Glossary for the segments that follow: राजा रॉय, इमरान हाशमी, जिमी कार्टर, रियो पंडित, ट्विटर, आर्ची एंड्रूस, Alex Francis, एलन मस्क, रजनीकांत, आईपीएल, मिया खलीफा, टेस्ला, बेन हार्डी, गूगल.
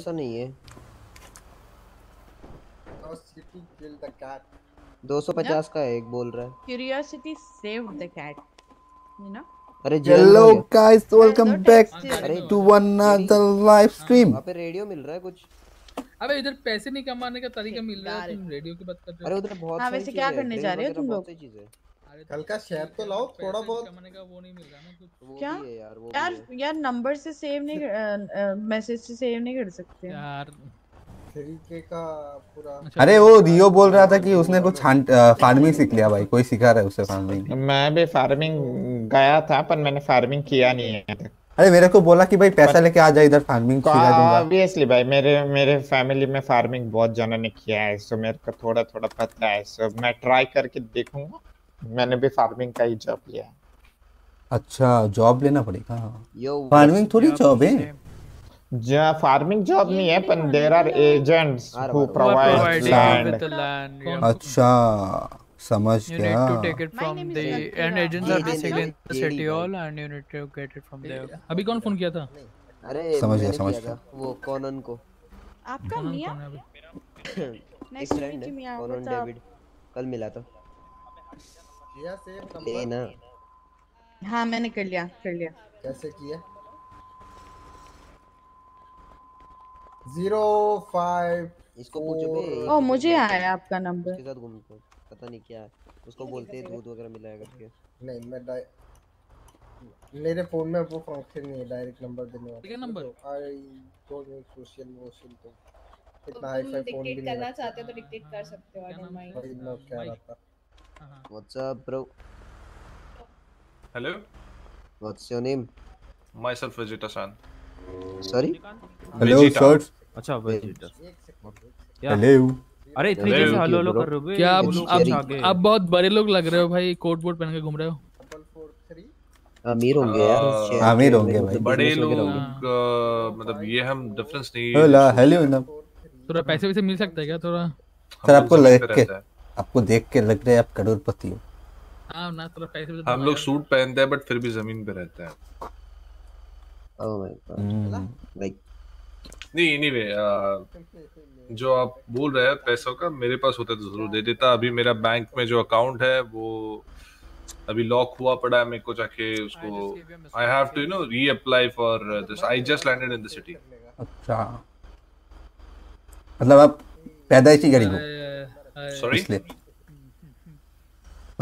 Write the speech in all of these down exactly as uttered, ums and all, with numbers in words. ऐसा नहीं है। Curiosity kill the cat. दो सौ पचास का एक बोल रहा है। Curiosity saved the cat. You know? अरे hello guys welcome back to another live stream. वहां पे रेडियो मिल रहा है कुछ। अबे इधर पैसे नहीं कमाने का तरीका मिल रहा है, तुम रेडियो की बात कर रहे हो। अरे उधर बहुत सारी चीजें हैं। वैसे क्या करने जा रहे हो तुम लोग? कल का शेयर तो लाओ थोड़ा बहुत। कमाने का वो नहीं मिल रहा ना कुछ। क्या यार वो यार यार नंबर से सेव नहीं, मैसेज से सेव नहीं कर सकते यार। तरीके का पूरा। अरे वो रियो बोल रहा था कि उसने कुछ फार्मिंग सीख लिया। भाई कोई सिखा रहा है उससे फार्मिंग? मैं भी फार्मिंग गया था पर मैंने फार्मिंग किया नहीं है। अरे मेरे को बोला कि भाई पैसा लेके आ जा इधर फार्मिंग सिखा दूंगा। ऑब्वियसली भाई मेरे मेरे फैमिली में फार्मिंग बहुत जनों ने किया है, सो मेरे को थोड़ा थोड़ा पता है। सो मैं ट्राई करके देखूंगा, मैंने भी फार्मिंग का ही जॉब लिया। अच्छा जॉब लेना पड़ेगा? फार्मिंग थोड़ी जॉब है, जहाँ फार्मिंग जॉब नहीं है पर there are agents who provide land. अच्छा समझ गया। You need to take it from the and agents are basically in the city all and you need to get it from there. अभी कौन phone किया था? अरे समझ गया समझ गया वो कॉनन को। आपका मिया नेक्स्ट फ्रेंड है कॉनन डेविड, कल मिला था। लेना हाँ मैंने कर लिया कर लिया। कैसे किया? zero five इसको पूछो बे। ओ मुझे आया आपका नंबर। इसके साथ घूमते पता नहीं क्या है, उसको बोलते हैं दूध वगैरह मिलाया करके। नहीं मैं मेरे फोन में वो फंक्शन नहीं है डायरेक्ट नंबर देने वाला। ठीक है number I don't use social motion. तो इतना हाई फाई फोन भी नहीं करना चाहते तो डिक्टेट कर सकते हो। आई माय क्या रहता। What's up bro? Hello what's your name? Myself विजिटासन। Sorry hello short. अच्छा विजिटर। हेलो अरे इतने कैसे हेलो हेलो कर रहे हो बे? क्या आप आप बहुत बड़े लोग लग रहे हो भाई, कोट बोर्ड पहन के घूम रहे हो। अमीर होंगे यार, अमीर होंगे भाई बड़े लोग। मतलब ये हम डिफरेंस नहीं। हेलो ना थोड़ा पैसे वैसे मिल सकता है क्या? थोड़ा सर आपको लग के आपको देख के लग रहा है आप करोड़पति हो। हां ना थोड़ा पैसे। हम लोग सूट पहनते हैं बट फिर भी जमीन पे रहते हैं। Oh my God. Hmm. Like... नहीं anyway, आ, जो आप बोल रहे हैं पैसों का, मेरे पास होता तो जरूर दे देता। अभी मेरा बैंक में जो अकाउंट है वो अभी लॉक हुआ पड़ा है, मेरे को जाके उसको I have to you know reapply for this. I just landed in the city. अच्छा मतलब आप पैदाइशी गरीब हो। सॉरी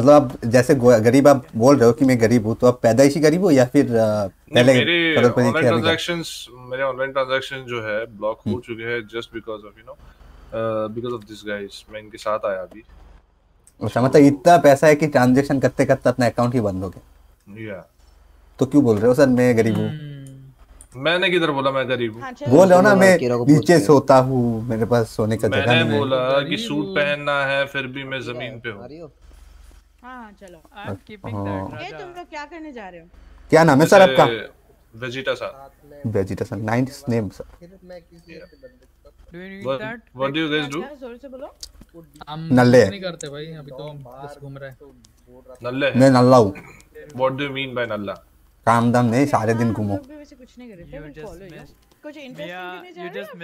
मतलब आप जैसे गरीब आप बोल रहे हो कि मैं गरीब हूँ, तो आप पैदाइशी गरीब हो या फिर पहले? मेरे ऑनलाइन ट्रांजैक्शंस मेरे ऑनलाइन ट्रांजैक्शन जो है ब्लॉक हो चुके हैं just because of you know because of this guys. मैं इनके साथ आया अभी और समझ तो इतना पैसा है कि ट्रांजैक्शन करते करते अपना अकाउंट ही बंद हो गया। या तो क्यों बोल रहे हो सर मैं गरीब हूँ? मैंने किधर बोला मैं गरीब हूँ? बोल रहा हूँ ना मैं नीचे सोता हूँ, मेरे पास सोने का जगह नहीं है। मैंने बोला कि सूट पहनना है फिर भी मैं जमीन पे हूँ। हाँ चलो I'm keeping that। ये तुम लोग क्या करने जा रहे हो? क्या नाम है सर आपका? Vegeta sir. Vegeta sir nice name sir. What do you guys do? जोर से बोलो। हम नल्ले नहीं करते भाई, अभी तो हम बस घूम रहे हैं। नल्ले मैं नल्ला हूँ। What do you mean by नल्ला? काम दाम नहीं, सारे दिन घूमो। कुछ नहीं कर रहे थे कुछ interesting.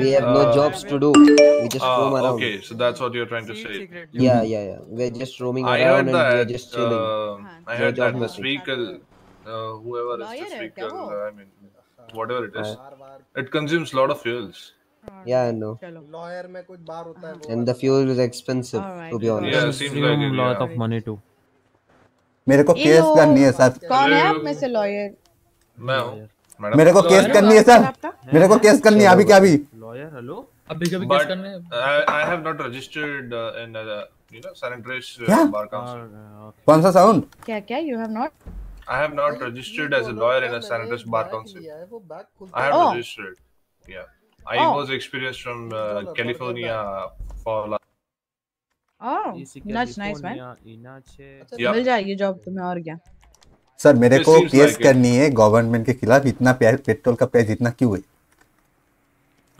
We have no jobs to do. We just roam around. Okay, so that's what you're trying to say. Yeah, yeah, yeah. We're just roaming around and we're just chilling. I heard that the speaker, whoever is the speaker, I mean, whatever it is, it consumes a lot of fuels. Yeah, I know. Lawyer में कुछ बार होता है वो. And the fuel is expensive, to be honest. Yeah, seems like a lot of money too. मेरे को case करनी है sir. कौन है आप में से लॉयर? मैं हूँ। मेरे को केस करनी है सर, मेरे को केस करनी है अभी क्या अभी? लॉयर हेलो अभी कभी केस करने है। I have not registered in you know San Andreas Bar Council. कौन सा साउंड? क्या क्या? You have not? I have not registered as a lawyer in a San Andreas Bar Council. I have registered. Yeah. I was experienced from California for. Oh, that's nice man. मिल जाएगी job तुम्हें और क्या? Sir मेरे को case करनी है government के खिलाफ, इतना पेट्रोल का प्राइस इतना क्यों है?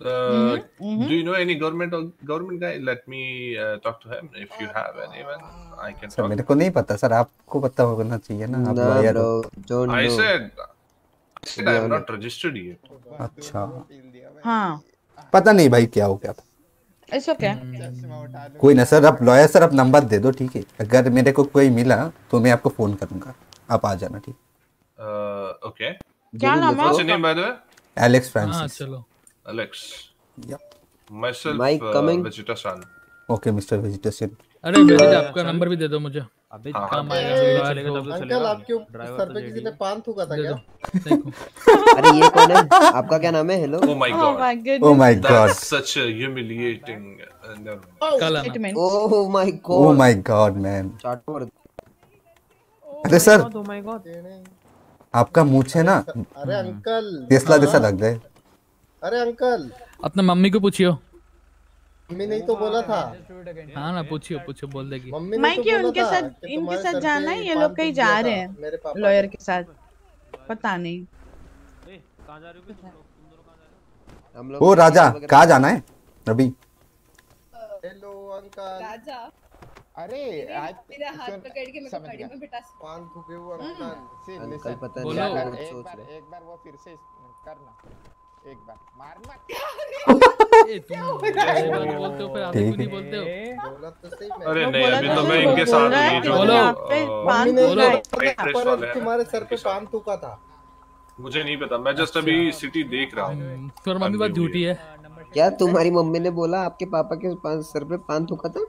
Do you know any government government guy? Let me talk to him if you have anyone. I can. Sir मेरे को नहीं पता सर, आपको पता होना चाहिए ना आप। I said I am not registered yet. अच्छा हाँ पता नहीं भाई क्या हो गया था. It's okay. कोई ना सर, आप लॉयर सर आप नंबर दे दो ठीक है, अगर मेरे को कोई मिला तो मैं आपको फोन करूंगा, आप आ जाना ठीक. ओके क्या नाम है उसका? By the way Alex Francis. चलो एलेक्स ओके मिस्टर वेजिटेशन. अरे मेरे आपका नंबर भी दे दो मुझे, अभी काम आएगा चलेगा तब तो चलेगा. अंकल आपके सर पे किसी ने पान थूका था क्या? अरे ये कौन है, आपका क्या नाम है? Hello oh my god oh my God such a humiliating oh my god oh my God man. अरे सर ओह माय गॉड आपका मूंछ है ना. अरे अंकल टेस्ला जैसा लग रहा है. अरे अंकल अपने मम्मी को पूछियो, मम्मी ने तो बोला था. हाँ ना पूछियो पूछियो बोल देगी मैं कि उनके साथ इनके साथ जाना है, ये लोग कहीं जा रहे हैं लॉयर के साथ पता नहीं कहाँ जा रहे हो हम लोग. ओ राजा कहाँ जाना है रवि? हेलो अंकल राजा. अरे आज मेरा हाथ पकड़ के मेरे गाड़ी में बिठा पान थूके हुआ अंकल से पता नहीं सोच रहे. एक बार वो फिर से करना एक बार मार मत. ए तुम बोलते हो फिर आदमी को नहीं बोलते हो. बोला तो सही मैं. अरे नहीं अभी तो मैं इनके साथ ही जो बोलो पर तुम्हारे सर पे पान थूका था. मुझे नहीं पता मैं जस्ट अभी सिटी देख रहा हूं. तुम्हारी मम्मी बात झूठी है क्या? तुम्हारी मम्मी ने बोला आपके पापा के सर पे पान थूका था?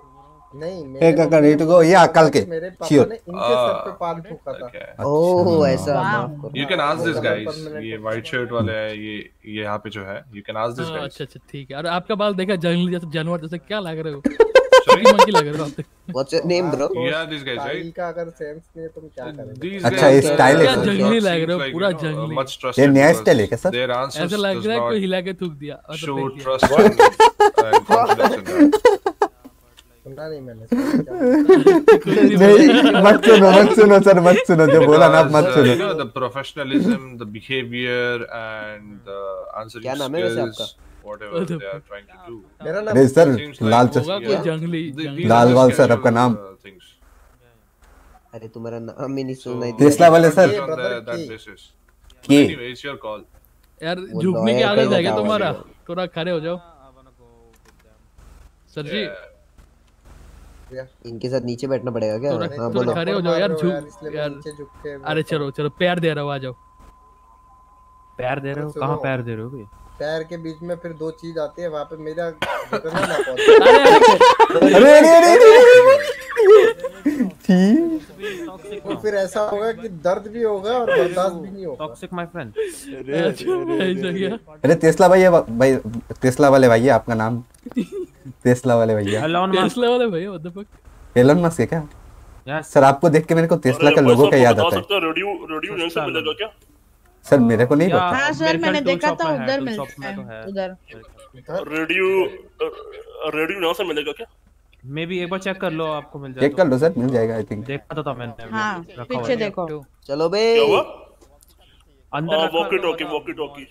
नहीं मेरे काका रेट को ये अकल के मेरे पापा ने इनके सर पे पान थूका था. ओह ऐसा माफ करो. You can ask this guys, ये व्हाइट शर्ट वाले है ये ये यहाँ पे जो है you can ask this guys. अच्छा अच्छा ठीक है. और आपका बाल देखा जंगली जैसे जानवर जैसे क्या लग रहे हो? सॉरी मंकी लग रहे हो आप. What's your name bro? या दिस गाइस राइट. इनका अगर सेंस नहीं है तुम क्या करोगे? अच्छा ये स्टाइल है जंगली लग रहे हो पूरा जंगली. ये नया स्टाइल है क्या सर? ऐसा लग रहा है कोई हिला के थूक दिया. शो ट्रस्ट सुना नहीं मैंने. नहीं मत सुनो मत सुनो सर मत सुनो जो बोला ना मत सुनो. The professionalism the behaviour and the answer क्या नाम है वैसे आपका? Whatever they are trying to do. मेरा नाम नहीं सर लाल चश्मा कोई जंगली लाल वाल सर आपका नाम. अरे तुम्हारा नाम ही नहीं सुनाई दे टेस्ला वाले सर की. इट्स योर कॉल यार झुकने की आदत है क्या तुम्हारा? थोड़ा खड़े हो जाओ सर जी. इनके साथ नीचे बैठना पड़ेगा क्या? तो हाँ बोलो खड़े हो जाओ यार झुक यार झुक के. अरे चलो चलो पैर दे रहा हूँ आ जाओ. पैर दे रहे हो कहाँ पैर दे रहे हो भाई? पैर के बीच में फिर दो चीज आती है वहाँ पे मेरा झुकना ना पहुँचे. अरे अरे अरे ठीक. और फिर ऐसा होगा कि दर्द भी होगा और बर्दाश्त भी नहीं होगा. Toxic my friend. अरे टेस्ला भाई भाई टेस्ला वाले भाई आपका नाम टेस्ला वाले भैया टेस्ला वाले भैया what the fuck एलन मस्क है क्या? यस सर आपको देख के मेरे को टेस्ला का लोगो का याद आता है. रेडियो रेडियो जैसे मिलेगा क्या सर? मेरे को नहीं पता. हां सर मैंने देखा था उधर मिलता है उधर रेडियो रेडियो नाम से मिलेगा क्या? मे बी एक बार चेक कर लो आपको मिल जाएगा. चेक कर लो सर मिल जाएगा आई थिंक. देखा था मैंने. हां पीछे देखो चलो बे अंदर walkie talkie walkie talkie.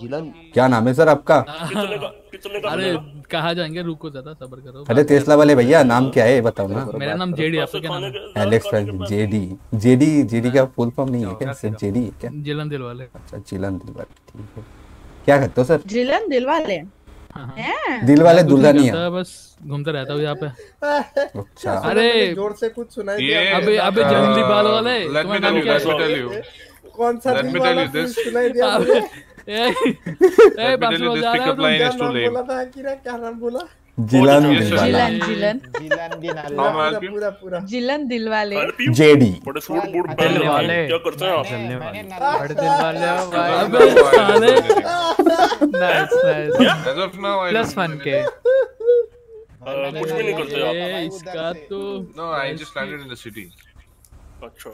Jilan क्या नाम है सर आपका? कितने का कितने का? अरे कहाँ जाएंगे रुको जरा सब्र करो. अरे टेस्ला वाले भैया नाम क्या है बताओ ना. मेरा नाम जेडी. आपका क्या नाम है? Alex Francis. JD JD JD का फुल फॉर्म नहीं है क्या? सिर्फ जेडी है क्या? जिलन दिलवाले. अच्छा जिलन दिलवाले ठीक है. क्या करते हो सर? जिलन दिलवाले दिलवाले दुल्हनिया बस घूमता रहता हूँ यहाँ पे. अच्छा अरे जोर से कुछ सुनाई अबे अबे जंगली बाल वाले कौन सा Jilan Dilwale JD plus one के कुछ भी नहीं करते इसका तो. No I just landed in the city. अच्छा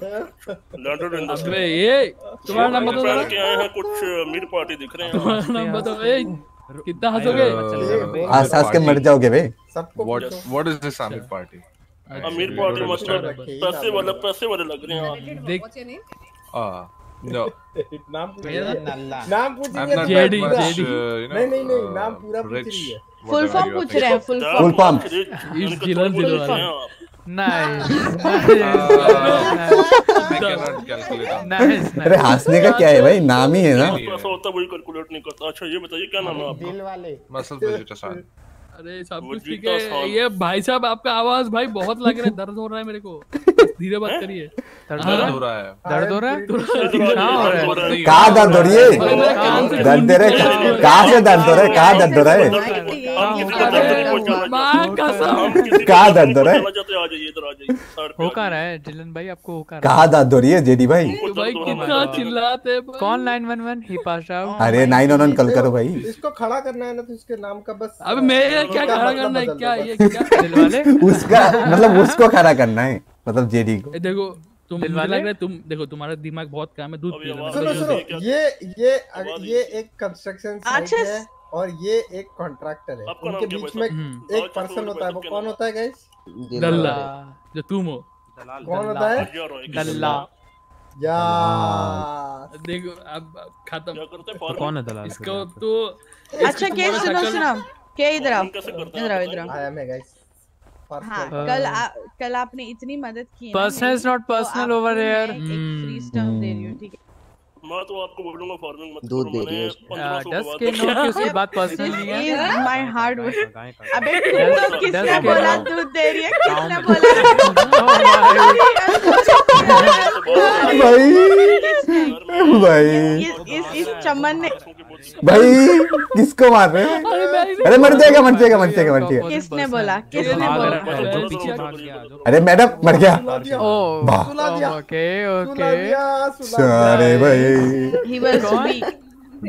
लैंडेड इन द सिटी. ये तुम्हारा नाम बताओ क्या है? कुछ मिड पार्टी दिख रहे हैं. तुम्हारा नाम बताओ. ए कितना हंसोगे आज हंस के मर जाओगे बे सबको. What what is this mid party? Mid party मतलब पैसे वाला पैसे वाले लग रहे हैं देख. आ नो नाम पूरा नल्ला नाम पूछ रही है जेडी जेडी. नहीं नहीं नहीं नाम पूरा पूछ रही है. फुल फॉर्म पूछ रहे हैं. फुल फॉर्म इस जिलन दिलवाले Nice. अरे हंसने का क्या है भाई, नाम ही है ना। होता वही कैलकुलेट नहीं करता। अच्छा ये बताइए क्या नाम है आपका? दिल वाले मसल वेजिटा साहब। अरे सब कुछ ठीक है। ये भाई साहब आपका आवाज भाई बहुत लग रहा है, दर्द हो रहा है मेरे को। धीरे बात करिए। दर्द हो रहा है, दर्द हो रहा है, कहाँ दर्द हो रही है? दर्द दे रहे कहाँ से? दर्द हो रहा है कहाँ? दर्द हो रहा है कहाँ? दर्द हो रहा है हो कहाँ रहा है? जिलन भाई आपको हो कहाँ दर्द हो रही है? जेडी भाई कितना चिल्लाते। कौन नाइन वन वन ही पास आउट? अरे नाइन वन वन कल करो भाई। इसको खड़ा करना है ना तो इसके नाम का बस। अब मेरे क्या खड़ा करना है? क्या ये क्या उसका मतलब? उसको खड़ा करना है मतलब जेडी को। देखो तुम लग रहा है तुम, देखो तुम्हारा दिमाग बहुत काम है। दूध पीना। ये ये ये एक कंस्ट्रक्शन साइट है और ये एक कॉन्ट्रैक्टर है। उनके बीच में एक पर्सन होता है। वो कौन होता है गाइस? दल्ला। जो तुम हो कौन होता है? दल्ला। या देखो अब खत्म। कौन है दल्ला? इसको तो अच्छा के सुनो सुनो के इधर आओ इधर आओ इधर आओ। आया मैं गाइस। हाँ, कल आ, कल आपने इतनी मदद की। Personal is not personal over here. एक फ्री स्टफ दे रही हूं ठीक है। मैं तो आपको बोलूंगा फार्मिंग मत करो। मैंने दस के नोट की उसकी बात पर्सनल नहीं है। My hard work. अबे किसने बोला दूध दे रही है? किसने बोला भाई? भाई इस इस चमन ने भाई किसको मार रहे हो? अरे मर जाएगा मर जाएगा मर जाएगा मर जाएगा। किसने बोला? किसने बोला? अरे मैडम मर गया। ओके ओके सारे भाई। He was big,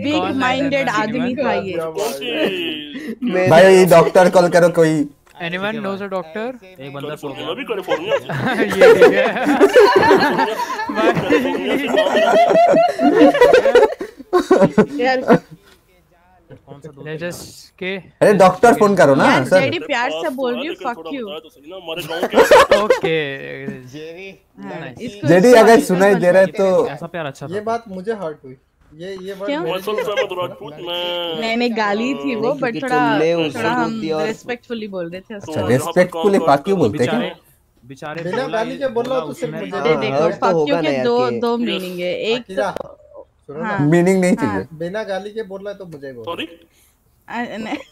big-minded आदमी था ये। भाई डॉक्टर कॉल करो कोई। Anyone knows a doctor? एक बंदा सो गया। अभी कैलिफोर्निया। ये ठीक है। अरे डॉक्टर फोन करो ना सर। जेडी प्यार से बोल रही हूँ फक यू। ओके जेडी अगर सुनाई दे रहा है तो ऐसा प्यार अच्छा। ये बात मुझे हर्ट हुई। ये ये नहीं नहीं गाली थी वो, बट थोड़ा थोड़ा हम रेस्पेक्टफुली बोल रहे थे। अच्छा रेस्पेक्टफुली फक यू बोलते हैं क्या? बेचारे बिना गाली के बोल रहा हूँ तो सिर्फ मुझे। देखो फक यू के दो दो मीनिंग है। एक मीनिंग नहीं चाहिए। बिना गाली के बोल रहा है तो मुझे बोल।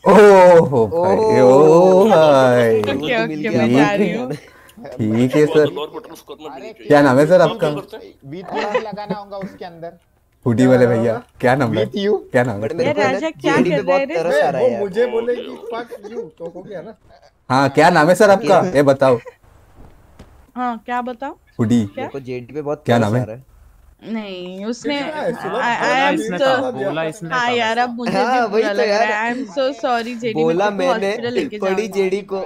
ओह ओह हाय ठीक है सर। क्या नाम है सर आपका? लगाना होगा उसके अंदर हुडी वाले भैया। क्या नाम है? क्या नाम है राजा? क्या कर रहे हैं? मुझे बोलेगी फक यू तो हो गया ना। हाँ क्या नाम है सर आपका ये बताओ? हाँ क्या बताओ? हुडी जेडी पे बहुत क्या नाम है? नहीं उसने आई एम सो हाँ यार अब मुझे भी बुरा लग रहा है। I am so sorry JD. बोला मैंने बड़ी जेडी को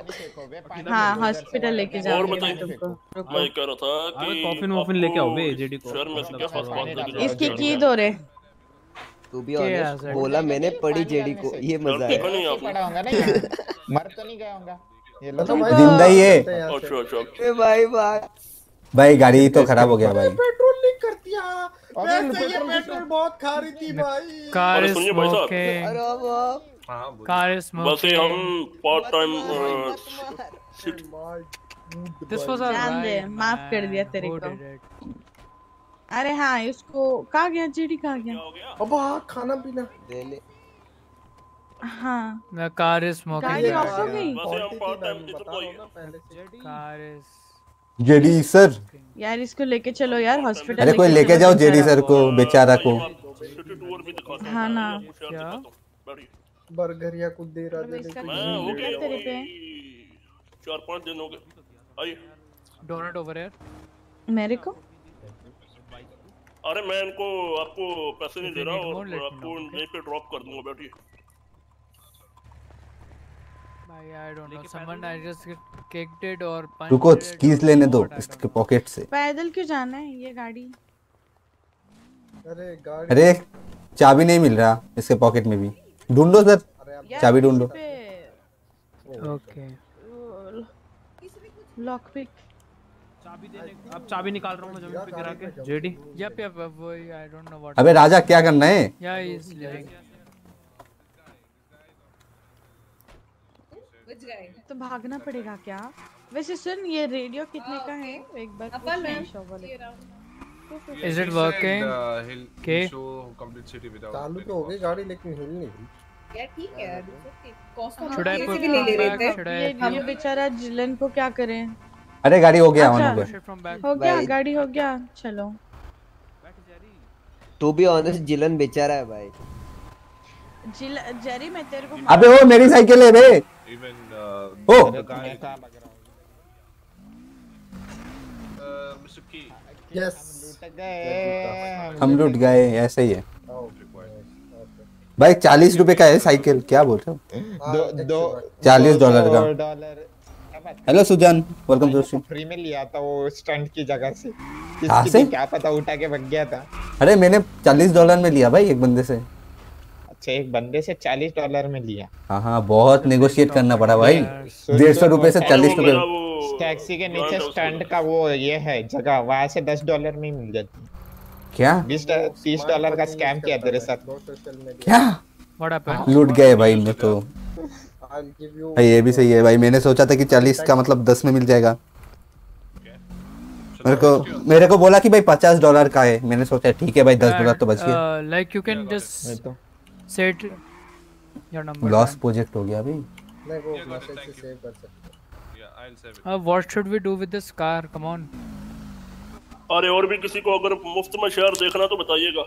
हाँ हॉस्पिटल लेके जाओ। और बताइए तुमको मैं कह रहा था कि कॉफिन वॉफिन लेके आओ बे जेडी को। इसकी की दो रे तू भी ऑनेस्ट। बोला मैंने पड़ी जेडी को। ये मजा है। मर तो नहीं गया होगा जिंदा ही है भाई। भाई गाड़ी तो खराब हो गया भाई। पेट्रोल लीक कर दिया। वैसे ये पेट्रोल बहुत खा रही थी भाई। कार स्मोक है। अरे वाह कार स्मोक। बस ये हम part time this was a माफ कर दिया तेरे को। अरे हाँ इसको कहाँ गया जेडी? कहाँ गया? अब खाना पीना दे ले। हाँ कार स्मोक गाड़ी ऑफ हो गई। कार जेडी सर यार इसको लेके चलो यार हॉस्पिटल। अरे कोई लेके जाओ जेडी सर को बेचारा को। हाँ ना क्या बर्गर या कुछ दे रहा है तेरे पे? चार पांच दिन हो गए। डोनट ओवर यार मेरे को। अरे मैं इनको आपको पैसे नहीं दे रहा और आपको यहीं पे ड्रॉप कर दूंगा। बैठिए भाई। I don't know someone I just kicked it और पंच। रुको कीज लेने दो इसके पॉकेट से। पैदल क्यों जाना है ये गाड़ी? अरे गाड़ी अरे चाबी नहीं मिल रहा इसके पॉकेट में भी। ढूंढो सर चाबी ढूंढो। ओके लॉक पिक चाबी देने। अब चाबी निकाल रहा हूं मैं जमीन पे गिरा के। जेडी यप यप वो आई डोंट नो व्हाट। अबे राजा क्या करना है? या इज तो भागना पड़ेगा क्या? वैसे सुन ये रेडियो कितने का है एक बार पूछ। इज इट वर्किंग के शो कंप्लीट सिटी विदाउट चालू तो हो गई गाड़ी लेकिन हिल नहीं रही। यार ठीक है यार कॉस्मो भी नहीं ले रहे थे हम बेचारा जिलन को क्या करें। अरे गाड़ी हो गया हो गया गाड़ी हो गया चलो। तो भी ऑनेस्ट जिलन बेचारा है भाई। जिल जेरी मैं तेरे को अबे वो मेरी साइकिल है बे इवन ओ मिस्टर की यस हम लूट गए ऐसे ही है भाई। चालीस रुपए का है साइकिल क्या बोल रहे हो चालीस डॉलर का। हेलो सुजान वेलकम दोस्तों। फ्री में लिया था वो स्टंट की जगह से किसकी क्या पता उठा के भाग गया था। अरे मैंने चालीस डॉलर में लिया भाई एक बंदे से। अच्छा एक बंदे से चालीस डॉलर में लिया। हाँ हाँ बहुत नेगोशिएट करना पड़ा भाई। डेढ़ सौ रुपए से चालीस रुपए टैक्सी के नीचे स्टंट का वो ये है जगह वहाँ से दस डॉलर में मिल जाती है। क्या तीस डॉलर का स्कैम किया तेरे साथ क्या लूट गए भाई मैं तो। भाई ये भी सही है भाई मैंने सोचा था कि चालीस का मतलब दस में मिल जाएगा। मेरे को मेरे को बोला कि भाई पचास डॉलर का है मैंने सोचा ठीक है भाई दस डॉलर तो बच गया। Like you can just set your number loss project हो गया भाई। नहीं वो मैसेज से सेव कर सकते या आई विल सेव इट। अब what should we do with this car come on. अरे और भी किसी को अगर मुफ्त में शेयर देखना तो बताइएगा।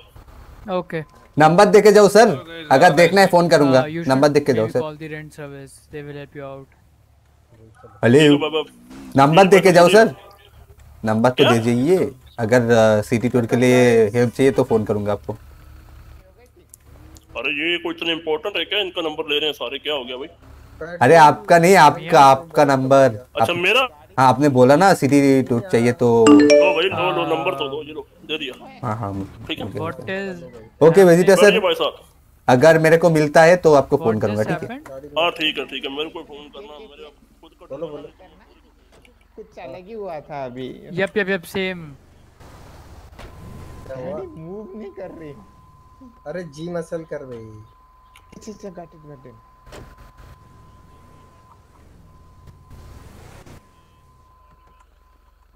ओके नंबर देके जाओ सर अगर देखना है फोन करूंगा। नंबर देके जाओ सर हेलो नंबर देके जाओ सर। नंबर तो दे जाइए अगर सिटी टूर के लिए हेल्प चाहिए तो फोन करूंगा आपको। अरे ये कोई इतना इम्पोर्टेंट है क्या इनका नंबर ले रहे हैं सारे क्या हो गया भाई। अरे आपका नहीं आपका आपका नंबर। अच्छा मेरा हाँ आपने बोला ना सिटी टूर चाहिए तो भाई दो दो नंबर तो दो ये लो दे दिया। हाँ हाँ ठीक है ओके वेजिटर सर अगर मेरे को मिलता है तो आपको फोन करूंगा ठीक है। हाँ ठीक है ठीक है मेरे को फोन करना मेरे खुद को बोलो बोलो कुछ अलग ही हुआ था अभी। Yup yup yup same move नहीं कर रही। अरे जी मसल कर रही। अच्छा गॉट इट गॉट इट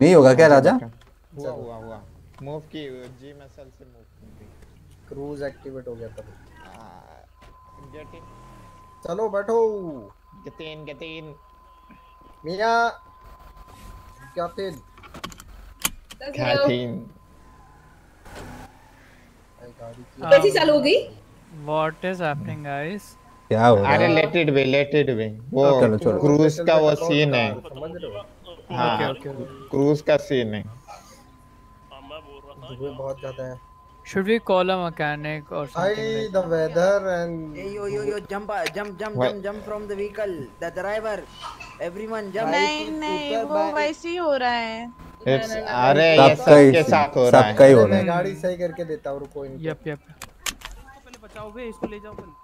नहीं होगा क्या राजा। हुआ हुआ हुआ मूव की जी मसल से मूव क्रूज एक्टिवेट हो गया तब। चलो बैठो गतिन गतिन मिया गतिन गतिन कैसी चालू हो गई। व्हाट इज हैपनिंग गाइस क्या हो रहा है। अरे let it be let it be वो क्रूज का वो सीन है हाँ, क्रूज का सीन है। बहुत ज़्यादा है। Should we call a mechanic or something? The weather and yo yo yo jump jump jump jump jump from the vehicle. The driver, everyone jump. नहीं नहीं वो वैसे ही हो रहा है। अरे ये सबके साथ हो रहा है। सबका ही हो रहा है। गाड़ी सही करके देता हूँ रुको इनको। Yup yup. पहले बचाओ भाई इसको ले जाओ पहले।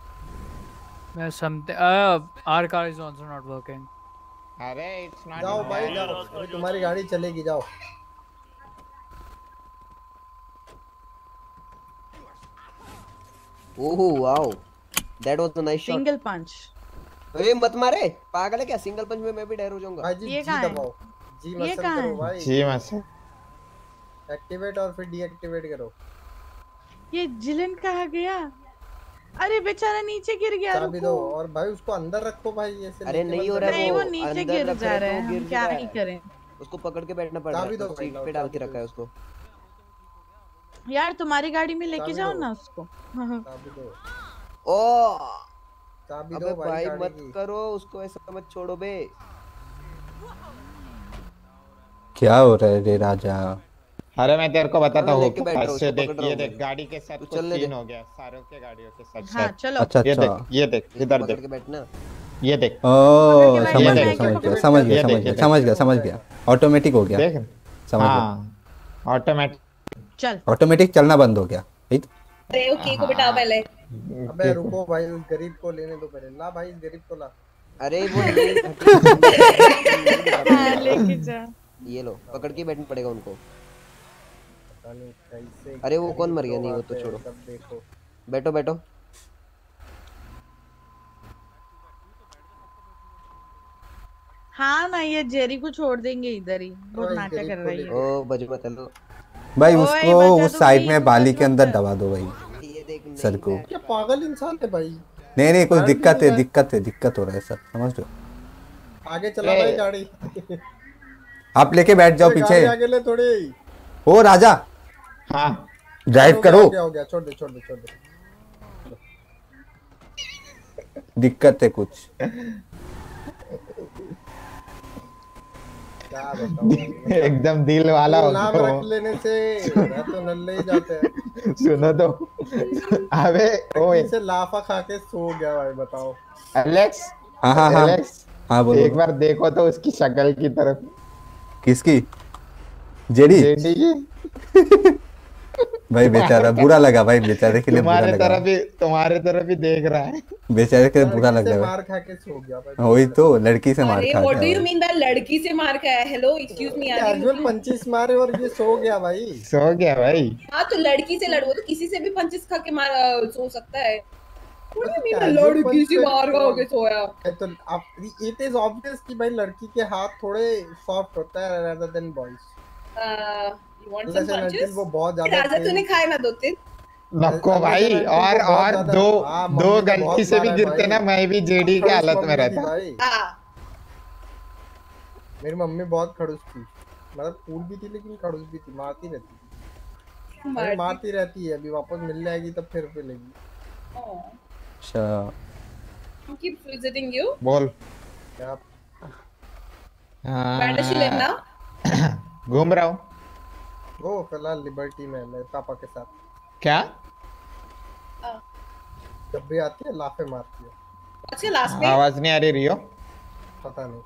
मैं something ah our car is also not working. अरे इट्स नॉट जाओ भाई जाओ तुम्हारी गाड़ी चलेगी जाओ। Oh wow that was a nice shot. Single punch अरे मत मारे पागल है क्या सिंगल पंच में मैं भी डर हो जाऊंगा। ये कहां है जी मसल करो भाई जी मसल एक्टिवेट और फिर डीएक्टिवेट करो। ये जिलन कहां गया। अरे बेचारा नीचे गिर गया रुको और भाई उसको अंदर रखो भाई ऐसे। अरे नहीं हो रहा है वो नीचे गिर जा रहा है क्या ही करें उसको पकड़ के बैठना पड़ रहा है सीट पे डाल के रखा है उसको। यार तुम्हारी गाड़ी में लेके जाओ ना उसको। ओ अबे भाई मत करो उसको ऐसा मत छोड़ो बे। क्या हो रहा है रे राजा। अरे मैं तेरे को बताता हूँ ये देख ये देख गाड़ी के साथ कुछ सीन हो गया सारों के गाड़ियों के साथ। हाँ, चलो अच्छा ये देख ये देख इधर देख ये देख ओह समझ गया समझ गया समझ गया समझ गया समझ गया ऑटोमेटिक हो गया समझ गया ऑटोमेटिक चल ऑटोमेटिक चलना बंद हो गया। अरे ओके को बिठाओ पहले। अबे रुको भाई उस गरीब को लेने दो पहले ला भाई इस गरीब को ला। अरे वो लेके जा ये लो पकड़ के बैठना पड़ेगा उनको। अरे वो कौन मर गया नहीं वो तो छोड़ो देखो बैठो बैठो हाँ ना, ये जेरी को छोड़ देंगे इधर ही, बहुत नाटक कर रही है। ओ बच्चे बता लो भाई, उसको उस साइड में बाली के अंदर दबा दो भाई सर को। क्या पागल इंसान है भाई। नहीं नहीं, कोई दिक्कत है, दिक्कत है, दिक्कत हो रहा है सर, समझ लो। आगे चला भाई गाड़ी, आप लेके बैठ जाओ पीछे आगे ले थोड़ी। ओ राजा हाँ ड्राइव करो। हो गया, छोड़ दे छोड़ दे छोड़ दे, दिक्कत है कुछ। एकदम दिल वाला हो, नाम रख लेने से तो नल्ले ही जाते हैं। सुनो तो, अबे ओए इसे लाफा खा के सो गया भाई, बताओ। एलेक्स हाँ हाँ हाँ एलेक्स हाँ बोलो, एक बार देखो तो उसकी शक्ल की तरफ। किसकी? जेडी जेडी की। भाई बेचारा बुरा लगा भाई, बेचारे के लिए बुरा लगा। तुम्हारे तरफ भी तुम्हारे तरफ भी देख रहा है, बेचारे के लिए बुरा लग रहा है। मार खा के सो गया भाई, वही तो, लड़की से मार खा। What do you mean that लड़की से मार खाया? Hello excuse me, casual punches मारे और ये सो गया भाई, सो गया भाई। हां तो लड़की से लड़ो तो किसी से भी पंचेस खा के मार सो सकता है। लड़की से मार खा के सोया तो इट इज ऑब्वियस कि भाई लड़की के हाथ थोड़े सॉफ्ट होता है rather than boys। वो बहुत ज़्यादा राजा तूने खाए ना दो तीन नको भाई, और और दो दो गलती से भी गिरते ना, मैं भी जेडी के हालत में रहता। मेरी मम्मी बहुत खड़ूस थी, मतलब कूल भी थी लेकिन खड़ूस भी थी, मारती रहती थी मारती रहती है। अभी वापस मिलने आएगी तब फिर मिलेगी। अच्छा कीप विजिटिंग यू बोल घूम रहा हूँ वो फिलहाल लिबर्टी में मेरे पापा के साथ। क्या जब भी आती है लाफे मारती है। अच्छा लास्ट नेम? आवाज नहीं आ रही रियो, पता नहीं।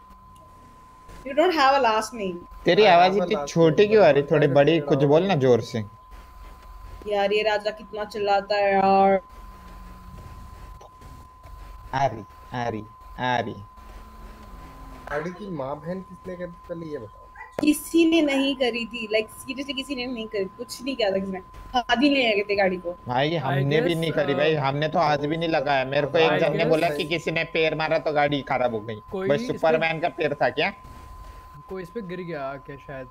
You don't have a last name. तेरी आवाज इतनी छोटी क्यों आ रही? थोड़ी बड़ी कुछ बोल ना जोर से। यार ये राजा कितना चिल्लाता है यार। आरी आरी आरी आरी की माँ बहन किसने कर पहले ये बताओ। किसी ने नहीं करी थी, लाइक सीरियसली किसी ने नहीं करी, कुछ नहीं किया था किसने। आधी नहीं लगे थे गाड़ी को भाई, हमने भी नहीं करी भाई, हमने तो आज भी नहीं लगाया। मेरे को एक जन ने बोला कि किसी ने पैर मारा तो गाड़ी खराब हो गई। कोई सुपरमैन का पैर था क्या? कोई इस पे गिर गया क्या शायद?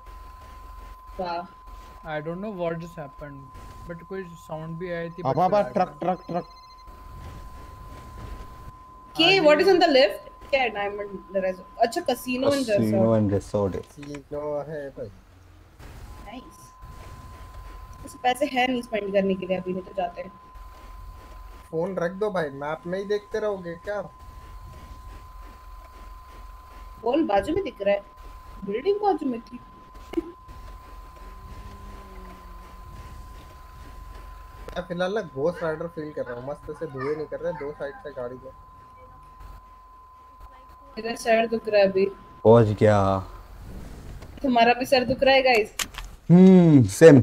I don't know what just happened, but कोई साउंड भी आई थी। बाबा ट्रक ट्रक ट्रक के what is on the left? क्या डायमंड रिसोर्ट? अच्छा casino and resort. Casino and resort casino है भाई। नाइस। ऐसे पैसे हैं नहीं स्पेंड करने के लिए, अभी नहीं तो जाते हैं। फोन रख दो भाई, मैप में ही देखते रहोगे क्या? बोल बाजू में दिख रहा है, बिल्डिंग बाजू में थी। मैं फिलहाल ना घोस्ट राइडर फील कर रहा हूँ, मस्त से धुएं निकल रहे हैं दो साइड से गाड़ी को। मेरा सर दुख रहा है अभी। पहुंच गया। तुम्हारा भी सर दुख रहा है गाइस? हम्म सेम।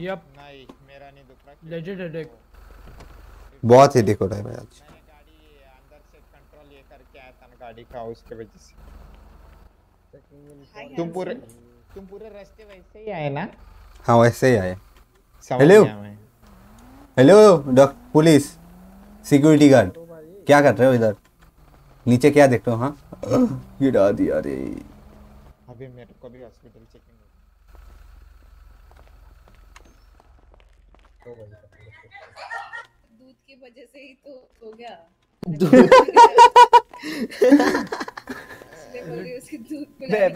यप। नहीं मेरा नहीं दुख रहा। Legit headache. बहुत हेडेक हो रहा है भाई आज। मैंने गाड़ी अंदर से कंट्रोल ये करके आया था गाड़ी का, उसके वजह से। तुम पूरे तुम पूरे रास्ते वैसे ही आए ना? हाँ वैसे ही आए। Hello hello doctor police security guard, क्या कर रहे हो इधर? नीचे क्या देखते हो? हाँ गिरा दिया रे। अभी मेरे को भी हॉस्पिटल चेकिंग हो दूध की वजह से ही तो हो गया।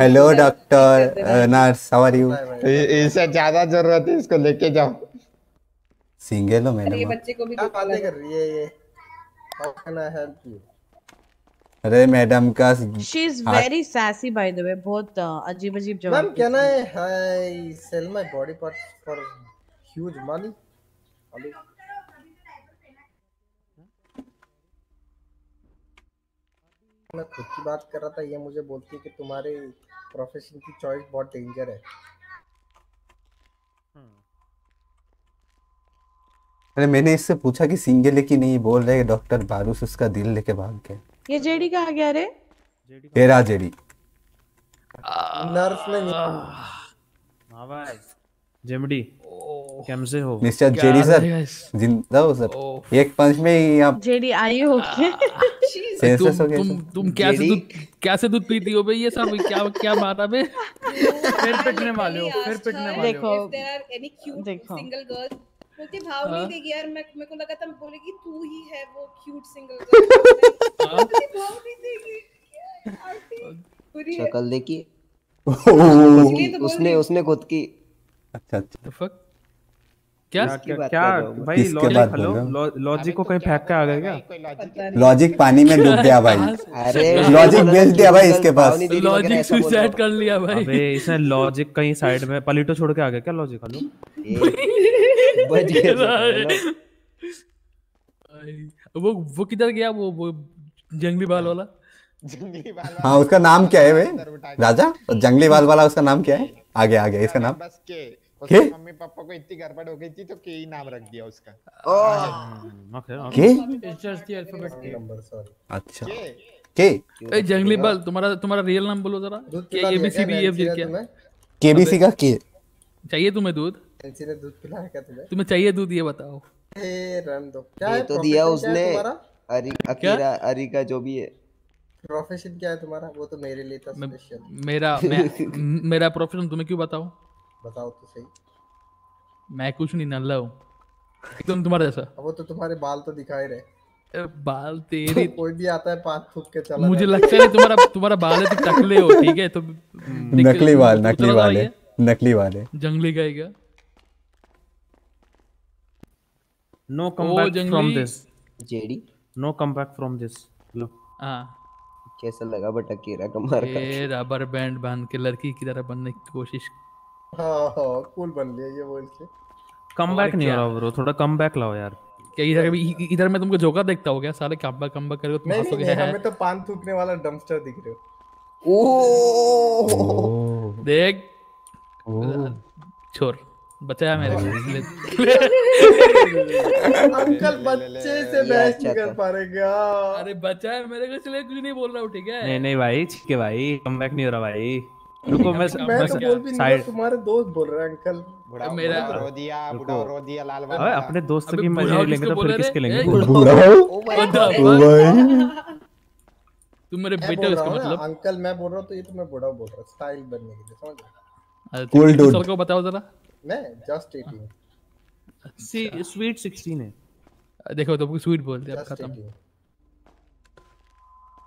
Hello doctor nurse how are you? इससे ज्यादा जरूरत है, इसको लेके जाओ। सिंगल हो मैडम? ये बच्चे को भी क्या बातें कर रही है ये? How can I help you? अरे मैडम का she is very sassy by the way, बहुत अजीब अजीब जवाब। Ma'am can I sell my body parts for huge money? मैं खुद की बात कर रहा था, ये मुझे बोलती है कि तुम्हारे प्रोफेशन की चॉइस बहुत डेंजर है। अरे मैंने इससे पूछा कि सिंगल है कि नहीं, बोल रहे डॉक्टर बारूस उसका दिल लेके भाग गया। ये जेडी का आ गया रे, तेरा जेडी नर्स ने। हां भाई जेमडी कैमसे हो मिस्टर जेडी सर, जिंदा हो सर, एक पंच में ही आप जेडी आई हो के तुम तुम तुम कैसे दूध कैसे दूध पीती हो बे, ये सब क्या क्या बात है बे, फिर पिटने वाले हो, फिर पिटने वाले हो। देखो there are any cute single girl बोलते भाव नहीं देगी यार, मैं मेरे को लगा था बोलेगी तू ही है वो क्यूट सिंगल गर्ल, भाव नहीं देगी, शक्ल देखिए उसने उसने खुद की। अच्छा अच्छा क्या क्या, क्या भाई लॉजिक, हेलो लॉजिक को कहीं फेंक के आ गया क्या? लॉजिक पानी में डूब गया भाई, अरे लॉजिक बेच दिया भाई इसके पास, लॉजिक सुसाइड कर लिया भाई। अबे इसने लॉजिक कहीं साइड में पलीटो छोड़ के आ गया क्या लॉजिक? हेलो बच गया वो वो किधर गया वो वो जंगली बाल वाला? जंगली बाल हाँ, उसका नाम क्या है भाई? राजा। जंगली बाल वाला उसका नाम क्या है? आ गया आ गया इसका नाम बस के। उसके मम्मी पापा को इतनी गड़बड़ हो गई थी तो के ही नाम रख दिया उसका। Oh K it's just the alphabet K number, sorry. अच्छा के ए जंगली बाल, तुम्हारा तुम्हारा रियल नाम बोलो जरा। K A B C D F G क्या? के बी सी का के चाहिए तुम्हें? दूध चाहिए? दूध पिलाया क्या तुम्हें? तुम्हें चाहिए दूध ये बताओ। ए रन दो क्या है? तो दिया उसने अरी अकीरा अरी का जो भी है। प्रोफेशन क्या है तुम्हारा? वो तो मेरे लिए था स्पेशल। मेरा मैं, मेरा प्रोफेशन तुम्हें क्यों बताऊं? बताओ तो सही। मैं कुछ नहीं, नल्ला हूं एकदम तुम्हारे जैसा। अब वो तो तुम्हारे बाल तो दिखा ही रहे। बाल तेरे तो कोई भी आता है पात थूक के चला। मुझे लगता है तुम्हारा तुम्हारा बाल है तो टकले हो, ठीक है? तो नकली बाल, नकली बाल है, नकली बाल है। जंगली का है क्या? No come back from this JD, no come back from this. लो हां कैसा लगा बट अकेरा कमार का? ये रबर बैंड बांध के लड़की की तरह बनने की कोशिश। हां हां कूल बन लिया ये बोल के। कमबैक नहीं हो रहा ब्रो, थोड़ा कमबैक लाओ यार। क्या इधर इधर मैं तुमको जोकर देखता हो गया? सारे कमबैक कमबैक कर रहे हो तुम, हंसोगे है। हमें तो पान थूकने वाला डंपस्टर दिख रहे हो। ओह देख छोड़ बचाया मेरे अंकल, बच्चे से बहस नहीं कर पाएगा। अरे बचाया मेरे को, इसलिए कुछ नहीं बोल रहा हूँ, ठीक है? नहीं नहीं भाई ठीक है भाई, कमबैक नहीं हो रहा भाई। रुको मैं मैं तो बोल भी नहीं, तुम्हारे दोस्त बोल रहे हैं अंकल। मेरा रो दिया बुढ़ाओ, रो दिया लाल वाला। अपने दोस्त की मजे लेंगे तो फिर किसके लेंगे? तुम मेरे बेटे उसका मतलब अंकल मैं बोल रहा हूँ तो ये तुम्हें बुढ़ाओ बोल रहा, स्टाइल बनने के लिए, समझ गए? कूल डूड सबको बताओ जरा। मैं जस्ट अठारह सी स्वीट सोलह है। देखो तो स्वीट बोलते हैं, अब खत्म।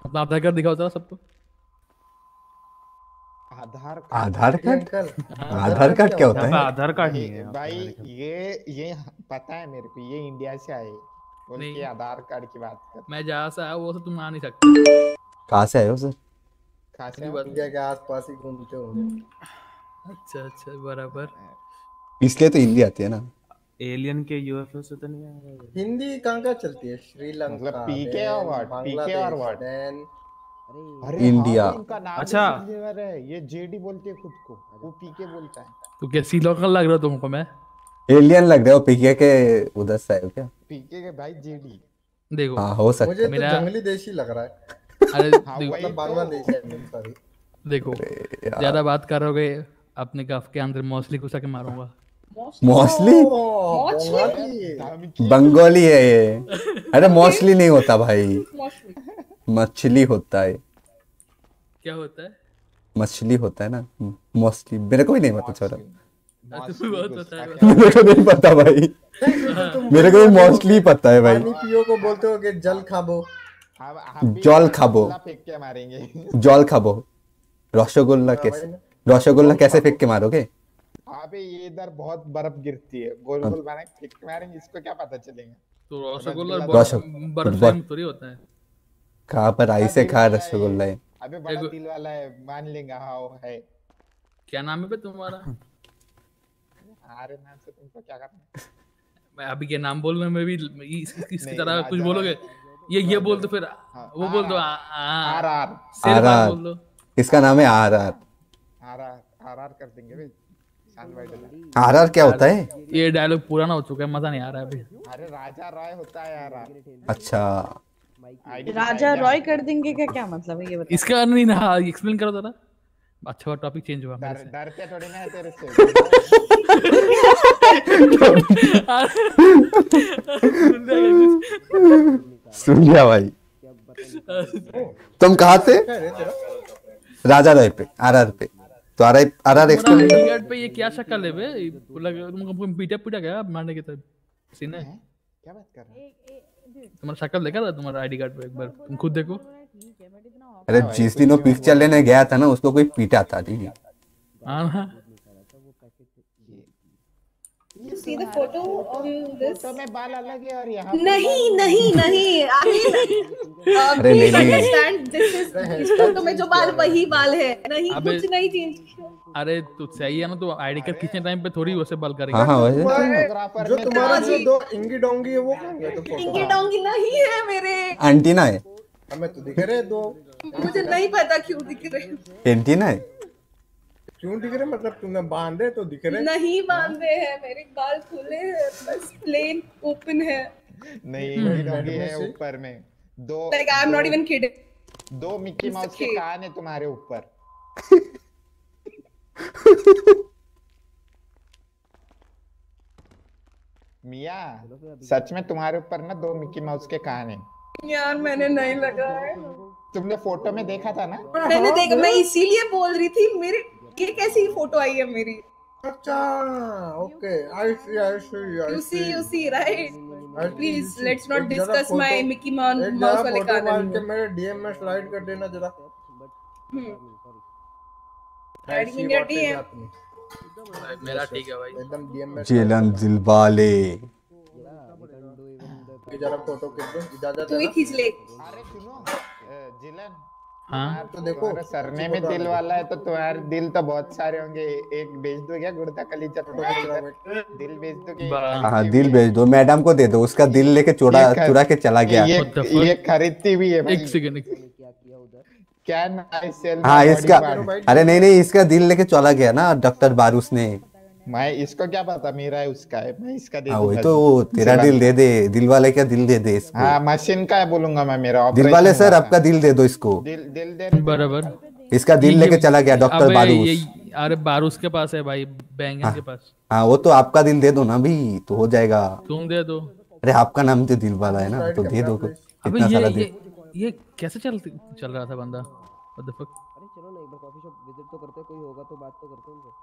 अपना आधार कार्ड दिखाओ जरा सबको। आधार आधार कार्ड? आधार कार्ड क्या होता है? आधार कार्ड नहीं है भाई, ये ये पता है मेरे को, ये इंडिया से आए बोल के आधार कार्ड की बात कर। मैं जहां से आया वो से तुम आ नहीं सकते। कहां से आए हो सर? कहां से बन गया के आसपास ही घूमते होंगे। अच्छा अच्छा बराबर, इसलिए तो हिंदी आती है ना। एलियन के यूएफओ से तो नहीं आएगा। हिंदी कहां-कहां चलती है? श्रीलंका मतलब पीके और व्हाट? पीके और व्हाट? अरे इंडिया। अच्छा ये जेडी बोलती है खुद को, वो पीके बोलता है। तो कैसी लोकल लग रहा तुमको? मैं एलियन लग रहा हूं, पीके के उधर से आए हो क्या? पीके के भाई जेडी देखो। हां हो सकता है, मुझे तो जंगली देशी लग रहा है। अरे मतलब बांग्लादेश है सॉरी। देखो ज्यादा बात करोगे अपने गफ के अंदर मोस्टली घुसा के मारूंगा। मोस्टली बंगाली है ये। अरे मोस्टली नहीं होता भाई, मछली होता है। क्या होता है? मछली होता है ना मोस्टली। मेरे को भी नहीं पता छोरा, मेरे को नहीं पता भाई, मेरे को भी मोस्टली पता है भाई। पियो को बोलते हो कि जल खाबो, जल खाबो, जल खाबो। रसगुल्ला कैसे? रसगुल्ला कैसे फेंक के मारोगे? अबे ये इधर बहुत बर्फ गिरती है, गोल गोल बनाएं फेंक के मारेंगे, इसको क्या पता चलेगा? तो रसगुल्ला बर्फ से थोड़ी होता है, कहां पर आई से खा रसगुल्ला है। अबे बड़ा दिल वाला है, मान लेंगे। हां है, क्या नाम है बे तुम्हारा? अरे नाम से तुमको क्या करना? मैं अभी के नाम बोलने में भी इसकी तरह कुछ बोलोगे? ये ये बोल दो फिर वो बोल दो। आर आर आर आर इसका नाम है आर आर। आरआर कर देंगे भाई। आरआर क्या होता है? ये डायलॉग पुराना हो चुका है, मजा नहीं आ रहा है अभी। अरे राजा रॉय होता है आरआर। अच्छा राजा रॉय कर देंगे का क्या मतलब है ये बता? इसका नहीं ना एक्सप्लेन करो जरा। अच्छा टॉपिक चेंज हुआ मेरे से। डरते थोड़ी ना है तेरे से। सुन लिया भाई। तुम कहाँ थे? राजा राय पे, आरआर पे। तो आरआर आरआर एक्सप्लेन पे ये क्या शक्ल है बे? तुमको पीटा पीटा गया मारने के तब सीन है। क्या बात कर रहे हो? तुम्हारा शक्ल देखा था तुम्हारा आईडी कार्ड पे एक बार, तुम खुद देखो। अरे जिस दिन वो पिक्चर लेने गया था ना उसको कोई पीटा था, ठीक है? You see the photo on this? तो मैं बाल अलग है और यहाँ नहीं नहीं नहीं अरे नहीं understand this is इसका तो मैं जो बाल वही बाल है, नहीं कुछ नहीं चेंज किया। अरे तो सही है ना, तो आईडी कार्ड कितने टाइम पे थोड़ी वैसे बाल करेगा। हाँ वैसे जो तुम्हारा जो दो इंगी डोंगी है वो कहाँ गया? तो इंगी डोंगी नहीं है मेरे, एंटीना है। हमें तो दिख रहे दो, मुझे नहीं पता क्यों दिख रहे। एंटीना है क्यों दिख रहे? मतलब तुमने बांधे तो दिख रहे? नहीं बांधे हैं, मेरे बाल खुले हैं, बस प्लेन ओपन है। नहीं नहीं है ऊपर में दो, like I am not even kidding, दो मिक्की माउस के कान है तुम्हारे ऊपर। मिया सच में तुम्हारे ऊपर ना दो मिक्की माउस के कान है। यार मैंने नहीं लगाया, तुमने फोटो में देखा था ना? मैंने देखा, मैं इसीलिए बोल रही थी मेरे ये कैसी फोटो आई है मेरी। अच्छा okay I see I see you see you see right. Please let's not discuss my Mickey Mouse वाले कारण के मेरे डीएम में स्लाइड कर देना जरा। डीएम मेरा ठीक है भाई एकदम। डीएम में जेलन दिलवाले जरा फोटो खींच दो, इजाजत तू ही खींच ले। अरे सुनो जेलन, हाँ तो देखो सरने में दिल वाला है तो तुम्हारे दिल तो बहुत सारे होंगे, एक बेच दो क्या? गुर्दा कलीजा दिल बेच दो क्या? हाँ दिल बेच दो, मैडम को दे दो, उसका दिल लेके चोरा चुरा के चला गया। ये, ये खरीदती भी है क्या? हाँ इसका, अरे नहीं नहीं इसका दिल लेके चला गया ना डॉक्टर बारूस ने। मैं इसको क्या पता मेरा है उसका है, मैं इसका दे दूंगा। तो तेरा दिल दे दे, दिल वाले का दिल दे दे इसको। हाँ मशीन का है बोलूंगा मैं, मेरा दिल वाले सर आपका दिल दे दो इसको। दिल दिल दे बराबर, इसका दिल लेके चला गया डॉक्टर बारूस। अरे बारूस के पास है भाई, बैंगन के पास। हाँ वो तो आपका दिल दे दो ना भी तो हो जाएगा। तुम दे दो, अरे आपका नाम तो दिल वाला है ना, तो दे दो इतना सारा दिल। ये कैसे चल चल रहा था बंदा? अरे चलो ना एक बार कॉफी शॉप विजिट तो करते, कोई होगा तो बात तो करते हैं।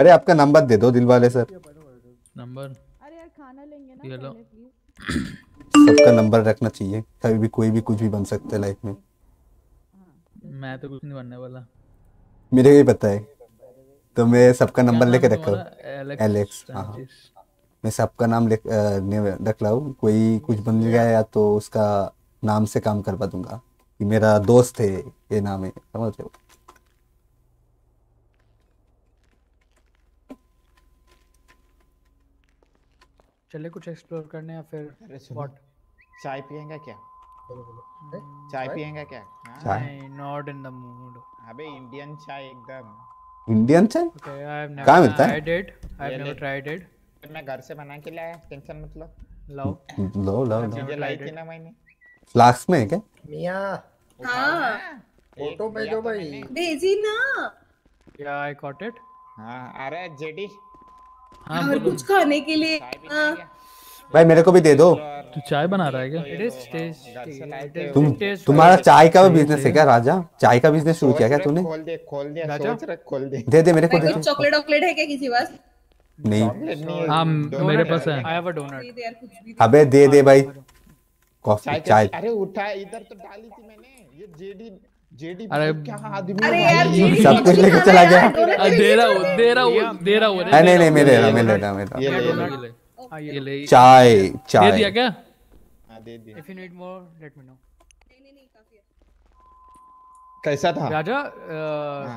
अरे आपका नंबर दे दो दिलवाले सर, नंबर। अरे यार खाना लेंगे ना प्लीज, सबका नंबर रखना चाहिए, कभी भी कोई भी कुछ भी बन सकता है लाइफ में। मैं तो कुछ नहीं बनने वाला, मेरे को ही पता है, तो मैं सबका नंबर लेके रखा हूँ। एलेक्स, हाँ मैं सबका नाम ले रख रहा हूँ, कोई कुछ बन गया तो उसका नाम से काम करवा दूंगा कि मेरा दोस्त है ये नाम है, समझ रहे हो? चले कुछ एक्सप्लोर करने या फिर व्हाट? चाय पिएगा क्या? चाय पिएगा क्या? Not in the mood. अबे इंडियन चाय एकदम। इंडियन चाय कहाँ मिलता है? मैं घर से बना के लाया, टेंशन मत लो। लाओ लाओ लाओ मुझे लाई थी ना मैंने, फ्लास्क में है क्या? मिया हाँ फोटो भेजो भाई, भेजी ना। या आई गॉट इट। हाँ अरे जेडी और कुछ खाने के लिए भाई मेरे को भी दे दो। तू चाय बना रहा है क्या? तुम तुम्हारा चाय का भी बिजनेस है क्या राजा? चाय का बिजनेस शुरू किया क्या तूने? खोल दे खोल दे राजा, खोल दे दे दे मेरे को दे। चॉकलेट चॉकलेट है क्या किसी पास? नहीं हां मेरे पास है। I have a donut. अबे दे दे भाई कॉफी चाय। अरे उठा इधर तो डाली थी मैंने ये जेडी जेडी। अरे अरे यार सब कुछ लेके चला गया। दे रहा हूं दे रहा हूं दे रहा हूं। नहीं नहीं मैं ले रहा मैं ले रहा मैं ये ले। चाय चाय दे दिया क्या? हां दे दिया। If you need more let me know. नहीं नहीं काफी है। कैसा था Raja?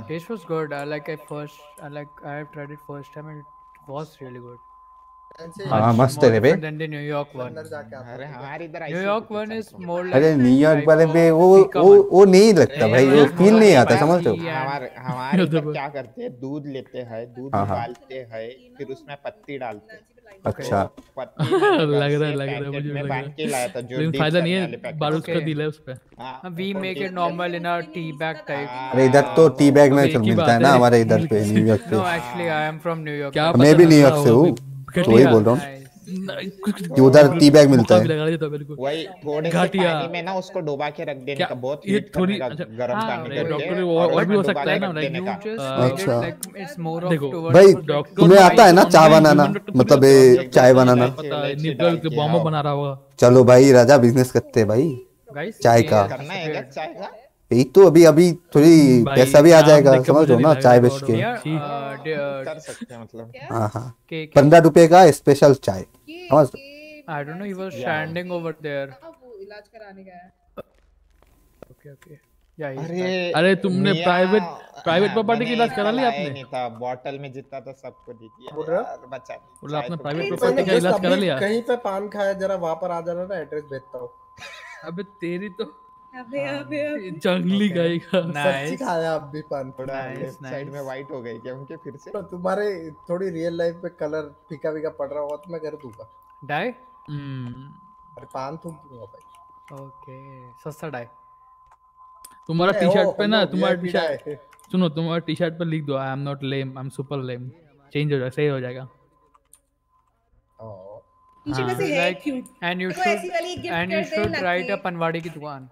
Taste was good like I first like I have tried it first time and it was really good. हां मस्त है बे। New York one. अरे हमारे इधर न्यूयॉर्क वन इज मोर। अरे न्यूयॉर्क वाले में वो वो वो नहीं लगता भाई, वो फील नहीं आता, समझ लो। हमारे हमारे क्या करते हैं दूध लेते हैं, दूध उबालते हैं फिर उसमें पत्ती डालते हैं, अच्छा लग रहा है लग रहा है मुझे लग रहा है लाया था जो फायदा नहीं है बारूद का डील है उस पे। हां we make it normal in a tea bag type. अरे इधर तो टी बैग में मिलता है ना हमारे इधर पे न्यूयॉर्क पे। No actually I am from New York, मैं भी न्यूयॉर्क से हूं तो वही बोल रहा हूं उधर टी बैग मिलता है। वही थोड़े पानी में ना उसको डुबा के रख देने का, बहुत हीट थोड़ी गरम पानी करके डॉक्टर और भी हो सकता है ना। अच्छा भाई तुम्हें आता है ना चाय बनाना, मतलब चाय बनाना बना रहा होगा। चलो भाई राजा बिजनेस करते हैं भाई चाय का, यही तो अभी अभी थोड़ी पैसा भी आ जाएगा समझो ना चाय बेच के। मतलब हाँ हाँ पंद्रह रुपए का स्पेशल चाय। I don't know he was standing over there. इलाज कराने गया है। Okay okay. अरे अरे तुमने प्राइवेट प्राइवेट प्रॉपर्टी की इलाज करा लिया आपने? नहीं था, बोतल में जितना था सबको दी दिया बच्चा। बोला आपने प्राइवेट प्रॉपर्टी का इलाज करा लिया? कहीं पे पान खाया जरा वहां पर आ जाना ना, एड्रेस भेजता हूँ। अबे तेरी तो अबे अबे जंगली गाय का सच्ची खाया आप भी पान। थोड़ा साइड में व्हाइट हो गई क्या उनके फिर से? तुम्हारे थोड़ी रियल लाइफ में कलर फीका फीका पड़ रहा होगा तो मैं कर दूंगा डाई। अरे पान तुम दूंगा भाई। ओके सस्ता डाई। तुम्हारा टी शर्ट पे ना तुम्हारा टी शर्ट सुनो तुम्हारा टी शर्ट पे लिख दो I am not lame I am super lame. Change हो जाएगा सही हो जाएगा। टी शर्ट वैसे है cute. And you should and you should write a पनवाड़ी की दुकान।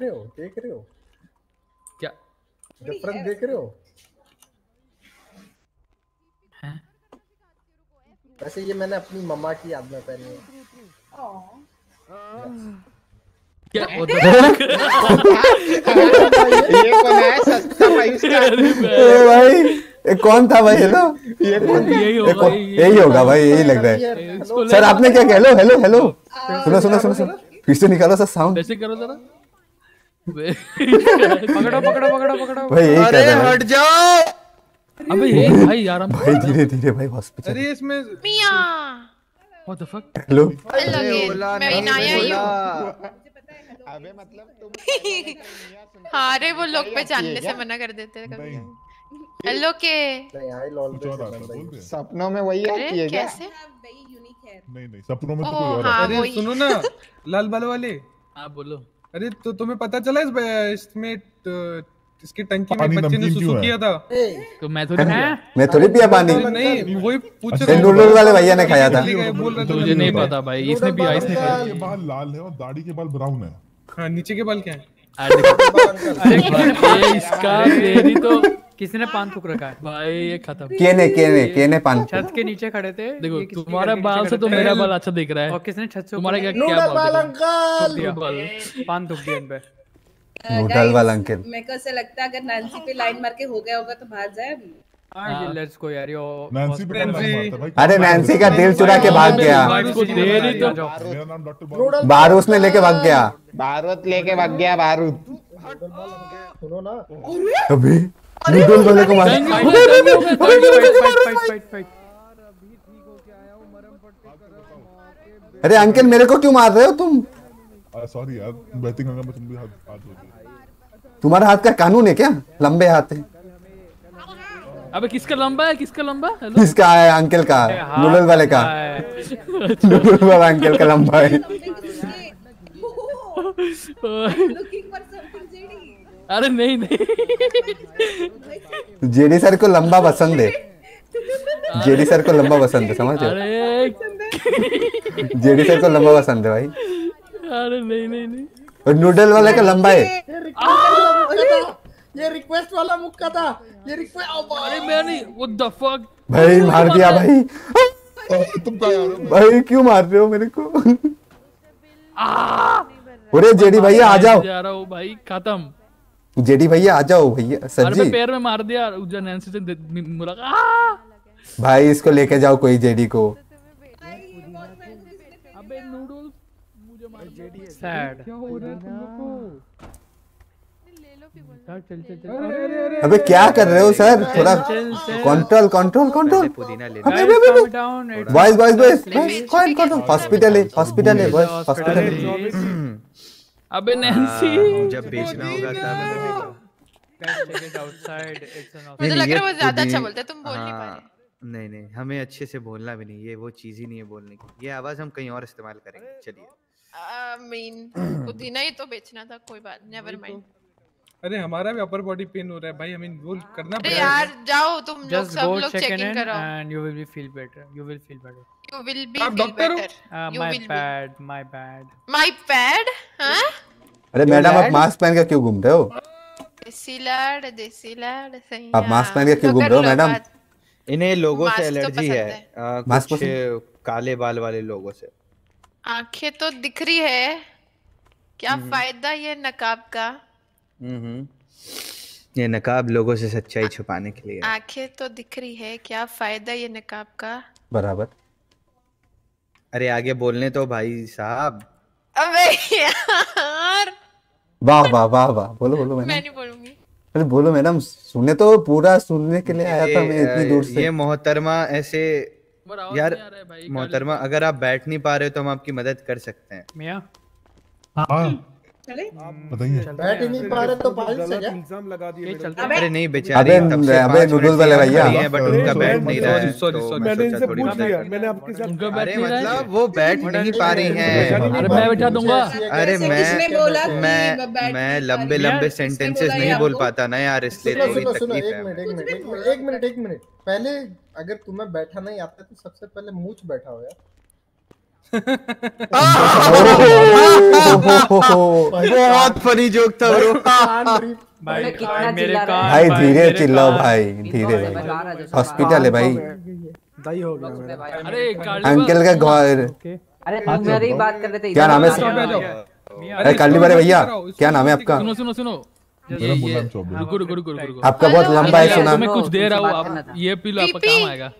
देख रहे हो देख रहे हो क्या डिफरेंस देख रहे हो? हैं वैसे ये मैंने अपनी मम्मा की याद में पहनी है। ओह क्या होता है ये कौन है सस्ता मायूस का? ए भाई ये कौन था भाई? हेलो ये कौन यही होगा यही होगा भाई यही लग रहा है। सर आपने क्या कहा? हेलो हेलो हेलो सुनो सुनो सुनो सुनो फिर से निकालो सर साउंड। ऐसे करो जरा पकड़ो पकड़ो पकड़ो पकड़ो भाई। अरे हट जाओ अबे ये भाई यार भाई धीरे धीरे भाई हॉस्पिटल। अरे इसमें मियां व्हाट द फक। हेलो मैं नाया हूं अबे मतलब तुम हारे वो लोग पे जानने से मना कर देते हैं कभी। हेलो के सपनों में वही आती है क्या? नहीं नहीं सपनों में तो कोई और। अरे सुनो ना लाल बाल वाले आप बोलो। अरे तो तुम्हें पता चला इसमें इसकी टंकी में बच्चे ने सुसु किया था तो मैं थोड़ी मैं थोड़ी पिया पानी। नहीं वही पूछ रहे नूडल वाले भैया ने खाया था। मुझे नहीं पता भाई इसने भी आइस ने खाया। बाल लाल है और दाढ़ी के बाल ब्राउन है। हाँ नीचे के बाल क्या है? अरे इसका तेरी तो किसने पान थूक रखा है भाई? ये खत्म केने केने केने पान छत के नीचे खड़े थे। देखो तुम्हारा बाल से तो मेरा बाल अच्छा दिख रहा है। और किसने छत से तुम्हारा क्या क्या बाल पान थूक दिया इन पे? नूडल वाला अंकल मेरे को ऐसा लगता है अगर नांसी पे लाइन मार के हो गया होगा तो भाग जाए। हां लेट्स गो यार यो नांसी पे मारता भाई। अरे नांसी का दिल चुरा के भाग गया। मेरा नाम डॉक्टर बारूद बारूद ने लेके भाग गया। बारूद लेके भाग गया बारूद। सुनो ना अबे नूडल वाले को मार। अरे अंकल मेरे को क्यों मार रहे हो तुम? सॉरी यार बैटिंग करने में तुम भी हाथ हाथ हो गए। तुम्हारा हाथ का कानून है क्या? लंबे हाथ है। अबे किसका लंबा है किसका लंबा? हेलो इसका है अंकल का नूडल वाले का। नूडल वाला अंकल का लंबा है। अरे नहीं नहीं जेडी सर को लंबा पसंद है। जेडी सर को लंबा पसंद है समझ रहे हो? जेडी सर को लंबा पसंद है भाई। अरे नहीं नहीं नहीं और नूडल वाले का लंबा है। ये रिक्वेस्ट वाला मुक्का था ये रिक्वेस्ट। अरे मैं नहीं व्हाट द फक भाई मार दिया भाई। तुम क्या यार भाई क्यों मार रहे हो मेरे को? अरे जेडी भैया आ जाओ जा रहा हूं भाई खत्म। जेडी भैया आ जाओ भैया सर जी। अरे पैर में मार दिया उजा नैंसी से मुलाकात। भाई इसको लेके जाओ कोई जेडी को। अबे नूडल सैड क्या हो रहा है तुम लोग को? ले लो फिर बोल चल चल चल। अबे क्या कर रहे हो सर? थोड़ा कंट्रोल कंट्रोल कंट्रोल। अबे डाउन बॉयज बॉयज बॉयज कौन कौन हॉस्पिटल है हॉस्पिटल है बॉयज हॉस्पिटल। अबे नैंसी जब बेचना होगा तब मुझे लग रहा है वो ज्यादा अच्छा बोलते तुम बोल नहीं पाए। नहीं नहीं हमें अच्छे से बोलना भी नहीं, ये वो चीज ही नहीं है बोलने की, ये आवाज हम कहीं और इस्तेमाल करेंगे। चलिए पुदीना ही तो बेचना था, कोई बात नेवर माइंड। अरे हमारा भी अपर बॉडी पेन हो रहा है भाई, आई मीन वो करना पड़ेगा यार। जाओ तुम लोग सब लोग चेकिंग कराओ and you will be feel better, you will feel better, you will be feel better. My bad my bad my bad. हां अरे मैडम आप मास्क पहन के क्यों घूम रहे हो? देसी लाड़ देसी लाड़ सही है, आप मास्क पहन के क्यों घूम रहे हो मैडम? इन्हें लोगों से एलर्जी है, मास्क काले बाल वाले लोगों से। आंखें तो दिख रही है, क्या फायदा ये नकाब का। हम्म ये नकाब लोगों से सच्चाई छुपाने के लिए। आंखें तो दिख रही है, क्या फायदा ये नकाब का। बराबर। अरे आगे बोलने तो भाई साहब। अबे यार वाह वाह वाह वाह, बोलो बोलो। मैं नहीं बोलूंगी। अरे बोलो मैडम, सुने तो, पूरा सुनने के लिए आया था मैं इतनी दूर से। ये मोहतरमा ऐसे यार, मोहतरमा अगर आप बैठ नहीं पा रहे हो तो हम आपकी मदद कर सकते हैं। मियां चले बताइए, बैठ नहीं पा रहे तो फाइल से इंतजाम लगा दिए। अरे नहीं बेचारे तब से अबे नूडल वाले भैया ये बट उनका बैठ नहीं रहा है, तो मैंने इनसे पूछ लिया, मैंने आपके साथ उनका बैठ नहीं रहा है मतलब वो बैठ नहीं पा रही हैं। अरे मैं बैठा दूंगा। अरे मैं मैं लंबे लंबे सेंटेंसेस नहीं बोल पाता ना यार, इसलिए थोड़ी तकलीफ है। एक मिनट एक मिनट पहले, अगर तुम्हें बैठा नहीं आता तो सबसे पहले मूंछ बैठा हो यार। बहुत फनी जोक था भाई, भाई धीरे चिल्लाओ भाई, धीरे भाई हॉस्पिटल है भाई। अरे अंकल का घर। अरे तुम्हारी बात कर रहे थे, क्या नाम है? अरे काली बारे भैया क्या नाम है आपका? सुनो सुनो सुनो रुको रुको रुको, आपका बहुत लंबा है सुना, मैं कुछ दे रहा हूँ, ये पी लो आपका काम आएगा।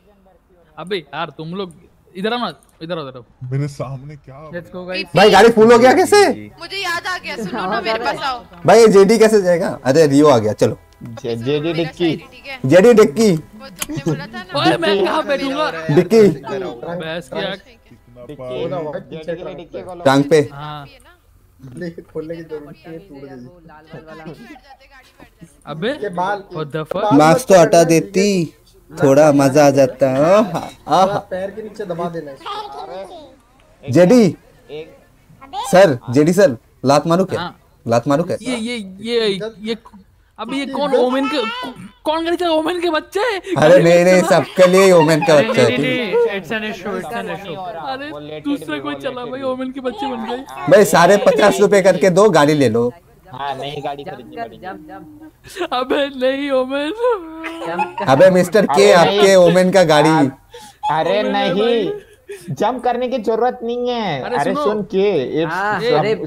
अबे यार तुम लोग इधर आओ, इधर उधर मेरे सामने क्या भाई, भाई गाड़ी फुल हो गया कैसे? मुझे याद आ गया, सुनो ना मेरे पास आओ भाई। जेडी कैसे जाएगा? अरे रियो आ गया, चलो जेडी डिक्की, जेडी डिक्की तुमने बोला था ना। और मैं कहां बैठूंगा? डिक्की बस क्या कितना टांग पे खोलने की जरूरत है, टूट गई। अबे मास्क तो हटा देती, थोड़ा मजा आ जाता है। आहा पैर के नीचे दबा देना। जेडी सर, जेडी सर लात मारू क्या? लात मारू क्या? ये ये ये ये अब ये कौन ओमेन के कौन करता है? ओमेन के बच्चे। अरे नहीं नहीं सबके लिए ओमेन का बच्चा है। It's an issue, it's an issue. अरे दूसरा कोई चला भाई, ओमेन के बच्चे बन गए भाई। सारे पचास रुपए करके दो, गाड़ी ले लो। हाँ नहीं गाड़ी खरीदनी पड़ेगी। अबे नहीं ओमेन, अबे मिस्टर के आपके ओमेन का गाड़ी। अरे नहीं जंप करने की जरूरत नहीं है। अरे सुन के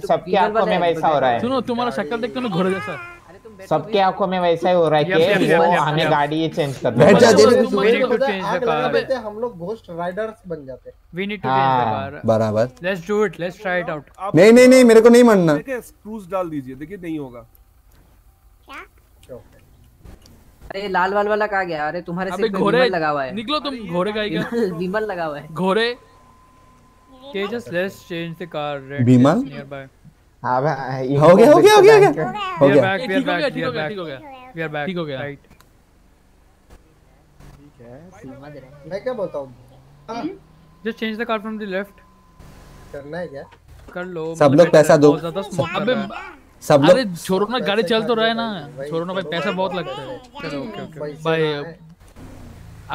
सबके आंखों में वैसा हो रहा है। सुनो तुम्हारा शक्ल देखते हो ना घोड़े जैसा, सबके आंखों में वैसा ही हो रहा है कि हमें गाड़ी चेंज करना है। हम लोग घोस्ट राइडर्स बन जाते हैं। बराबर, let's do it, let's try it out. नहीं नहीं नहीं मेरे को नहीं मानना। स्क्रूज डाल दीजिए, देखिए नहीं होगा। अरे लाल वाल वाला कहाँ गया? अरे तुम्हारे सिर पे विमल लगा हुआ है, निकलो तुम घोड़े का ही। विमल लगा हुआ है घोड़े। Tejas let's change the car. Vimal हो गया हो गया हो गया हो गया हो गया ठीक हो गया ठीक हो गया ठीक हो गया वी आर बैक ठीक हो गया राइट ठीक है समझ रहे हैं। मैं क्या बताऊं, just change the car from the left. करना है क्या? कर लो सब लोग, पैसा दो सब लोग। अरे छोड़ो ना, गाड़ी चल तो रहा है ना, छोड़ो ना भाई, पैसा बहुत लगता है। चलो ओके ओके भाई,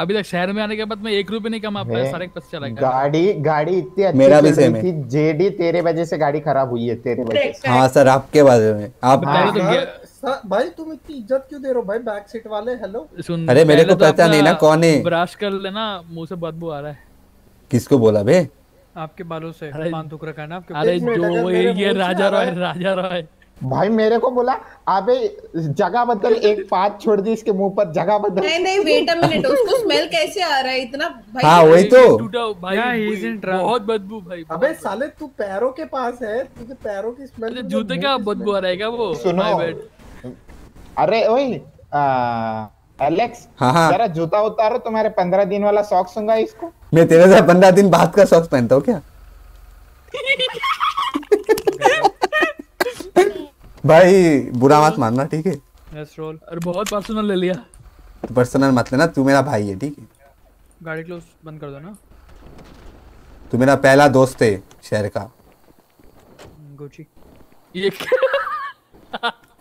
अभी तक शहर में आने के बाद मैं एक रुपए नहीं कमा पाया, सारे पैसे चला गया। गाड़ी गाड़ी इतनी अच्छी मेरा भी सेम है। जेडी तेरे वजह से गाड़ी खराब हुई है, तेरे वजह से। हाँ सर आपके वजह में। आप भाई तुम इतनी इज्जत क्यों दे रहे हो भाई बैक सीट वाले? हेलो अरे मेरे को पता नहीं ना कौन है। ब्रश कर लेना, मुँह से बदबू आ रहा है। किसको बोला बे? आपके बालों से पान टुकड़ा करना आपके। अरे जो ये राजा रॉय राजा रॉय भाई मेरे को बोला अबे जगह बदल, एक पात छोड़ दी इसके मुंह पर, जगह बदल। नहीं नहीं वेट अ मिनट, उसको स्मेल कैसे आ रहा है इतना भाई? हाँ वही तो टूटा भाई, बहुत बदबू भाई। अबे साले तू पैरों के पास है, तुझे पैरों की स्मेल, जूते का बदबू आ रहा है क्या? वो सुनो अरे ओए एलेक्स जरा जूता उतारो, तुम्हारे पंद्रह दिन वाला सॉक्स होगा इसको। मैं तेरे से पंद्रह दिन बाद का सॉक्स पहनता हूँ क्या भाई? बुरा मत मानना ठीक है। अरे बहुत पर्सनल ले लिया। तो पर्सनल मत लेना, तू मेरा भाई है ठीक है। गाड़ी क्लोज बंद कर दो ना। तू मेरा पहला दोस्त है शहर का। गुची ये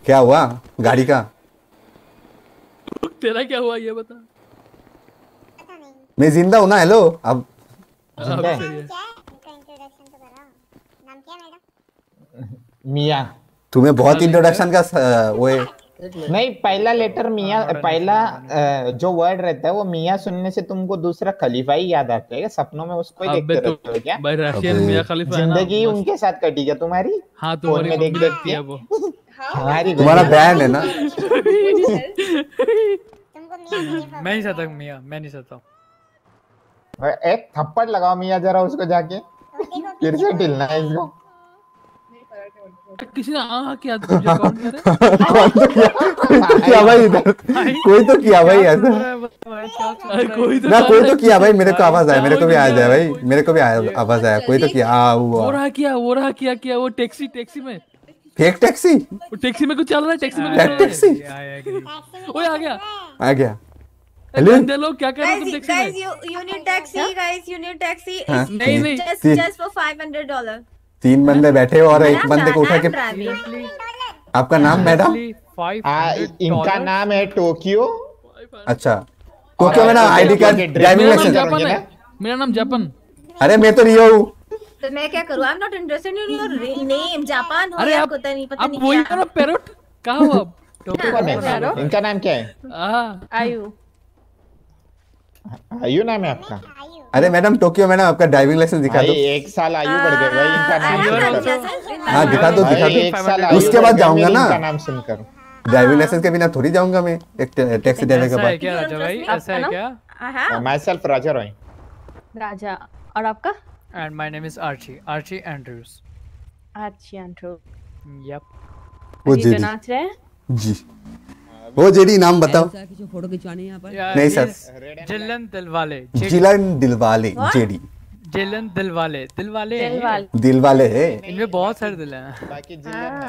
क्या हुआ गाड़ी का? तेरा क्या हुआ ये बता। मैं जिंदा हूँ ना। हेलो अब जिंदा है। मिया तुम्हें बहुत इंट्रोडक्शन का वो है। नहीं पहला लेटर मिया, पहला जो वर्ड रहता है वो मिया सुनने से तुमको दूसरा खलीफा ही याद आता है। सपनों में उसको ही देखते रहते हो क्या? भाई रशियन मिया खलीफा है ना। जिंदगी उनके साथ कटी क्या तुम्हारी? हाँ तुम्हारी में देख देखती है वो। हमारी तुम्हारा बैन है ना। मैं नहीं चाहता मिया, मैं नहीं चाहता। एक थप्पड़ लगाओ मिया जरा उसको जाके, फिर से ढिलना है इसको। किसी ने आ क्या तुझे कौन करे? कौन तो किया? कोई तो किया भाई इधर। कोई तो किया भाई ऐसा। ना कोई तो किया भाई। मेरे को आवाज आया, मेरे को भी आया जाए भाई, मेरे को भी आवाज आया। कोई तो किया वो। वो रहा किया, वो रहा किया किया वो टैक्सी टैक्सी में। Fake taxi? वो टैक्सी में कुछ चल रहा है, टैक्सी में कुछ टैक्सी। ओए आ गया, आ गया। हेलो बंदे लोग क्या कर रहे हो तुम टैक्सी में? Guys you need taxi, guys you need taxi. नहीं नहीं just just for five hundred dollars। तीन बंदे बैठे हो और एक बंदे को उठा के। आपका नाम मैडम? इनका नाम है टोक्यो। अच्छा टोक्यो में ना आईडी कार्ड, ड्राइविंग लाइसेंस। मेरा नाम जापान। अरे मैं तो रियो हूँ। तो मैं क्या करूँ? I am not interested in your name Japan. हो या पता नहीं, पता नहीं क्या। आप वही पैरोट कहाँ हो अब? टोक्यो कौन है? इनका नाम क्या है? आयु। आयु नाम है आपका? अरे मैडम टोक्यो मैडम आपका ड्राइविंग लाइसेंस दिखा दो। एक साल आयु बढ़ गया भाई इनका नाम। हाँ दिखा दो दिखा दो, उसके बाद जाऊंगा ना इनका नाम सुनकर। ड्राइविंग लाइसेंस के बिना थोड़ी जाऊंगा मैं एक टैक्सी ड्राइवर के पास। क्या राजा भाई ऐसा है क्या? Myself राजा रॉय। राजा और आपका? And my name is Archie, आर्ची एंड्रूस। आर्ची एंड्रूस। Yup. वो जी नाच रहे हैं जी। वो जेडी नाम बताओ। जो फोटो खिंचवानी यहाँ पर नहीं सर। जिलन दिलवाले। जिलन दिलवाले जेडी। जिलन दिलवाले दिलवाले दिलवाले है। इनमें बहुत सारे दिल हैं।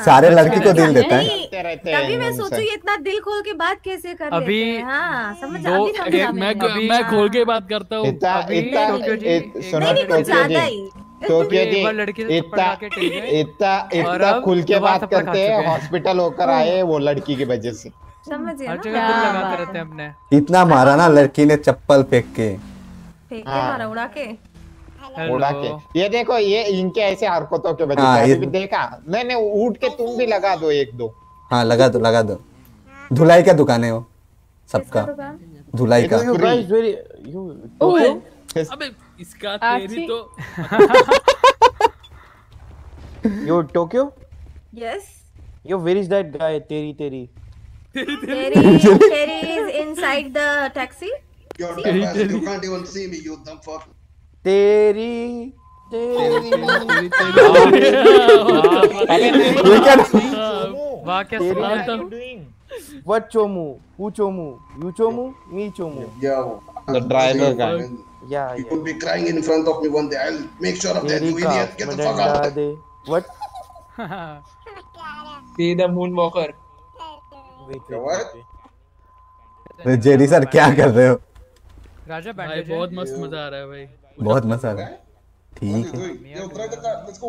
सारे लड़की को दिल देता है। तभी मैं सोचूं ये इतना दिल खोल के बात कैसे कर रहे हैं। हाँ समझ आती है। मैं मैं खोल के बात करता हूँ। इतना तो इतना इतना इतना खुल के बात करते हैं। हॉस्पिटल होकर आए वो लड़की की वजह से। समझ गए लगाते रहते हैं हमने। इतना मारा ना लड़की ने चप्पल फेंक के, फेंक के मारा उड़ा के उड़ा के। ये देखो ये इनके ऐसे हरकतों के वजह से भी देखा मैंने। उठ के तुम भी लगा दो एक दो। हाँ लगा दो लगा दो। धुलाई का दुकान है वो सबका। धुलाई का। अबे इसका तेरी तो yo Tokyo. Yes yo where is that guy? तेरी तेरी तेरी तेरी is inside the taxi. You can't even see me you dumb fuck। तेरी तेरी ये क्या वाह क्या सुनाओ तुम। व्हाट चोमू हु चोमू यू चोमू मी चोमू। या द ड्राइवर का। Yeah, you yeah. could be crying in front of me one day. I'll make sure of that. You idiot, get the fuck out. What? See the moonwalker. Wait, what? अरे JD sir क्या कर रहे हो? राजा भाई बहुत मस्त मजा आ रहा है भाई। बहुत मजा आ रहा है। ठीक है। यो try the car. Let's go.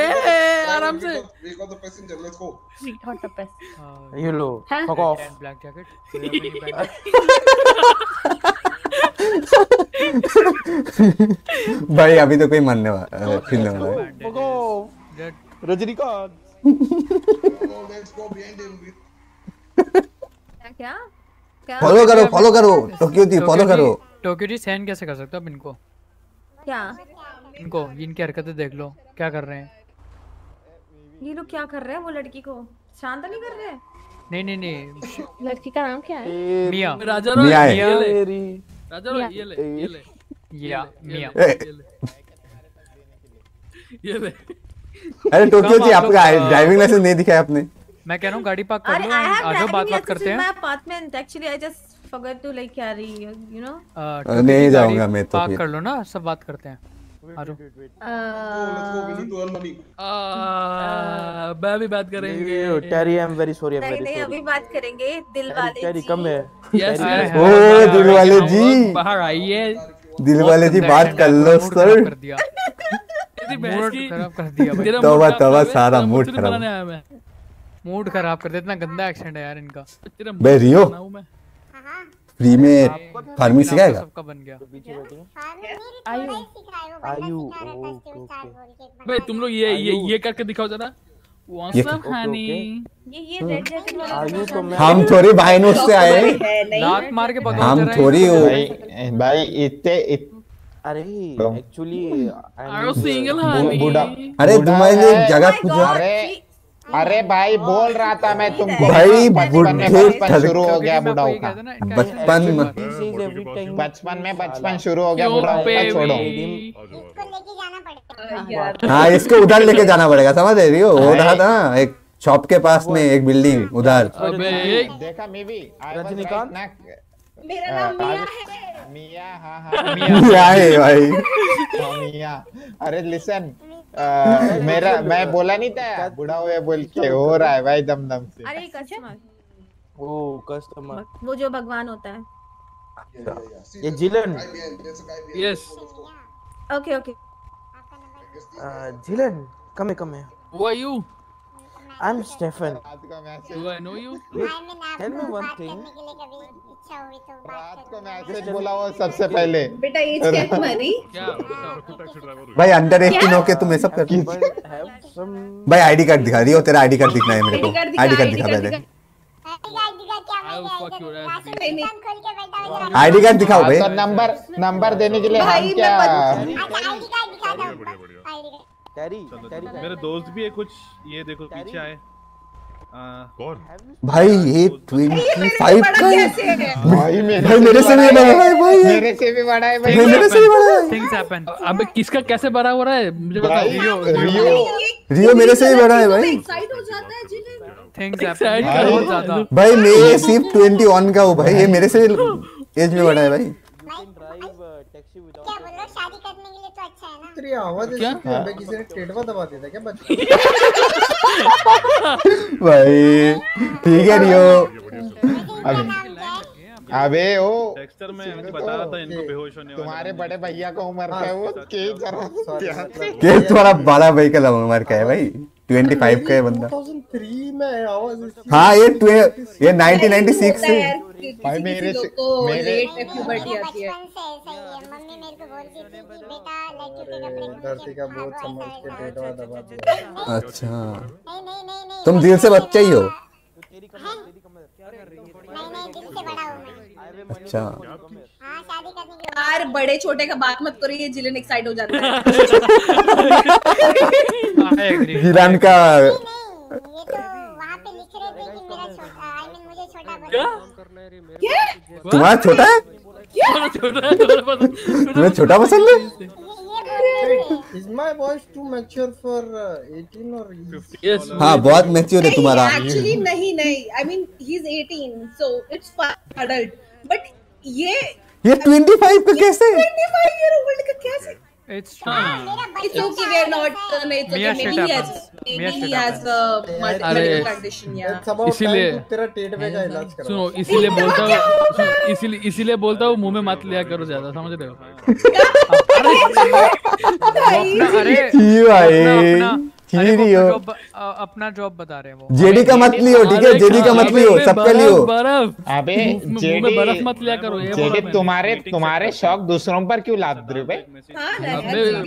Hey, आराम से। We got the passenger. Let's go. We got the passenger. You know. Fuck off. Black jacket. भाई अभी तो कोई मानने वाला फिल्म है रजनीकांत। क्या क्या फॉलो करो फॉलो करो टोक्यो जी फॉलो करो। टोक्यो जी सहन कैसे कर सकते हो अब इनको? क्या इनको इनकी हरकतें देख लो क्या कर रहे हैं ये लोग। क्या कर रहे हैं वो लड़की को शांत नहीं कर रहे। नहीं नहीं नहीं लड़की का नाम क्या है? मिया। राजा मिया राजा रो ये ले ये ले या मिया ये ले। अरे टोक्यो जी आपका ड्राइविंग लाइसेंस नहीं दिखाया आपने। मैं कह रहा हूँ गाड़ी पार्क कर लो आजो बात बात करते हैं। मैं पाथ में actually I just forgot to like क्या रही यू नो। नहीं जाऊँगा मैं तो। पार्क कर लो ना सब बात करते हैं। आरो मैं भी बात करेंगे Terry I am very sorry I am very sorry अभी बात करेंगे दिल वाले टेरी कम है यस ओ दिल वाले जी बाहर आइए दिल वाले जी बात कर लो सर खराब कर दिया भाई तौबा तौबा सारा मूड खराब मूड खराब कर दे इतना गंदा एक्सेंट है यार इनका बे रियो फ्री में फार्मी सिखाएगा सबका बन गया आयु आयु भाई तुम लोग ये ये ये करके दिखाओ जरा व्हाट्सएप हनी ये ये रेड जैकेट वाला हम थोड़ी भाई नोट से आए लात मार के बताओ हम थोड़ी भाई इतने अरे एक्चुअली अरे तुम्हारे जगह कुछ अरे अरे भाई बोल रहा था मैं तुमको भाई बचपन शुरू हो गया बुढ़ाओ का बचपन बचपन में बचपन शुरू हो गया बुढ़ाओ का छोड़ो इसको लेके जाना पड़ेगा हाँ इसको उधर लेके जाना पड़ेगा समझ रही हो उधर ना एक शॉप के पास में एक बिल्डिंग उधर देखा मैं भी रजनीकांत मेरा नाम मिया है मिया हाँ हाँ मिया है भाई मिया अरे लिसन Uh, मेरा मैं बोला नहीं था बुढ़ा हुआ बोल के हो रहा है भाई दम दम से अरे कस्टमर वो कस्टमर वो जो भगवान होता है ये जिलन यस ओके ओके जिलन कम है कम है who are you I am Stefan do I know you tell me one thing रात को मैसेज बोला वो सबसे पहले बेटा ये चेक मरी भाई अंडर एटीन हो के तुम ये सब कर भाई आईडी कार्ड दिखा रही हो तेरा आईडी कार्ड दिखना है मेरे को आईडी कार्ड दिखा पहले आईडी कार्ड दिखाओ भाई नंबर नंबर देने के लिए हम क्या आईडी कार्ड दिखा दो तेरी मेरे दोस्त भी है कुछ ये देखो पीछे आए कौन भाई ये पच्चीस का है भाई मेरे से भी बड़ा है भाई मेरे से भी बड़ा है भाई मेरे से भी बड़ा है थिंग्स हैपन अब किसका कैसे बड़ा हो रहा है मुझे बताओ रियो रियो रियो मेरे से भी बड़ा है भाई एक्साइट हो जाता है जिन्हें थिंग्स हैपन हो जाता है भाई मैं सिर्फ इक्कीस का हूं भाई ये मेरे से एज में बड़ा है भाई टैक्सी विदाउट क्या बोल रहा शादी करने के लिए तो अच्छा है ना तेरी आवाज ऐसी किसी ने टेटवा दबा देता क्या बच्चा भाई ठीक है रियो अबे ओ टेक्स्टर में मुझे बता रहा था इनको बेहोश होने वाला तुम्हारे बड़े भैया को उम्र है वो के जरा के थोड़ा बड़ा भाई का उम्र का है भाई पच्चीस का है बंदा दो हज़ार तीन में आवाज हां ये ये उन्नीस सौ छियानवे से भाई मेरे से मेरे लेट प्यूबर्टी आती है मम्मी मेरे को बोलती थी बेटा लड़की के कपड़े धरती का बहुत समझ के पेटवा दबा दिया अच्छा नहीं नहीं नहीं तुम दिल से बच्चा ही हो तेरी कमर तेरी कमर क्या कर रही है नहीं नहीं दिल से बड़ा हूं मैं अच्छा हां शादी करने के यार बड़े छोटे का बात मत करो ये जिलन एक्साइट हो जाता है आई एग्री जिलन का ये तो वहां पे लिख रहे थे कि मेरा छोटा आई मीन मुझे छोटा बना क्या? तुम्हारा छोटा है? तुम्हें छोटा पसंद है? Is my voice too mature for eighteen or yes? हाँ बहुत mature है तुम्हारा। Actually नहीं नहीं, I mean he's eighteen, so it's adult. But ये ये twenty-five का कैसे? twenty-five year old का कैसे? It's fine. It's okay. We are not. It's okay. Maybe he has. Maybe he has a medical condition. Yeah. इसीलिए तेरा TET पे का इलाज करो। सुनो इसीलिए बोलता हूँ इसीलिए इसीलिए बोलता हूँ मुंह में मत लिया करो ज्यादा समझ रहे हो? अरे अरे अपना जॉब बता रहे हैं वो। जेडी का मत लियो ठीक है जेडी का मत लियो सबका लियो। अबे जेडी बर्फ मत लिया करो ये। तुम्हारे तुम्हारे शौक दूसरों पर क्यों लाद रहे हो?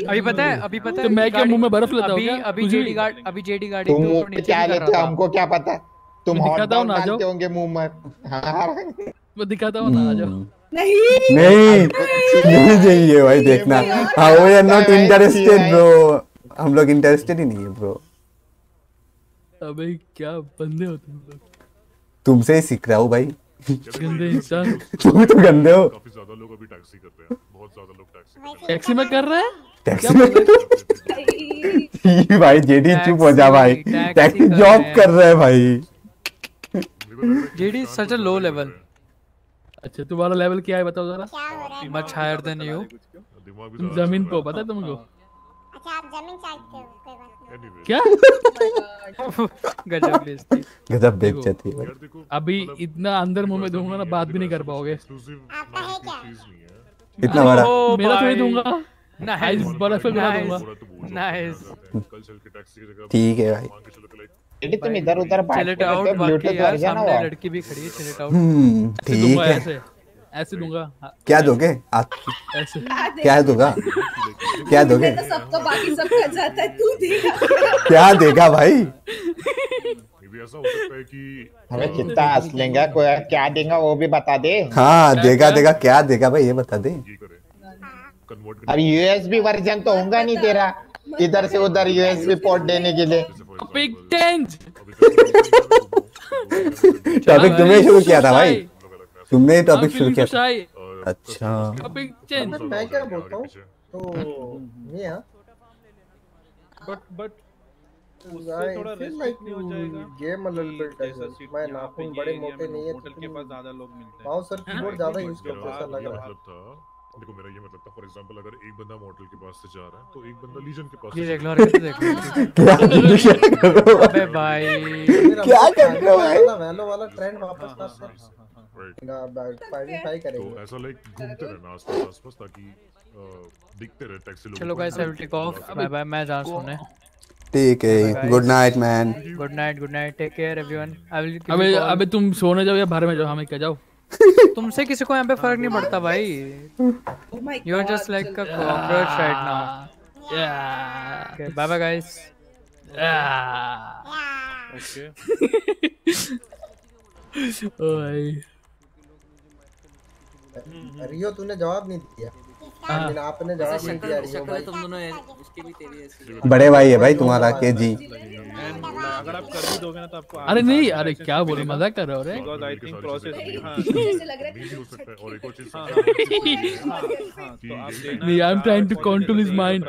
अभी पता है अभी पता है तो मैं क्या मुंह में बर्फ लेता हूँ क्या? अभी जेडी गार्ड अभी जेडी गार्ड तुम क्या लेते हो हमको क्या पता? तुम हॉट डॉग डालते होंगे मुंह में। हाँ वो दिखाता हूँ ना आ जाओ। नहीं नहीं नहीं जाइए भाई देखना। हाँ वो यार नॉट इंटरेस्टेड ब्रो हम लोग इंटरेस्टेड ही नहीं है ब्रो। अबे क्या बंदे हो तुम लोग। तुमसे ही सीख रहा हूँ भाई। गंदे इंसान तुम तो गंदे हो। काफी ज्यादा लोग अभी टैक्सी करते हैं बहुत ज्यादा लोग टैक्सी टैक्सी में कर रहे हैं टैक्सी में भाई जेडी चुप हो जा भाई टैक्सी जॉब कर रहे हैं भाई JD such a low level अच्छा तुम्हारा लेवल क्या है बताओ जरा मच हायर देन यू दिमाग भी जमीन पे पता है तुमको? अच्छा आप जमीन चाटते हो, कोई बात नहीं। क्या गजब बेइज्जती, गजब बेइज्जती है। अभी इतना अंदर मुंह में दूंगा ना बात भी नहीं कर पाओगे। आपका है क्या इतना बड़ा? मेरा तो ही दूंगा ना, है बड़ा फिर मेरा दूंगा। नाइस, ठीक है भाई। एडी तुम इधर उधर बात करते हो, ब्लूटूथ आ गया ना। लड़की भी खड़ी है, चिलेट आउट। ठीक है, ऐसे ऐसे दूंगा। क्या दोगे आप? ऐसे क्या दोगा? क्या दोगे? तो सबको बाकी सब खा जाता है, तू देगा क्या? देगा भाई, ये भी ऐसा हो सकता है कि हमें कितना हंस लेंगे। कोई क्या देगा वो भी बता दे। हां देगा देगा, क्या देगा भाई ये बता दे। अब यूएसबी वर्जन तो होगा नहीं तेरा, इधर से उधर यूएसबी पोर्ट देने के लिए। टॉपिक चेंज, टॉपिक तुमने शुरू किया था भाई, तुमने टॉपिक शुरू किया। अच्छा टॉपिक चेंज। मैं क्या बोलता हूँ तो ये है, बट बट उससे थोड़ा रिस्क नहीं हो जाएगा। गेम अलग-अलग है, मैं नाखून बड़े मोटे नहीं है, होटल के पास ज्यादा लोग मिलते हैं। पाव सर कीबोर्ड ज्यादा यूज करते हैं ऐसा लग रहा था। देखो मेरा ये मतलब था, फॉर एग्जांपल अगर एक बंदा मॉडल के पास से जा रहा है तो एक बंदा लीजन के पास से। देख लो हरकत, देख लो। अबे भाई क्या कर रहे हो भाई? वैलो वाला ट्रेंड वापस ना सर, फाइटिंग करेंगे तो ऐसा लाइक घूमते रहना आसपास ताकि दिखते रहे टैक्सी लोग। चलो guys, I will take off, bye bye. मैं जा सोने, ठीक है। Good night man, good night, good night, take care everyone. I will. अबे अबे तुम सोने जाओ या बाहर में जाओ, हमें क्या जाओ। तुमसे किसी को यहाँ पे फर्क नहीं पड़ता भाई। You are just like a cockroach right now. Yeah okay, bye bye guys. Okay ओए रियो, तूने जवाब नहीं दिया। मैंने आपने जवाब नहीं दिया रियो भाई। तुम दोनों इसकी भी तेरी है, बड़े भाई है भाई तुम्हारा के जी। अगर आप कर भी दोगे ना तो आपको। अरे नहीं, अरे क्या बोले, मजाक कर रहे हो रे। बिकॉज़ आई थिंक प्रोसेस ऐसे लग रहा है हो सकता है। और एक और चीज, हां हां तो आप देना नहीं। I am trying to control his mind.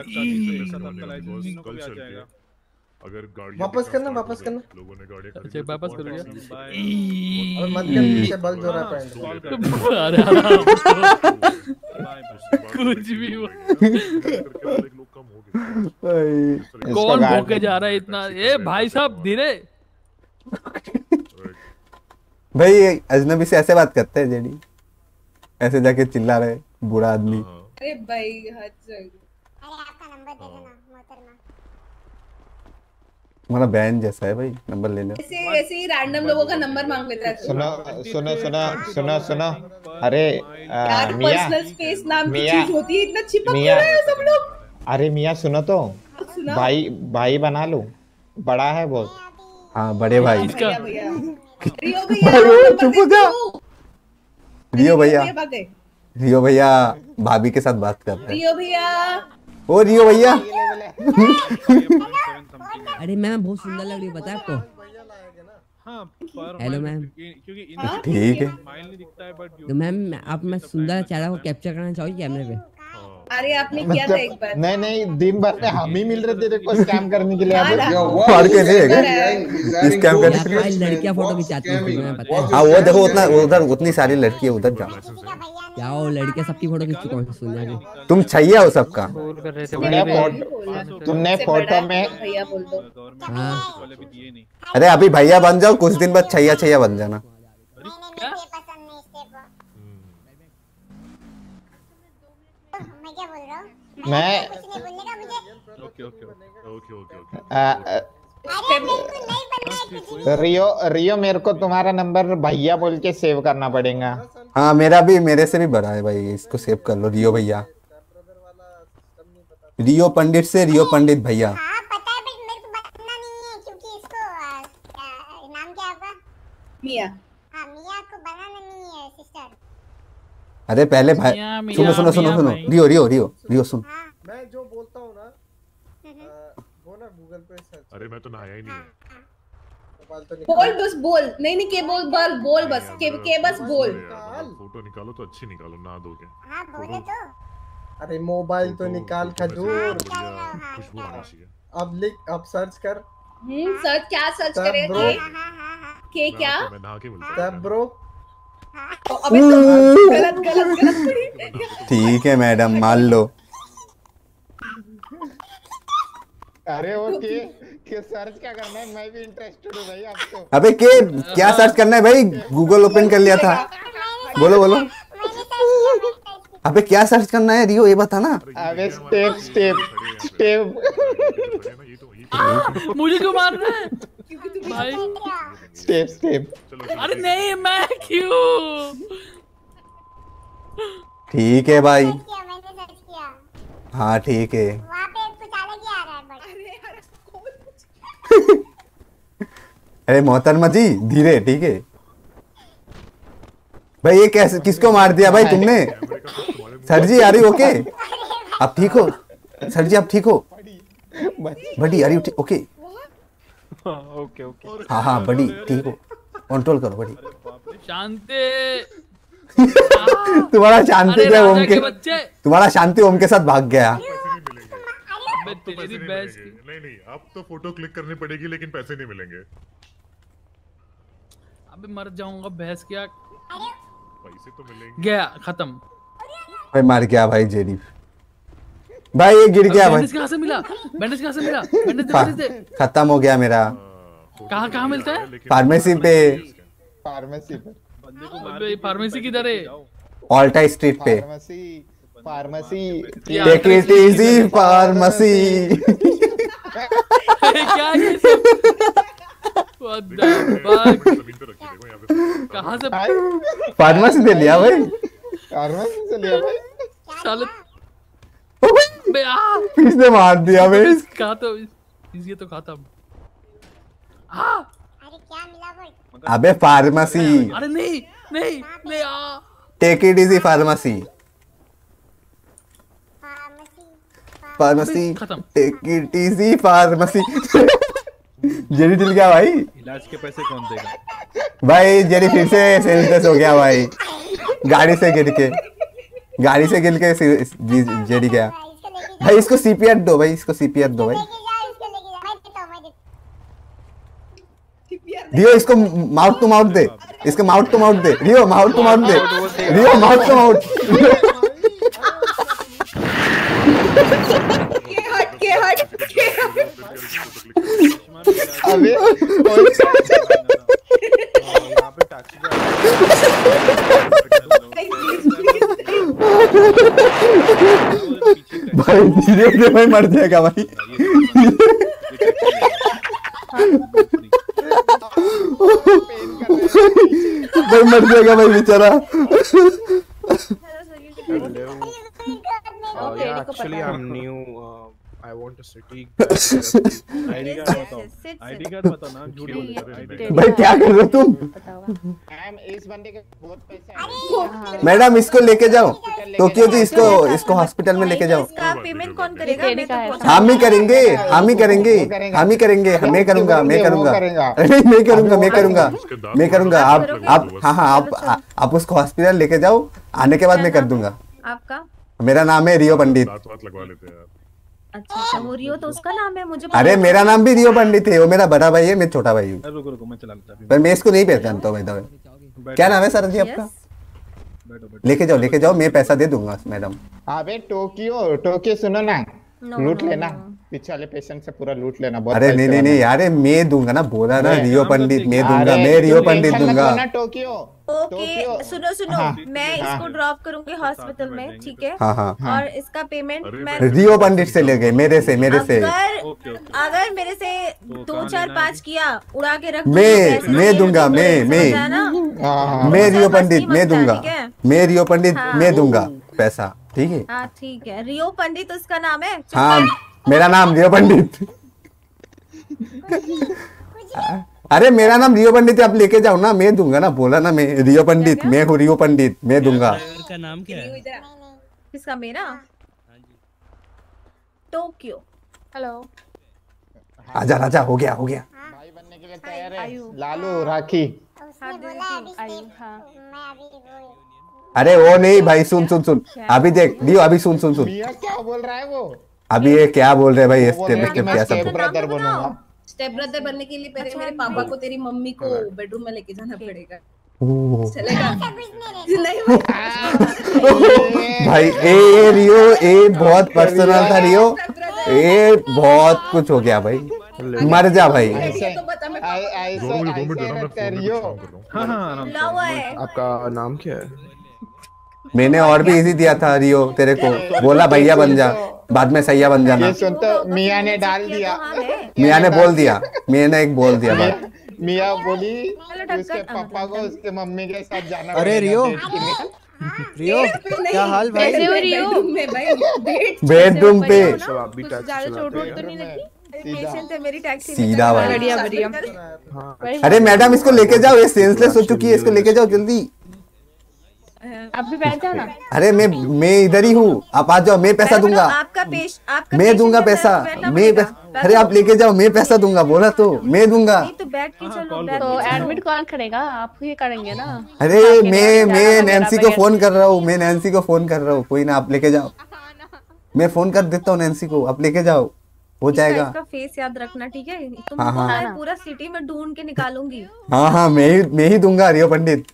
अगर गाड़ी वापस करना, वापस करना, लोगों ने गाड़ी खरीदी। अच्छा वापस कर लिया। और मत कर, पीछे बल्ब हो रहा है। कुछ भी हुआ भाई, कौन भूखे जा रहा है इतना? ए भाई साहब धीरे भाई। अजनबी से ऐसे बात करते हैं जेडी, ऐसे जाके चिल्ला रहे बुरा आदमी। अरे भाई हद से। अरे आपका नंबर दे देना मोहतरमा, हमारा बहन जैसा है भाई। नंबर ले लो, ऐसे ऐसे ही रैंडम लोगों का नंबर मांग लेता है। सुना सुना सुना सुना सुना। अरे मियां, पर्सनल स्पेस नाम की चीज होती है, इतना चिपक रहा है सब लोग। अरे मियाँ सुनो तो, भाई भाई बना लो, बड़ा है बहुत। हाँ बड़े भाई। रियो भैया, रियो भैया भाभी के साथ बात कर रहे हैं। रियो भैया, ओ रियो भैया। अरे मैम बहुत सुंदर लग रही है, बताए आपको? हेलो मैम, ठीक है तो मैम आप मैं सुंदर चेहरा को कैप्चर करना चाहोगी कैमरे पे? अरे आपने किया था एक बार। नहीं नहीं, दिन भर में हम ही मिल रहे थे को स्कैम करने के लिए। फाड़ के नहीं स्कैम करने के लिए लड़कियां फोटो खिंचाती हैं, पता है? हां वो देखो, उतना उधर उतनी सारी लड़कियां उधर जा। क्या वो लड़कियां सबकी फोटो खींच चुका है? सुन जाके तुम चाहिए हो सबका। तुमने फोटो में भैया बोल दो। हां अरे अभी भैया बन जाओ, कुछ दिन बाद छैया छैया बन जाना। मैं okay okay okay okay. Rio Rio मेरे को तुम्हारा नंबर भैया बोल के सेव करना पड़ेगा। हाँ मेरा भी, मेरे से भी बड़ा है भाई, इसको सेव कर लो। रियो भैया, रियो पंडित से रियो पंडित भैया। हाँ पता है, मेरे को बताना नहीं है क्योंकि इसको नाम क्या है? मिया। हाँ मिया को बनाना नहीं है सिस्टर। अरे पहले भाई सुनो सुनो सुनो सुनो रियो रियो रियो रियो सुन। मैं जो बोलता हूं ना वो ना गूगल पे सर्च। अरे मैं तो नहाया ही नहीं है। बोल बस बोल, नहीं नहीं के बोल बोल बोल बस के के बस बोल। फोटो निकालो तो अच्छी निकालो ना, दोगे? हां बोले तो। अरे मोबाइल तो निकाल खजूर। अब लिख, अब सर्च कर। हम सर्च क्या सर्च करेंगे? के क्या तब ब्रो? तो अबे तो गलत गलत गलत। ठीक है मैडम, मान लो। अरे वो के के सर्च क्या करना है, मैं भी इंटरेस्टेड हूं भाई आपको। अबे के क्या सर्च करना है भाई, गूगल ओपन कर लिया था। बोलो बोलो अबे क्या सर्च करना है रियो, ये बता ना। अबे स्टेप स्टेप स्टेप। मुझे क्यों मार रहा है भाई? Step step. अरे नहीं मैं क्यों। ठीक है भाई मैंने सर्च किया। हाँ ठीक है। अरे मोहतरमा जी धीरे, ठीक है भाई। ये कैसे किसको मार दिया भाई तुमने? Sir ji are you okay? आप ठीक हो सर जी? आप ठीक हो buddy? Are you okay? Okay okay हाँ हाँ बड़ी ठीक हो, कंट्रोल करो बड़ी। शांति तुम्हारा शांति क्या ओम के, तुम्हारा शांति ओम के साथ भाग गया। तो पैसे नहीं, नहीं, नहीं नहीं आप तो फोटो क्लिक करनी पड़ेगी लेकिन पैसे नहीं मिलेंगे। अबे मर जाऊंगा भैंस क्या। पैसे तो मिलेंगे। गया खत्म भाई, मार गया भाई जेरी भाई। ये गिर गया भाई। कहाँ से मिला बैंडेज? कहाँ से मिला बैंडेज? खत्म हो गया मेरा। कहाँ कहाँ मिलता है? फार्मेसी पे। फार्मेसी पे? फार्मेसी किधर है? ऑल्टा स्ट्रीट पे। Pharmacy. Take it easy pharmacy. क्या ये सब? कहाँ से? फार्मेसी से लिया भाई। फार्मेसी से लिया भाई। साले इसने मार दिया भाई। खाता इसके तो खाता। हाँ अरे क्या मिला भाई? अबे फार्मेसी। अरे नहीं नहीं नहीं। Take it easy pharmacy. Pharmacy take it easy pharmacy. Jerry चल गया भाई। इलाज के पैसे कौन देगा भाई? जेरी फिर से सेंसलेस हो गया भाई, गाड़ी से गिर के। गाड़ी से गिर के जेरी गया भाई। इसको सीपीआर दो भाई, इसको सीपीआर दो भाई। रियो इसको माउथ टू माउथ दे, इसको माउथ टू माउथ दे रियो, माउथ टू माउथ दे रियो, माउथ टू माउथ। अबे भाई धीरे धीरे भाई मर जाएगा भाई। भाई मर जाएगा भाई बेचारा। I want a city ID card बताओ, आईडी कार्ड बताओ ना। झूठ बोल रहे हो भाई, क्या कर रहे हो तुम? मैम इस बंदे के बहुत पैसा है। मैडम इसको लेके जाओ टोक्यो जी, इसको इसको हॉस्पिटल में लेके जाओ। इसका पेमेंट कौन करेगा? हम ही करेंगे, हम ही करेंगे, हम ही करेंगे। मैं करूंगा मैं करूंगा मैं करूंगा मैं करूंगा मैं करूंगा। आप आप हाँ हाँ आप आप उसको हॉस्पिटल लेके जाओ, आने के बाद मैं कर दूंगा। आपका? मेरा नाम है रियो पंडित। अच्छा वो रियो तो उसका नाम है मुझे। अरे मेरा नाम भी रियो पंडित है, वो मेरा बड़ा भाई है, मैं छोटा भाई हूँ। रुको रुको मैं चलाता हूँ, पर मैं इसको नहीं पहचानता हूँ। क्या नाम है सर जी आपका? लेके जाओ लेके जाओ, मैं पैसा दे दूंगा मैडम। अबे टोक्यो टोक्यो सुनो ना, लूट लेना पीछे वाले पेशेंट से पूरा लूट लेना। अरे नहीं नहीं नहीं यार मैं दूंगा ना, बोला ना रियो पंडित मैं दूंगा, मैं रियो पंडित दूंगा। टोक्यो ओके सुनो सुनो हाँ, मैं इसको ड्रॉप करूंगी हॉस्पिटल में, ठीक है? हाँ, हाँ, और इसका पेमेंट मैं रियो पंडित से ले गए, मेरे से मेरे से अगर, ओके, ओके। अगर मेरे से तो दो चार पाँच किया उड़ा के रख, मैं मैं दूंगा मैं मैं मैं रियो पंडित मैं दूंगा, मैं रियो पंडित मैं दूंगा पैसा, ठीक है? हाँ ठीक है रियो पंडित उसका नाम है। हाँ मेरा नाम रियो पंडित। अरे मेरा नाम रियो पंडित है, आप लेके जाओ ना, मैं दूंगा ना, बोला ना मैं रियो पंडित, मैं हूँ रियो पंडित, मैं दूंगा। इसका नाम क्या है? किसका? मेरा टोक्यो। हेलो आजा आजा, हो गया हो गया भाई, बनने के लिए तैयार है लालू राखी। अरे वो नहीं भाई, सुन सुन सुन अभी देख रियो, अभी सुन सुन सुन क्या बोल रहा है वो। अभी ये क्या बोल रहे भाई, क्या सब स्टेप ब्रदर बनने के लिए पहले अच्छा, मेरे पापा को तेरी मम्मी को बेडरूम में लेके जाना पड़ेगा। चलेगा? नहीं भाई ए रियो ए बहुत पर्सनल था रियो। ये बहुत कुछ हो गया भाई, मर जा भाई। आपका नाम क्या है? मैंने और भी इजी दिया था रियो, तेरे को बोला भैया बन जा, बाद में सैया बन जाना। ये सुनता मिया ने डाल दिया, मिया ने बोल दिया, मैंने एक बोल दिया। मिया बोली उसके पापा को उसके मम्मी के साथ जाना। अरे रियो रियो क्या हाल भाई? बेडरूम पे मेरी टैक्सी सीधा भाई। बढ़िया बढ़िया। अरे मैडम इसको लेके जाओ, ये सेंसलेस हो चुकी है, इसको लेके जाओ जल्दी। आप भी बैठ जाओ ना। अरे मैं मैं इधर ही हूँ, आप आ जाओ, मैं पैसा दूंगा। आपका पेश, आपका मैं दूंगा पैसा, मैं। अरे आप लेके जाओ, मैं पैसा दूंगा बोला तो, मैं दूंगा। तो बैठ के चलो, तो एडमिट कौन करेगा? आप ही करेंगे ना। अरे मैं मैं नैन्सी को फोन कर रहा हूँ, मैं नैन्सी को फोन कर रहा हूँ। कोई ना, आप लेके जाओ, मैं फोन कर देता हूँ नैन्सी को, आप लेके जाओ, हो जाएगा। इसका फेस याद रखना, ठीक है? तुमको मैं पूरा सिटी में ढूंढ के निकालूंगी। हाँ हाँ, मैं ही मैं ही दूंगा रियो पंडित।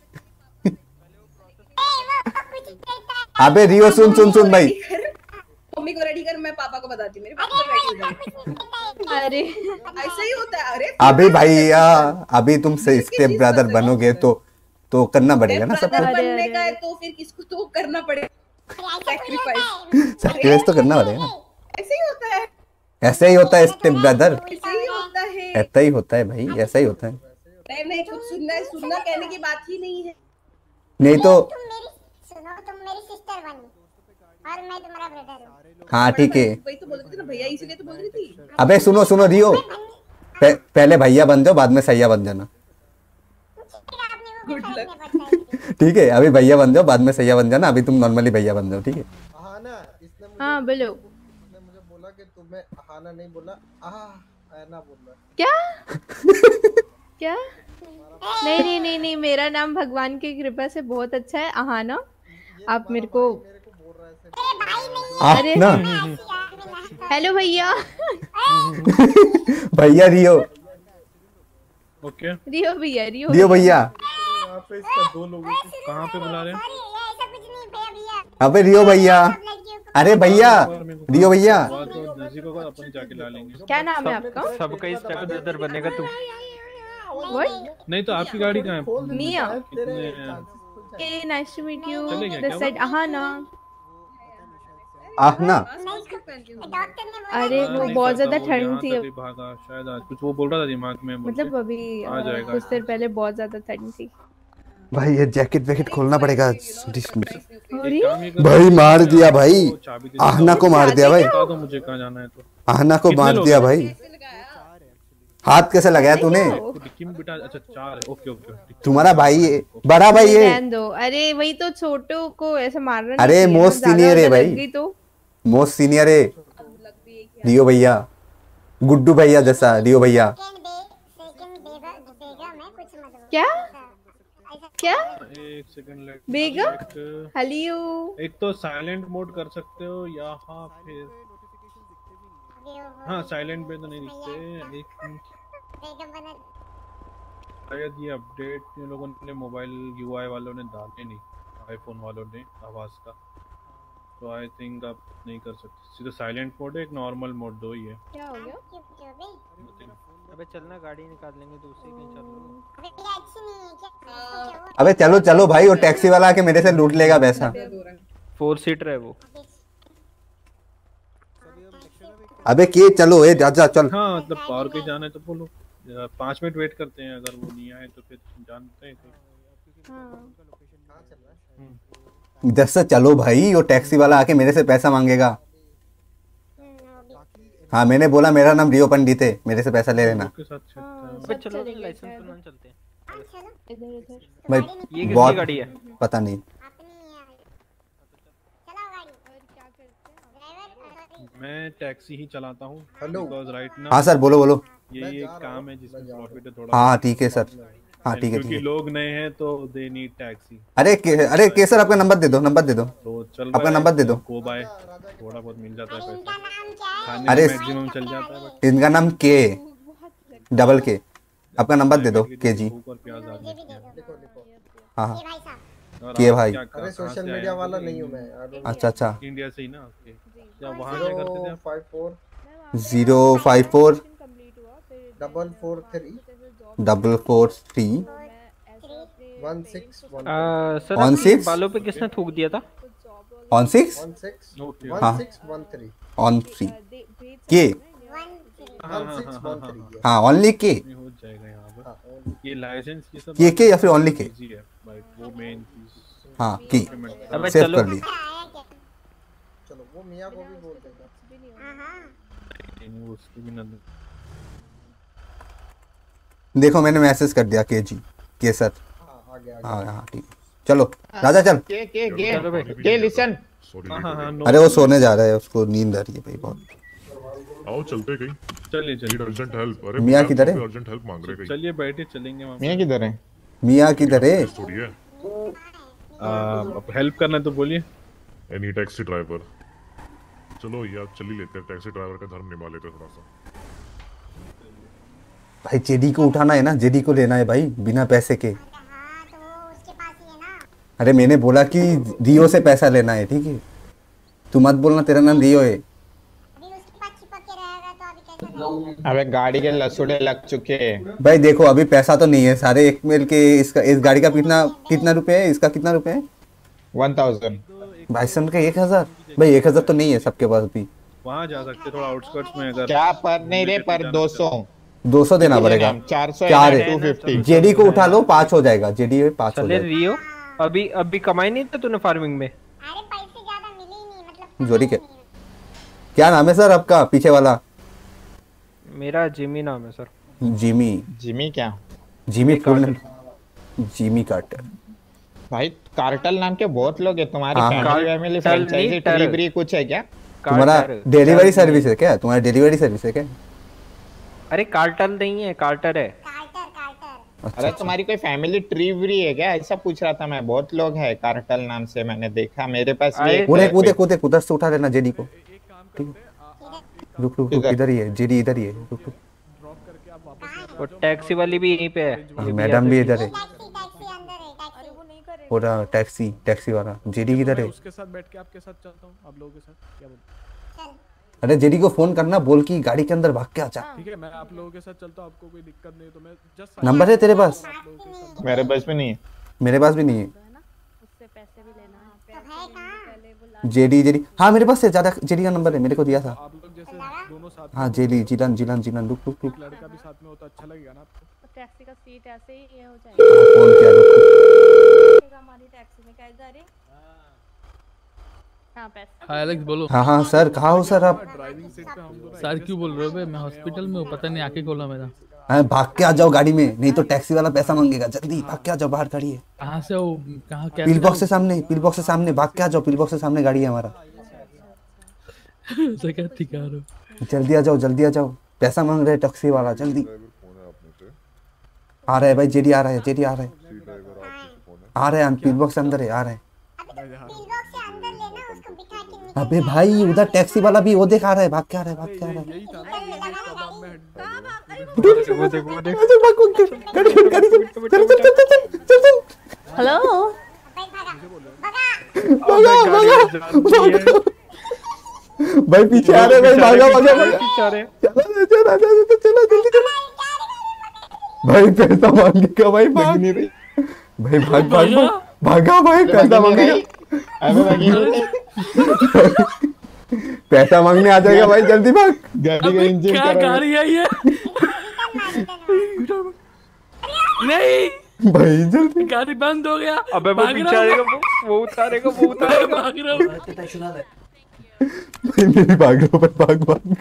अबे रियो सुन सुन सुन भाई, मम्मी को रेडी कर, मैं पापा को बताती हूँ। मेरे पापा अरे ऐसा ही होता है। अरे अभी भाई आ, अभी तुम से स्टेप ब्रदर बनोगे तो तो करना पड़ेगा ना सब कुछ। बनने का है तो फिर किसको तो करना पड़ेगा सैक्रिफाइस, सैक्रिफाइस तो करना पड़ेगा ना। ऐसा ही होता है, ऐसा ही होता है स्टेप ब्रदर, ऐसा ही होता है, ऐसा ही होता है भाई, ऐसा ही होता है। नहीं नहीं, कुछ सुनना है, सुनना कहने की बात ही नहीं है। नहीं तो सुनो, तुम मेरी सिस्टर बनी और मैं तुम्हारा ब्रदर हूं। हाँ ठीक है, वही तो बोल रही थी ना भैया, इसीलिए तो बोल रही थी। अबे सुनो सुनो रियो, पह, पहले भैया बन जाओ, बाद में सैया बन जाना। ठीक है, अभी भैया बन जाओ, बाद में सैया बन जाना। अभी तुम नॉर्मली भैया बन जाओ, ठीक है? हां ना, इसने मुझे हां बोलो, इसने मुझे बोला कि तुम्हें हां ना नहीं बोला, आ ना बोला। क्या क्या? नहीं नहीं नहीं नहीं, मेरा नाम भगवान की कृपा से बहुत अच्छा है, आहाना। आप मेरे को, अरे हेलो भैया। भैया रियो, ओके रियो भैया, रियो रियो भैया। दो लोग कहाँ पे बुला रहे हैं? अबे रियो भैया, अरे भैया रियो भैया, क्या नाम है आपका? सबका इस टाइप ब्रदर बनेगा तू। नहीं तो आपकी गाड़ी कहाँ है? मिया के nice to meet you, this side Aahana. Aahana अरे वो बहुत ज्यादा ठंड थी, भागा शायद आज, कुछ वो बोल रहा था दिमाग में, मतलब अभी कुछ देर पहले बहुत ज्यादा ठंड थी भाई। ये जैकेट वैकेट खोलना पड़ेगा भाई। मार दिया भाई, आहाना को मार दिया भाई, मुझे कहाँ जाना है तो आहाना को मार दिया भाई। हाथ कैसे लगाया तूने? अच्छा चार, ओके ओके। तुम्हारा भाई है, बड़ा भाई है। अरे वही तो, छोटो को ऐसे मारना। अरे मोस्ट सीनियर है भाई, मोस्ट सीनियर है रियो भैया, गुड्डू भैया जैसा रियो भैया। क्या क्या बेगा हलियो, एक तो साइलेंट मोड कर सकते हो यहाँ, फिर हाँ साइलेंट पे तो नहीं दिखते। एक शायद ये अपडेट ये लोगों ने, मोबाइल यूआई वालों ने डाले नहीं, आईफोन वालों ने आवाज का, तो आई थिंक आप नहीं कर सकते। सीधा साइलेंट मोड है, एक नॉर्मल मोड दो ही है। क्या हो गया? अबे चलना, गाड़ी निकाल लेंगे दूसरी कहीं, चलो अबे चलो चलो भाई। वो टैक्सी वाला आके मेरे से लूट लेगा पैसा। फोर सीटर है वो। अबे के चलो, ए राजा चल। हाँ मतलब पावर के जाना है तो बोलो, पाँच मिनट वेट करते हैं, अगर वो नहीं आए तो फिर जानते हैं। हाँ। दस से चलो भाई, वो टैक्सी वाला आके मेरे से पैसा मांगेगा। हाँ मैंने बोला मेरा नाम रियो पंडित है, मेरे से पैसा ले लेना। भाई बहुत गाड़ी है, पता नहीं। मैं टैक्सी ही चलाता हूँ। हाँ सर बोलो बोलो। ये एक काम है जिसमें प्रॉफिट है थोड़ा। हाँ ठीक है सर, हाँ ठीक है, क्योंकि लोग नए हैं तो दे नीड टैक्सी। अरे के, अरे के सर आपका नंबर दे दो, नंबर दे दो, आपका नंबर दे दो। थोड़ा बहुत मिल जाता है, अरे मैक्सिमम चल जाता है। इनका नाम के, डबल के, आपका नंबर दे दो के जी। हाँ के भाई, अरे सोशल मीडिया वाला नहीं हूँ मैं। अच्छा अच्छा, इंडिया से ही ना। क्या वहाँ क्या करते थे? Five four zero five four, double four three double four three one six one six. बालों पे किसने थूक दिया था? On six one six one three on three के हाँ ओनली के ये लाइसेंस के के या फिर ओनली के हाँ की सेव कर ली। चलो वो मियां को भी बोल देगा। देखो मैंने मैसेज कर दिया के जी के साथ। हाँ हाँ ठीक है चलो राजा चल के के के के लिसन। अरे वो सोने जा रहा है उसको नींद आ रही है भाई बहुत। आओ चलते कहीं चलिए चलिए अर्जेंट हेल्प। अरे मियां किधर है? अर्जेंट हेल्प मांग रहे कहीं। चलिए बैठे चलेंगे। मियां किधर है? मियां किधर है? अब हेल्प करना तो बोलिए। एनी टैक्सी ड्राइवर चलो यार चल ही लेते हैं। टैक्सी ड्राइवर का धर्म निभा लेते थोड़ा सा भाई। जेडी को उठाना है ना, जेडी को लेना है भाई बिना पैसे के। हाँ तो उसके पास ही है ना। अरे मैंने बोला कि रियो से पैसा लेना है ठीक है। तू मत बोलना तेरा नाम रियो है। अभी उसके पास चिपक के रहेगा तो अभी कैसे? अबे गाड़ी के लसूड़े लग चुके हैं भाई। देखो अभी पैसा तो नहीं है सारे एक मेल के। इसका इस गाड़ी का कितना कितना रुपए है? इसका कितना रुपए है? वन थाउजेंड भाई। सन का एक हजार भाई। एक हजार तो नहीं है सबके पास भी। वहाँ जा सकते थोड़ा आउटस्कर्ट्स में अगर क्या पर नहीं रे पर दो सौ दो सौ देना पड़ेगा। चार सौ टू फिफ्टी। जेडी को उठा लो पाँच हो जाएगा। जेडी में पाँच हो जाएगा। रियो अभी अभी कमाई नहीं था तूने फार्मिंग में? अरे पैसे ज़्यादा मिले ही नहीं मतलब। जोड़ी के क्या नाम है सर आपका पीछे वाला? मेरा जिमी नाम है सर। जिमी जिमी क्या? जिमी फुल जिमी कार्टर भाई। कार्टल नाम के बहुत लोग है तुम्हारी फैमिली डिलीवरी कुछ है क्या? तुम्हारा डिलीवरी सर्विस है क्या? तुम्हारा डिलीवरी सर्विस है क्या? अरे कार्टल नहीं है कार्टर है। Carter Carter. अच्छा, अरे तुम्हारी कोई फैमिली ट्रीवरी है क्या ऐसा पूछ रहा था मैं। बहुत लोग है कार्टल नाम से मैंने देखा। मेरे पास उन्हें कूदे कूदे कुदर से उठा लेना जेडी को। रुक रुक इधर ही है जेडी इधर ही है। रुक रुक और टैक्सी वाली भी यहीं पे है। मैडम भी इधर है। वो टैक्सी टैक्सी वाला जेडी इधर है। उसके साथ बैठ के आपके साथ चलता हूं आप लोगों के साथ। क्या बोल? अरे जेडी को फोन करना बोल कि गाड़ी के अंदर भाग के आ जा। ठीक है मैं आप लोगों के साथ चलता हूं। आपको कोई दिक्कत नहीं तो मैं जस्ट। नंबर है तेरे पास? मेरे पास भी नहीं है। मेरे पास भी नहीं है। उससे पैसे भी लेना है जेडी। जेडी हां मेरे पास से ज्यादा जेडी का नंबर है मेरे को दिया था। आप लोग जैसे दोनों साथ। हां जेडी जिलान जिलान जिलान रुक रुक रुक। लड़का भी साथ में हो तो अच्छा लगेगा ना आपको। टैक्सी का सीट ऐसे ही ये हो जाएगा। फोन किया रुक हमारी टैक्सी में क्या जा रही। हाँ एलेक्स बोलो। हाँ हाँ सर कहाँ हो सर आप? सर क्यों बोल रहे हो? मैं हॉस्पिटल में हूँ पता नहीं आके खोला मेरा। हाँ भाग के आ जाओ गाड़ी में नहीं तो टैक्सी वाला पैसा मांगेगा। जल्दी भाग के आ जाओ। बाहर गाड़ी है। कहाँ से हो? कहाँ? पिल बॉक्स के सामने। पिल बॉक्स के सामने भाग के आ जाओ। पिल बॉक्स के सामने गाड़ी है हमारा। जल्दी आ जाओ जल्दी आ जाओ। पैसा मांग रहे टैक्सी वाला। जल्दी आ रहा है भाई। जेडी आ रहा है जेडी आ रहा है आ रहा है। पिल बॉक्स के अंदर है आ रहा है। अबे भाई उधर टैक्सी वाला भी वो देख आ रहा है। भाग क्या रहा है भाग क्या रहा है। हेलो भाई पीछे आ रहे भाई। भागा भागा भाई पैसा मांगेगा भाई। भाग नहीं रही भाई। भाग भाग भागा भाई पैसा मांगेगा। पैसा मांगने आ जाएगा भाई। जल्दी भाग। गाड़ी का इंजन क्या गाड़ी है ये? नहीं भाई जल्दी गाड़ी बंद हो गया। अबे वो बिचारेगा वो उतारेगा वो उतारेगा। भाग रहा भाई मेरी भाग रहा पर भाग भाग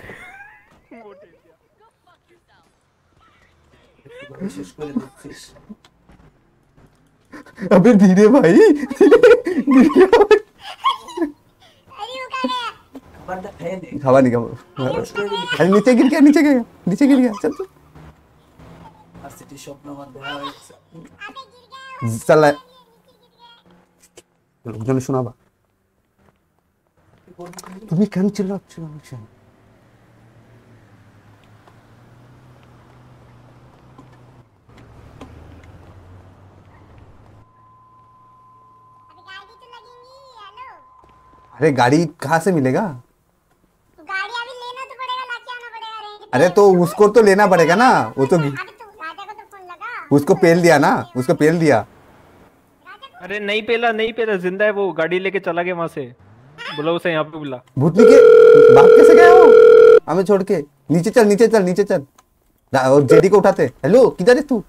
अबे धीरे भाई धीरे। हवा नहीं अरे नीचे गिर गया नीचे गिर गया नीचे गिर गया। चल चल चल सुना तुम्हें कम चिल्ला चिल्ला। अरे गाड़ी कहाँ से मिलेगा? गाड़ी अभी लेना तो पड़ेगा लाके आना अरे तो उसको तो लेना पड़ेगा ना, वो तो, तो उसको पेल दिया ना, उसको पेल दिया। अरे नहीं पेला, नहीं पेला, जिंदा है वो, गाड़ी लेके चला गया वहाँ से। बुला उसे, यहाँ पे बुला। भूतनी के बाप कैसे गया वो हमें छोड़ के? नीचे चल, नीचे चल, नीचे चल। और जेडी को उठाते। हेलो किधर है तू?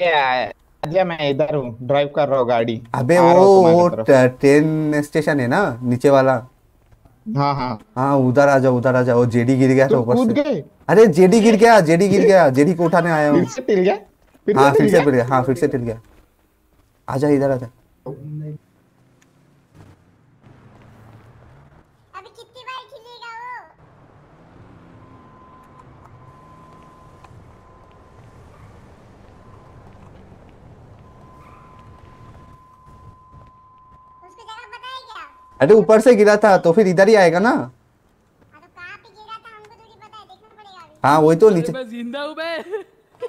अरे मैं इधर हूँ, ड्राइव कर रहा हूँ गाड़ी। अबे वो ट्रेन स्टेशन है ना नीचे वाला। हाँ हाँ हाँ, उधर आ जाओ, उधर आ जाओ। जेडी गिर गया था ऊपर से। अरे जेडी गिर गया, जेडी गिर गया, जेडी को उठाने आया हूँ। फिर से हाँ फिर से टिल गया, हाँ फिर से टिल गया। आजा इधर आजा। अभी कितनी बार खेलेगा वो? उसको जगह बताया क्या? अरे ऊपर से गिरा था तो फिर इधर ही आएगा ना। अरे कहाँ पे गिरा था हमको थोड़ी पता है, देखना पड़ेगा। हाँ वही तो नीचे। मैं जिंदा हूँ बे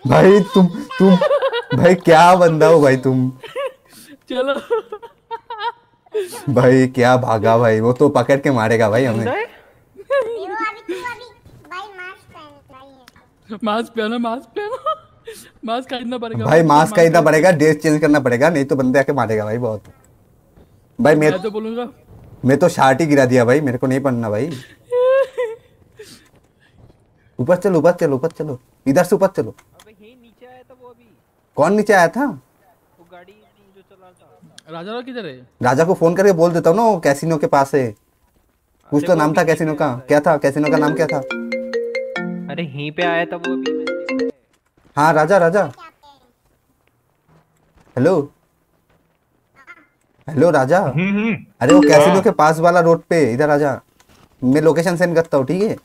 भाई। तुम तुम भाई क्या बंदा हो भाई तुम। चलो भाई क्या भागा भाई, वो तो पकड़ के मारेगा भाई हमें। मास्क पहनो, मास्क पहनो, मास्क खरीदना पड़ेगा भाई, मास्क खरीदना पड़ेगा, ड्रेस चेंज करना पड़ेगा, नहीं तो बंदे आके मारेगा भाई। बहुत भाई मैं तो बोलूंगा, मैं तो शर्ट ही गिरा दिया भाई, मेरे को नहीं पहनना भाई। ऊपर चलो, ऊपर चलो, ऊपर चलो, इधर से ऊपर चलो। कौन नीचे आया था? वो गाड़ी जो चला था। राजा किधर है? राजा को फोन करके बोल देता हूँ ना, वो कैसीनो के पास है। कुछ तो नाम था कैसीनो का, क्या था कैसीनो का नाम, क्या था? अरे यहीं पे आया था वो अभी। हाँ राजा, राजा। हेलो हेलो राजा। अरे वो कैसीनो के पास वाला रोड पे इधर आजा। मैं लोकेशन सेंड करता हूँ, ठीक है?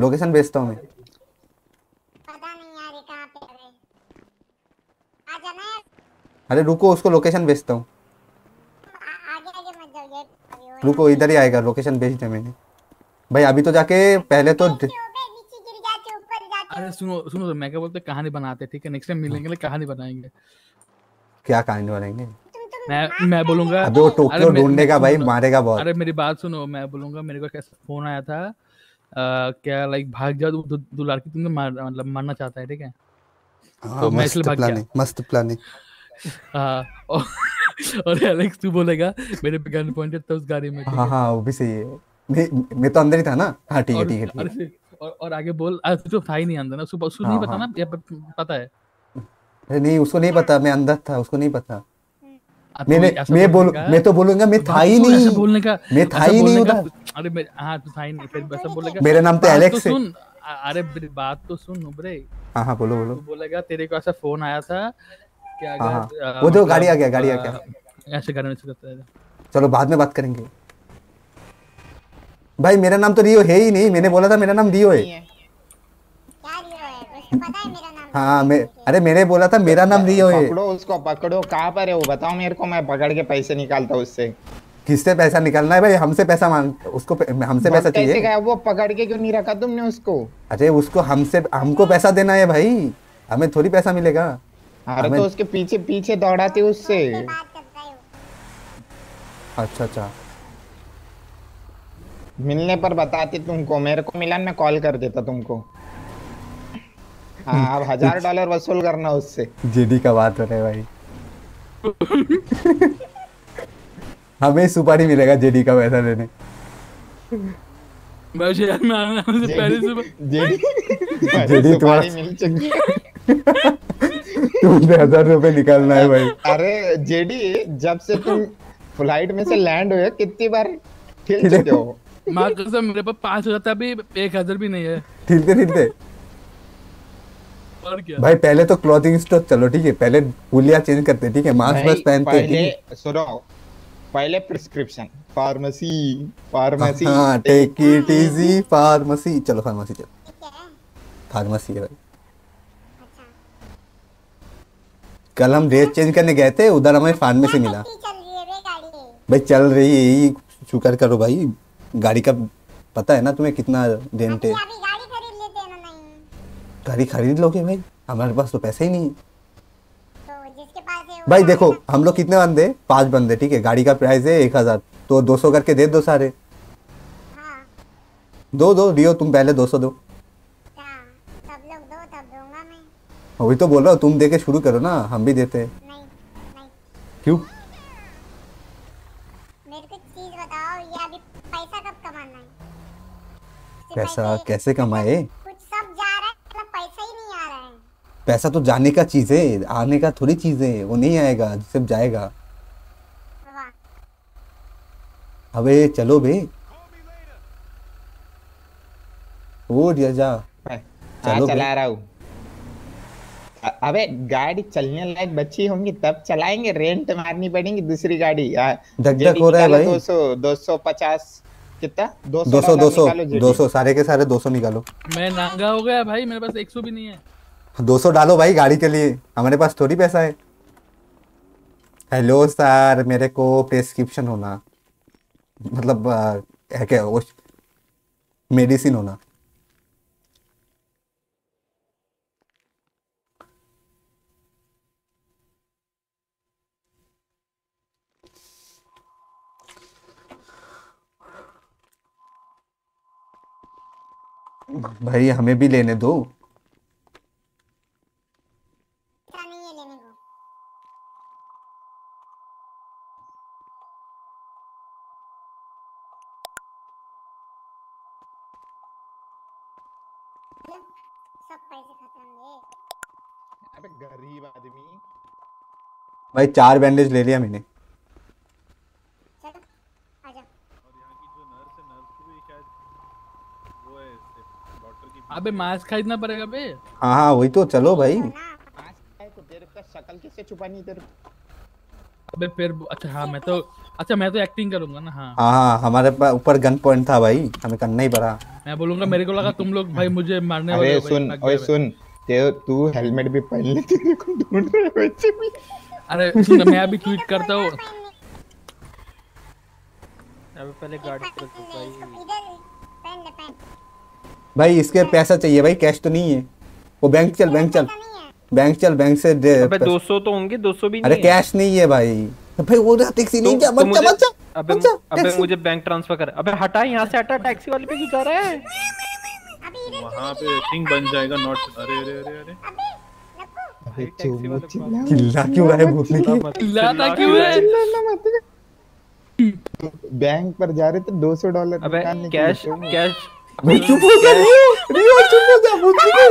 लोकेशन भेजता हूँ मैं। अरे रुको, उसको लोकेशन भेजता हूँ। रुको इधर ही आएगा, लोकेशन भेज दिया मैंने भाई। अभी तो जाके पहले तो ड... अरे सुनो सुनो तो, मैं क्या बोलते कहानी बनाते, ठीक है? नेक्स्ट टाइम मिलेंगे कहानी बनाएंगे। क्या कहानी बनाएंगे? मैं मैं बोलूंगा वो टोक्यो ढूंढेगा भाई, मारेगा बहुत। अरे मेरी बात सुनो, मैं बोलूंगा मेरे को कैसा फोन आया था, आ, क्या लाइक भाग जाओ दुलार की, तुमने मतलब मारना चाहता है, ठीक है? तो मैं इसलिए भाग गया। मस्त प्लानिंग। हाँ और एलेक्स तू बोलेगा मेरे पे गन पॉइंटेड था उस गाड़ी में। हाँ हाँ वो भी सही है। मैं मैं तो अंदर ही था ना। हाँ ठीक है ठीक है। और और आगे बोल। तू तो था ही नहीं अंदर ना, उसको उसको नहीं पता ना, या पता है? अरे नहीं उसको नहीं पता, मैं अंदर था, उसको नहीं पता। मैंने मैं बोलूं, मैं तो बोलूंगा मैं था ही नहीं, ऐसा बोलने का, मैं था ही नहीं उधर। अरे मैं हाँ तू था ही नहीं, फिर वैसा बोलेगा मेरे नाम पे एलेक्स है। अरे बात तो सुन उबरे। हाँ हाँ बोलो बोलो। बोलेगा तेरे को ऐसा फोन आया था। हाँ, आ, वो जो गाड़ी आ गया, गाड़ी आ गया, ऐसे गाड़ी में करता है। चलो बाद में बात करेंगे भाई। मेरा नाम तो रियो है ही नहीं, मैंने बोला था मेरा नाम रियो है। क्या रियो है? उसको पता है मेरा नाम। हाँ मैं, अरे मैंने बोला था मेरा नाम रियो है। पकड़ो उसको, पकड़ो। कहाँ पर है वो बताओ मेरे को, मैं पकड़ के पैसे निकालता हूँ उससे। किससे पैसा निकालना है भाई? हमसे पैसा मांग, उसको हमसे पैसा चाहिए। वो पकड़ के क्यों नहीं रखा तुमने उसको? अरे उसको हमसे, हमको पैसा देना है भाई, हमें थोड़ी पैसा मिलेगा। अरे तो उसके पीछे पीछे दौड़ाते उससे। अच्छा अच्छा, मिलने पर बताती तुमको। मेरे को मिलन में कॉल कर देता तुमको। हाँ अब हजार डॉलर वसूल करना उससे। जेडी का बात हो रहा है भाई। हमें सुपारी मिलेगा जेडी का पैसा देने। जेडी तुम्हारी मिल चुकी। तुमने हजार रुपए निकालना है भाई। अरे जेडी जब से तुम फ्लाइट में से लैंड हुए कितनी बार खेल चुके हो? मां कसम मेरे पास पाँच हजार था, भी एक हजार भी नहीं है। ठिलते ठिलते और क्या भाई? पहले तो क्लॉथिंग स्टोर चलो, ठीक है? पहले पुलिया चेंज करते, ठीक है? मास्क बस पहनते। पहले सुनो, पहले प्रिस्क्रिप्शन फार्मेसी, फार्मेसी। हां टेक इट इजी फार्मेसी। चलो फार्मेसी, चलो फार्मेसी भाई। कल हम ड्रेस चेंज करने गए थे, उधर हमें फार्मेसी मिला भाई। चल रही है यही, शुक्र करो भाई। गाड़ी का पता है ना तुम्हें कितना रेंट है? गाड़ी खरीद लोगे भाई? हमारे पास तो पैसे ही नहीं तो भाई। देखो हम लोग कितने बंदे, पांच बंदे, ठीक है? गाड़ी का प्राइस है एक हजार, तो दो सौ करके दे दो सारे। दो दो रियो, तुम पहले दो सौ दो। क्या सब लोग दो तब दूंगा मैं। वही तो बोल रहा हूँ, तुम देके शुरू करो ना, हम भी देते हैं। नहीं, नहीं। क्यों? मेरे को चीज बताओ, ये अभी पैसा कब कमाना है? पैसा कैसे कमाए? कुछ सब जा रहा है, मतलब पैसा ही नहीं आ रहा है। पैसा तो जाने का चीज है, आने का थोड़ी चीज है। वो नहीं आएगा, सिर्फ जाएगा। अबे चलो बे, उठ जा। चलो चला रहा हूं। अबे गाड़ी चलने लायक बच्ची होंगी तब चलाएंगे, रेंट मारनी पड़ेगी दूसरी गाड़ी। धक-धक हो रहा है भाई। दो सौ दो सौ पचास कितना? दो सौ दो सौ दो सौ सारे के सारे दो सौ निकालो। मैं नांगा हो गया भाई, मेरे पास एक सौ भी नहीं है। दो सौ डालो भाई गाड़ी के लिए, हमारे पास थोड़ी पैसा है। हेलो सर, मेरे को प्रेस्क्रिप्शन होना मतलब है क्या, वो मेडिसिन होना। भाई हमें भी लेने दो। नहीं है लेने को। सब पैसे खत्म है। अबे गरीब आदमी। भाई चार बैंडेज ले लिया मैंने। अबे मास्क खरीदना पड़ेगा बे। हाँ हाँ वही तो। चलो भाई तो तेरे का शकल किससे छुपानी तेरे? अबे फिर अच्छा हाँ मैं तो अच्छा मैं तो एक्टिंग करूंगा ना। हाँ हाँ हमारे पास ऊपर गन पॉइंट था भाई, हमें करना ही पड़ा। मैं बोलूंगा मेरे को लगा तुम लोग भाई मुझे मारने वाले हो। सुन ओए सुन, तू हेलमेट भी पहन ले, तेरे को ढूंढ रहे बच्चे भी। अरे सुन मैं अभी ट्वीट करता हूँ। अबे पहले गाड़ी पर पहन ले पहन। भाई इसके पैसा चाहिए भाई, कैश तो नहीं है। वो बैंक चल बैंक चल बैंक चल बैंक से अबे दो सौ तो होंगे, दो सौ भी नहीं। अरे कैश नहीं है भाई। भाई वो टैक्सी नहीं क्या? बच्चा बच्चा अबे अबे मुझे बैंक ट्रांसफर कर। अबे हटा यहां से, हटा। टैक्सी वाले पे क्यों जा रहा है? वहां पे थिंग बन जाएगा नॉट। अरे अरे अरे अरे अबे लको चिल्ला क्यों रहा है? भूखने की चिल्लाता क्यों है? चिल्लाना मत। बैंक पर जा रहे थे दो सौ डॉलर। अबे कैश कैश चुप हो जा रियो, चुप हो जा। मुझे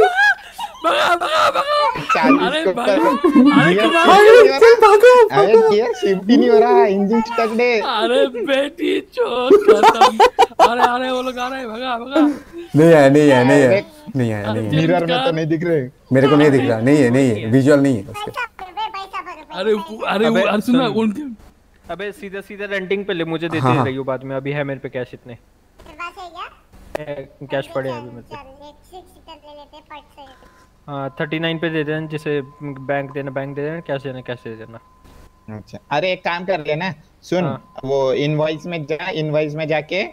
भागा भागा भागा। अरे भागो, अरे भागो। अरे गियर शिफ्ट नहीं हो रहा, इंजन स्टक है। अरे बेटी चोर खत्म। अरे अरे वो लोग आ रहे हैं, भागा भागा। नहीं है नहीं है नहीं है नहीं है। मिरर में तो नहीं दिख रहे, मेरे को नहीं दिख रहा। नहीं है नहीं है, विजुअल नहीं है उसके। अरे अरे अरे सुना उनके। अबे सीधा सीधा रेंटिंग पे ले, मुझे देते रहियो बाद में। अभी है मेरे पे कैश इतने कैश पड़े अभी मतलब। हाँ उनतालीस पे दे देना, जिसे बैंक देना बैंक दे देना, कैश देना कैश दे देना। अच्छा अरे एक काम कर लेना सुन। हाँ। वो इनवॉइस में जा, इनवॉइस में जाके आ,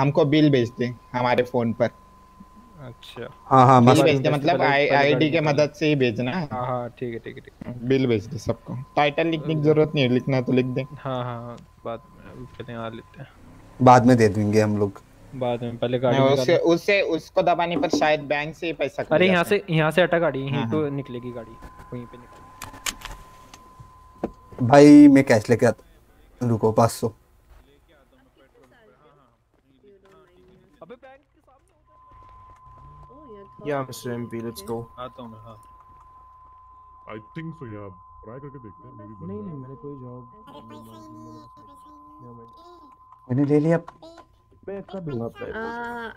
हमको बिल भेज दे हमारे फोन पर। अच्छा हाँ हाँ बिल भेज दे मतलब आईडी के मदद से ही भेजना। हाँ हाँ ठीक है ठीक है ठीक। बिल भेज दे सबको। टाइटल लिखने की जरूरत नहीं है, लिखना तो लिख दे। हाँ हाँ बाद में, बाद में दे देंगे हम लोग बाद में। पहले गाड़ी उससे उससे उसको दबाने पर शायद बैंक से पैसा। अरे यहाँ से यहाँ से हटा गाड़ी, यहीं तो निकलेगी गाड़ी, वहीं पे निकलेगी। भाई मैं कैश लेके आता, रुको पाँच सौ। अबे बैंक के सामने या मिस्टर एमपी लेट्स गो। आता हूँ मैं। हाँ आई थिंक सो यार, ट्राई करके देखते हैं। नहीं नहीं मैंने कोई जॉब मैंने ले लिया। मैं कब दूंगा पैसा?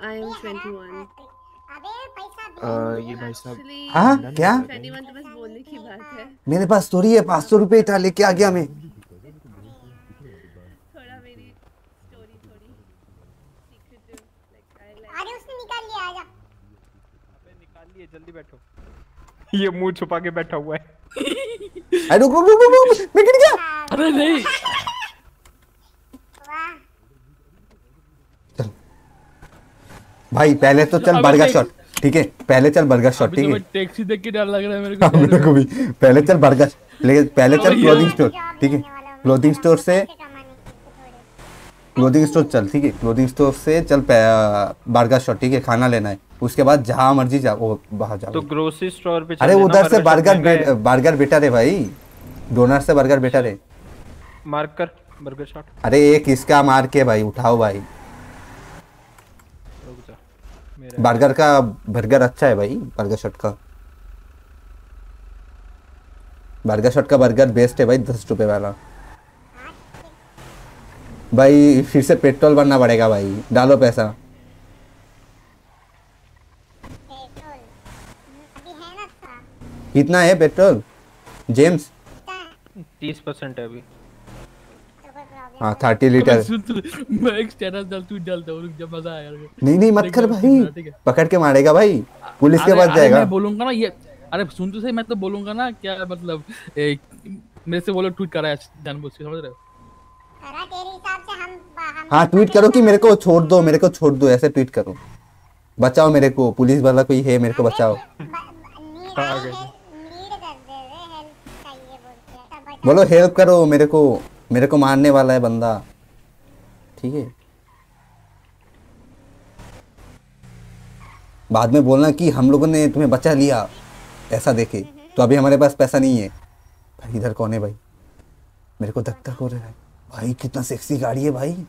आई एम इक्कीस। अबे पैसा ये भाई साहब। हाँ क्या? इक्कीस तो बस बोलने की बात है। मेरे पास थोड़ी है, पाँच सौ रुपये था, लेके आ गया मैं। थोड़ा मेरी स्टोरी थोड़ी सीक्रेटिव लाइक आई लाइक। अरे उसने निकाल लिया, आजा। अबे निकाल लिए, जल्दी बैठो। ये मुंह छुपा के बैठा हुआ है। अरे रुक रुक रुक रुक, मैं गिर गया। अरे नहीं भाई पहले तो चल बर्गर शॉट, ठीक है? पहले चल बर्गर शॉट, ठीक है? टैक्सी देख के डर लग रहा है मेरे को। मेरे को भी। पहले चल बर्गर, लेकिन पहले चल क्लोथिंग स्टोर, ठीक है? क्लोथिंग स्टोर से क्लोथिंग स्टोर चल, ठीक है, क्लोथिंग स्टोर से चल बर्गर शॉप, ठीक है, खाना लेना है, उसके बाद जहाँ मर्जी जा, वो बाहर जाओ तो ग्रोसरी स्टोर पे। अरे उधर से बर्गर बर्गर बेटर है भाई, डोनट से बर्गर बेटर है। मार्कर बर्गर शॉट, अरे ये किसका मार के भाई, उठाओ भाई, बर्गर का बर्गर अच्छा है भाई, बर्गर शॉट का बर्गर शॉट का बर्गर बेस्ट है भाई, दस रुपये वाला। भाई फिर से पेट्रोल भरना पड़ेगा भाई, डालो पैसा। कितना है पेट्रोल जेम्स? तीस परसेंट है अभी। हाँ थर्टी लीटर। मैं एक स्टेटस डालता हूँ, डालता हूँ, जब मजा आएगा। नहीं नहीं मत कर भाई, पकड़ के मारेगा भाई, पुलिस के पास जाएगा। मैं बोलूँगा ना ये, अरे सुन तो सही, मैं तो बोलूँगा ना क्या मतलब, मेरे से वो लोग ट्वीट कर रहा है जानबूझ के, समझ रहे हो? हाँ ट्वीट करो कि मेरे को छोड़ दो, मेरे को छोड़ दो, ऐसे ट्वीट करो, बचाओ मेरे को, पुलिस वाला कोई है, मेरे को बचाओ। बोलो हेल्प करो मेरे को, मेरे को मारने वाला है बंदा, ठीक है। बाद में बोलना कि हम लोगों ने तुम्हें बचा लिया, ऐसा देखे तो अभी हमारे पास पैसा नहीं है भाई। इधर कौन है भाई? मेरे को धक्का हो रहा है भाई, कितना सेक्सी गाड़ी है भाई। हाँ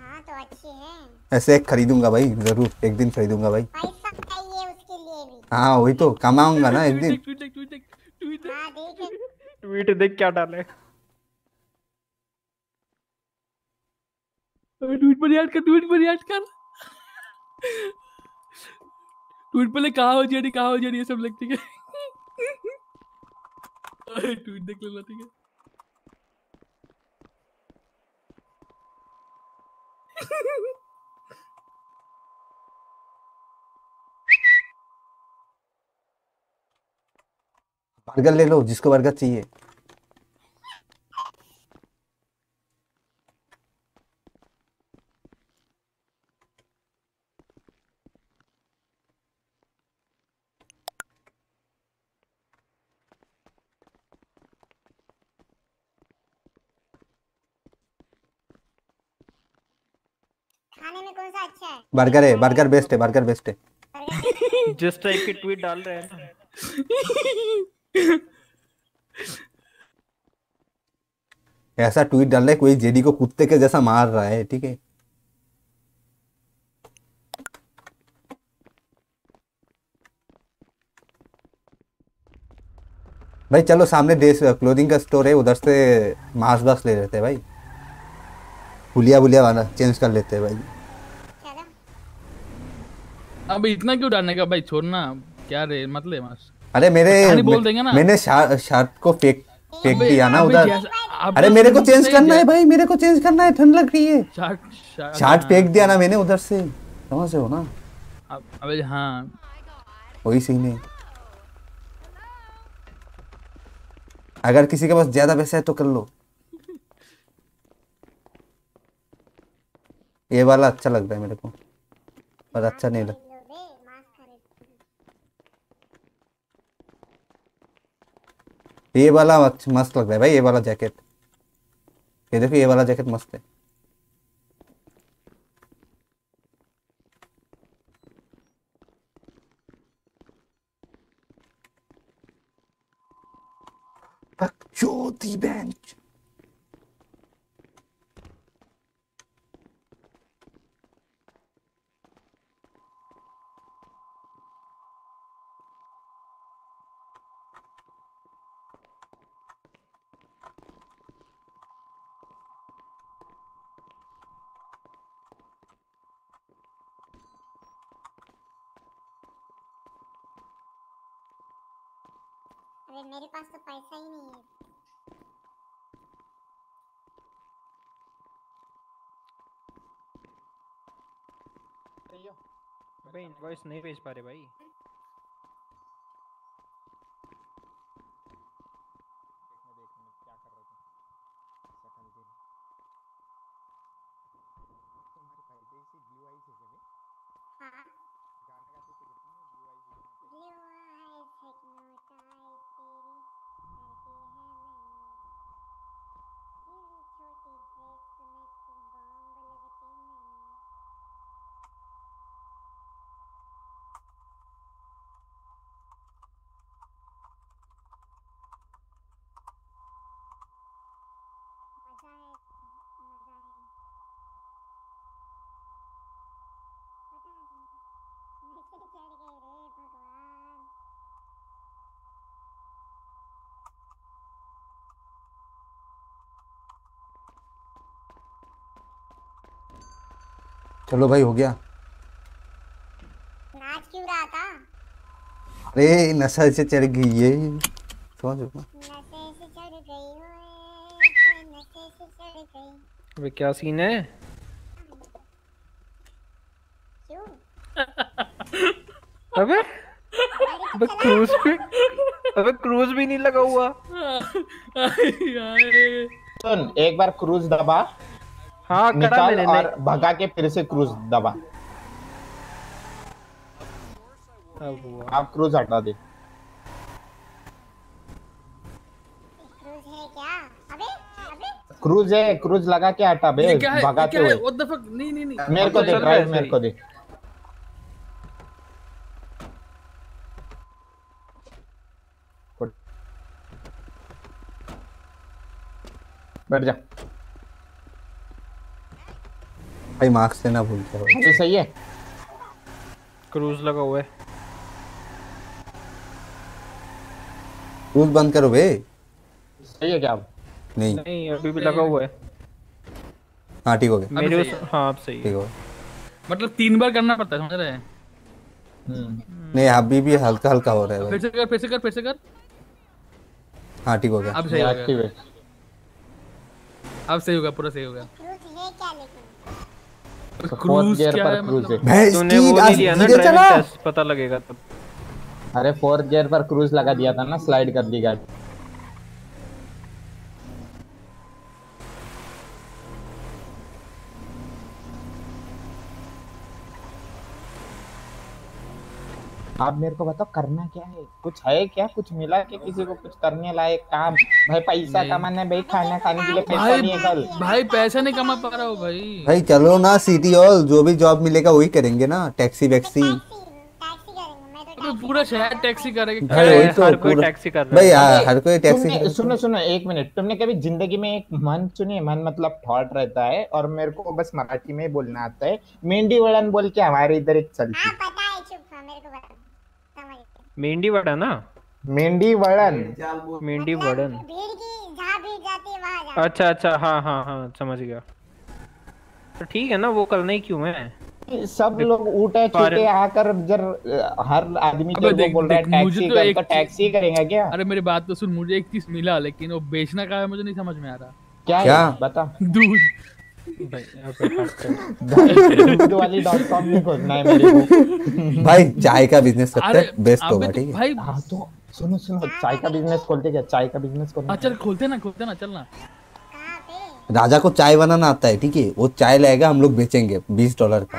हाँ तो अच्छी है, ऐसे एक खरीदूंगा भाई, जरूर एक दिन खरीदूंगा भाई, पैसा चाहिए उसके लिए भी। हाँ वही तो, कमाऊंगा ना एक दिन। ट्वीट देख, ट्वीट देख, ट्वीट देख, हां देख, ट्वीट देख क्या डाले, ट्वीट पर याद कर, ट्वीट पर याद कर, ट्वीट पर ले, कहां हो जेडी, कहां हो जेडी, ये सब लगती है। अरे ट्वीट देख ले, लगती है बर्गर ले लो, जिसको बर्गर चाहिए। खाने में कौन सा अच्छा है? बर्गर है, बर्गर बेस्ट है, बर्गर बेस्ट है। जिस टाइप की ट्वीट डाल रहे हैं ना, ऐसा ट्वीट डाल रहा है कोई जेडी को कुत्ते के जैसा मार रहा है, ठीक है। भाई चलो सामने ड्रेस क्लोथिंग का स्टोर है, उधर से मास्क वास्क ले लेते हैं भाई, बुलिया बुलिया वाला चेंज कर लेते हैं भाई। अब इतना क्यों डालने का भाई, छोड़ना क्या रे मतलब मास। अरे मेरे बोल देंगे ना, मैंने शर्ट को फेंक फेंक दिया ना उधर। अरे मेरे को चेंज करना है भाई, मेरे को चेंज करना है, ठंड लग रही है। शर्ट शर्ट फेंक दिया ना मैंने उधर से, समझ रहे हो ना? अबे हाँ वही सीन है। अगर किसी के पास ज्यादा पैसा है तो कर लो, ये वाला अच्छा लग रहा है मेरे को, पर अच्छा नहीं लग। ये वाला मस्त लग रहा है भाई, ये वाला जैकेट, ये देखो ये वाला जैकेट मस्त है। चौथी बेंच मेरे पास तो पैसा ही नहीं है। अरे इनवॉइस नहीं भेज पा रहे भाई। Thank you. चलो भाई हो गया। नाच क्यों रहा था? अरे नशा से चढ़ गई है, समझ रहे हो? नशे से चढ़ गई है, नशे से चढ़ गई। अबे क्या सीन है? क्यों? अबे अबे क्रूज पे अबे क्रूज भी नहीं लगा हुआ। सुन एक बार क्रूज दबा। हाँ करा मैंने, और भगा के फिर से क्रूज दबा। आप क्रूज हटा दे। क्रूज है क्या? अबे अबे क्रूज है, क्रूज लगा के हटा बे, भगाते हुए। What the fuck. नहीं नहीं नहीं मेरे को देख, राइट मेरे को देख। बैठ जा भाई, मार्क्स लेना भूल गया। तो सही है, क्रूज लगा हुआ है। क्रूज बंद करो बे। सही है क्या आप? नहीं नहीं अभी भी लगा हुआ है। हाँ ठीक हो गया मेरे। हाँ आप सही है, ठीक हो। मतलब तीन बार करना पड़ता है, समझ रहे हैं? नहीं अभी भी हल्का हल्का हो रहा है। फिर से कर, फिर से कर, फिर से कर। हाँ ठीक हो गया अब, सही एक्टिव है अब, सही होगा पूरा, सही होगा। क्रूज क्या है मतलब? तूने वो नहीं लिया ना ड्राइविंग टेस्ट, पता लगेगा तब। अरे फोर्थ गियर पर क्रूज लगा दिया था ना, स्लाइड कर दी गाड़ी। आप मेरे को बताओ करना क्या है? कुछ है क्या? कुछ मिला कि किसी को कुछ करने लायक काम? भाई पैसा कमाना है भाई, खाना खाने के लिए पैसा नहीं है कल। भाई पैसा नहीं कमा पा रहा हो भाई। भाई चलो ना सिटी हॉल, जो भी जॉब मिलेगा वही करेंगे ना। टैक्सी वैक्सी तो पूरा शहर टैक्सी करेगा। हर कोई टैक्सी कर रहा है भाई, हर कोई टैक्सी। सुनो सुनो एक मिनट, तुमने कभी जिंदगी में एक मन सुनी? मन मतलब थॉट रहता है, और मेरे को बस मराठी में बोलना आता है। मेहंदी वड़न बोल के हमारे इधर एक चलती है। मेंढी वड़ा ना, मेंढी वड़न, मेंढी वड़न। भीड़ की जहाँ भीड़ जाती है वहाँ जाती। अच्छा अच्छा हाँ हाँ हाँ समझ गया। तो ठीक है ना, वो करना ही क्यों है? सब लोग उठे छूटे आकर जर हर आदमी को बोल रहा है टैक्सी कर, तो टैक्सी करेंगे क्या? अरे मेरी बात तो सुन, मुझे एक चीज मिला लेकिन वो बेचना का है, मुझे नहीं समझ में आ रहा क्या है, बता। दूध वाली डॉट कॉम नहीं खोलना है मेरे को। भाई चाय का बिजनेस करते हैं, बेस्ट होगा ठीक है भाई। हाँ तो सुनो सुनो, चाय का बिजनेस खोलते क्या? चाय का बिजनेस खोलना। चल खोलते ना, खोलते ना, चलना। राजा को चाय बनाना आता है ठीक है, वो चाय लाएगा, हम लोग बेचेंगे बीस डॉलर का।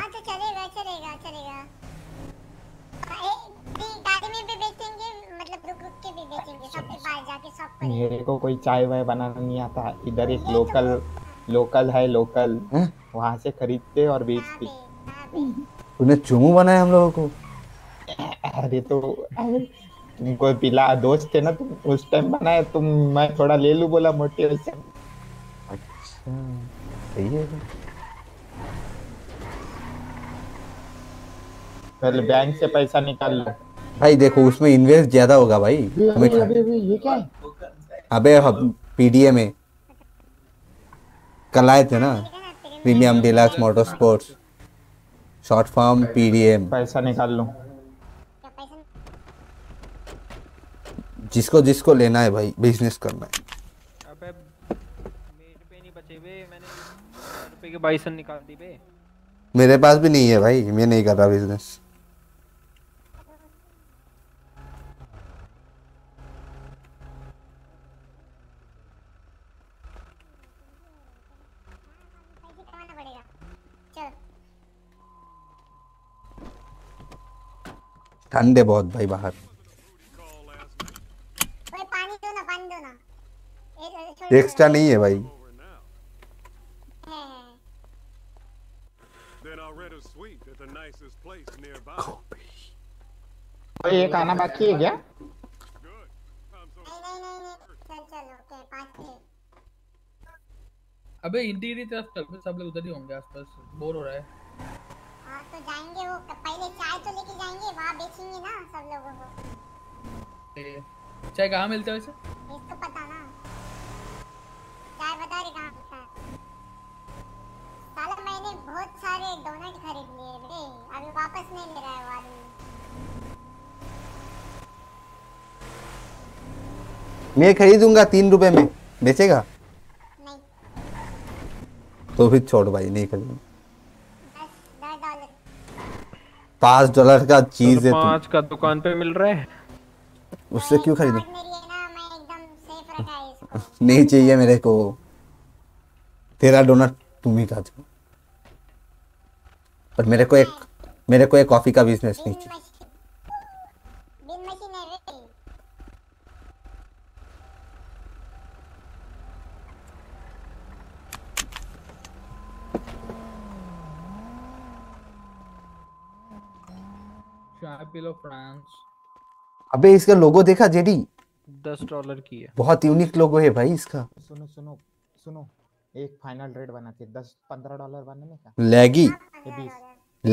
मेरे को कोई चाय वाय बनाना नहीं आता। इधर एक लोकल लोकल है, लोकल है? वहाँ से खरीदते और बेचते। तूने चूमू बनाया हम लोगों को। अरे तो तुमको पिला दोस्त थे ना, तुम उस टाइम बनाया। तुम मैं थोड़ा ले लूं बोला मोटिवेशन। अच्छा सही है। पहले बैंक से पैसा निकाल लो भाई, देखो उसमें इन्वेस्ट ज्यादा होगा भाई। अबे अबे ये क्या है? अबे पीडीए में कल आए थे ना, premium deluxe motor sports short form PDM. पैसा निकाल लो जिसको जिसको लेना है भाई, बिजनेस करना है। अबे मेरे पे नहीं बचे बे, मैंने रुपए के बाइसन निकाल दी बे। मेरे पास भी नहीं है भाई, मैं नहीं कर रहा बिजनेस। ठंडे बहुत भाई बाहर। भाई पानी दो ना, पानी दो ना। एक्स्ट्रा नहीं है भाई। ये खाना बाकी है क्या? नहीं नहीं नहीं चल चल ओके पास। अबे इंटीरियर तरफ चल, सब लोग उधर ही होंगे आसपास, बोर हो रहा है। तो जाएंगे वो पहले चाय तो लेके जाएंगे, वहाँ बेचेंगे ना सब लोगों को। चाय कहाँ मिलता है वैसे? इसको पता ना, चाय बता रहे कहाँ मिलता है। साला मैंने बहुत सारे डोनट खरीद लिए बेटे, अभी वापस नहीं ले रहा है वो आदमी। मैं खरीदूंगा तीन रुपए में, बेचेगा? नहीं। तो फिर छोड़ भाई, नहीं खरीदूंगा। पाँच डॉलर का चीज है, पाँच का दुकान पे मिल रहा है, उससे क्यों खरीदूं? नहीं चाहिए मेरे को तेरा डोनट, तुम ही खा जाओ। पर मेरे को एक मेरे को एक कॉफी का बिजनेस नहीं चाहिए। अबे इसका लोगो देखा जेडी? दस डॉलर की है, बहुत यूनिक लोगो है भाई इसका। सुनो सुनो सुनो, एक फाइनल रेट बनाते हैं, दस पंद्रह डॉलर बनने का। लैगी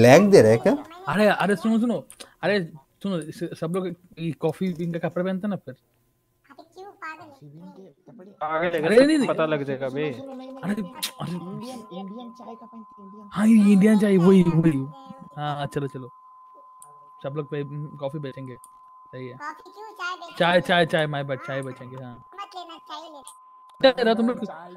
लैग दे रहा है क्या? अरे अरे सुनो सुनो, अरे सुनो, सब लोग कॉफी बीन का कपड़े पहनते ना, फिर अरे नहीं पता लग जाएगा बे। अरे इंडियन इंडियन चाय का पहनते, इंडियन, हां इंडियन चाय वही वही। हां चलो चलो, सब लोग कॉफी बेचेंगे, सही है। कॉफी क्यों, चाय बेचेंगे, चाय चाय चाय माय बट चाय बेचेंगे। हां मत लेना, चाय ले ले रहा। तुम लोग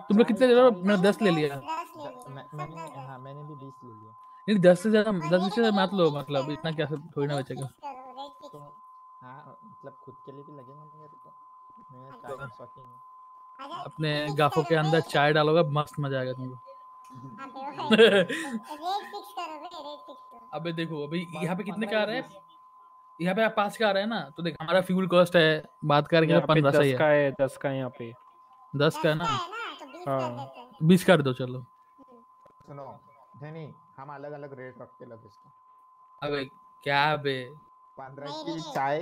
तुम लोग कितने ले रहे हो? मैंने दस ले लिया। हां मैंने भी बीस ले लिया। नहीं दस से ज्यादा, दस से मत लो, मतलब इतना क्या थोड़ी ना बचेगा। हां मतलब खुद के लिए भी लगेगा मेरे को, मैं चाय शौकीन हूं। अपने गाफो के अंदर चाय डालोगे, मस्त मजा आएगा तुमको। अबे रेट फिक्स करो बे, रेट फिक्स करो। अबे देखो अभी यहां पे कितने का आ रहा है? यहां पे आप पाँच का आ रहा है ना, तो देख हमारा फ्यूल कॉस्ट है, बात करके पंद्रह सही है। दस का है, दस का यहां पे दस का है ना, तो बीस कर दो। चलो सुनो धनी, हम अलग-अलग रेट रखते लोग इसका। अबे क्या बे, पंद्रह की चाय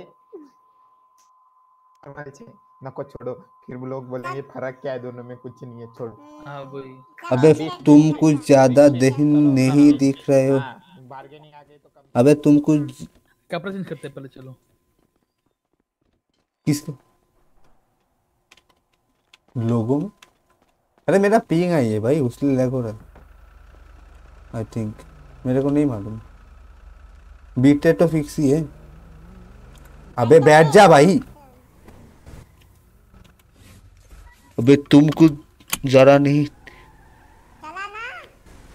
हमारी चाहिए ना को, छोड़ो फिर वो लोग बोलेंगे फर्क क्या है दोनों में, कुछ नहीं है, छोड़ो। हां भाई, अबे तुम कुछ ज्यादा दहीन नहीं दिख रहे हो। बार्गेनिंग आ गई तो कम। अबे तुम कुछ कपड़ा चेंज करते पहले, चलो किसको लोगों में। अरे मेरा पिंग आई है भाई, उसलिए लैग हो रहा है आई थिंक, मेरे को नहीं मालूम। बीटे तो फिक्स ही है। अबे बैठ जा भाई, अबे तुम कुछ जरा नहीं।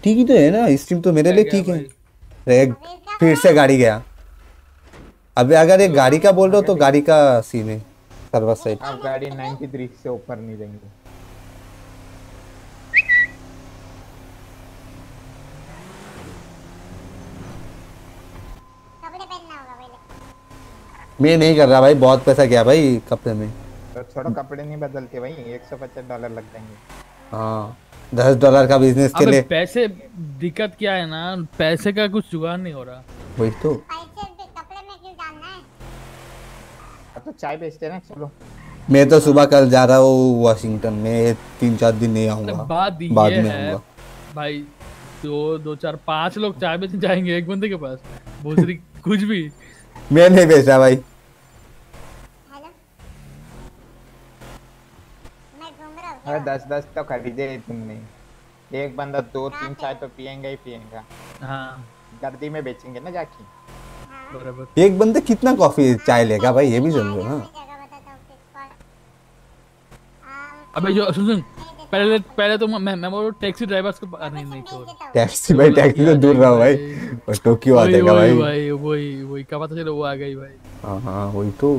ठीक ही तो है ना, स्ट्रीम तो मेरे लिए ठीक है। फिर से गाड़ी गया। अबे अगर ये गाड़ी का बोल रहे हो तो गाड़ी का सीन है, सर्वर साइड आप गाड़ी तिरानवे से ऊपर नहीं देंगे। कपड़े पहनना होगा पहले। मैं नहीं कर रहा भाई, बहुत पैसा गया भाई कपड़े में। छोड़ो कपड़े नहीं बदलते भाई, एक सौ पचास डॉलर लग जाएंगे। हाँ दस डॉलर का बिजनेस के लिए पैसे। दिक्कत क्या है ना, पैसे का कुछ जुगाड़ नहीं हो रहा। वही तो, पैसे कपड़े में क्यों डालना है? अब तो चाय बेचते हैं ना। चलो मैं तो सुबह कल जा रहा हूँ वाशिंगटन में, तीन चार दिन नहीं आऊंगा, बाद में आऊंगा भाई। दो दो चार पाँच लोग चाय बेचने जाएंगे एक बंदे के पास, भोजरी कुछ भी मैं नहीं बेच रहा भाई। अरे दस दस तो खरीदे तुमने, एक बंदा दो तीन चाय तो पिएंगा ही पिएंगा। हाँ गर्दी में बेचेंगे ना जाके। हाँ। एक बंदे कितना कॉफी चाय लेगा भाई, ये भी सुन लो ना। अबे जो सुन सुन, पहले पहले तो मैं मैं बोलूँ टैक्सी ड्राइवर्स को नहीं नहीं छोड़। टैक्सी भाई, टैक्सी से दूर रहो भाई, वो टोक्यो आ जाएगा भाई। वही वही वही क्या पता चलो वो आ गई भाई। हाँ हाँ वही तो।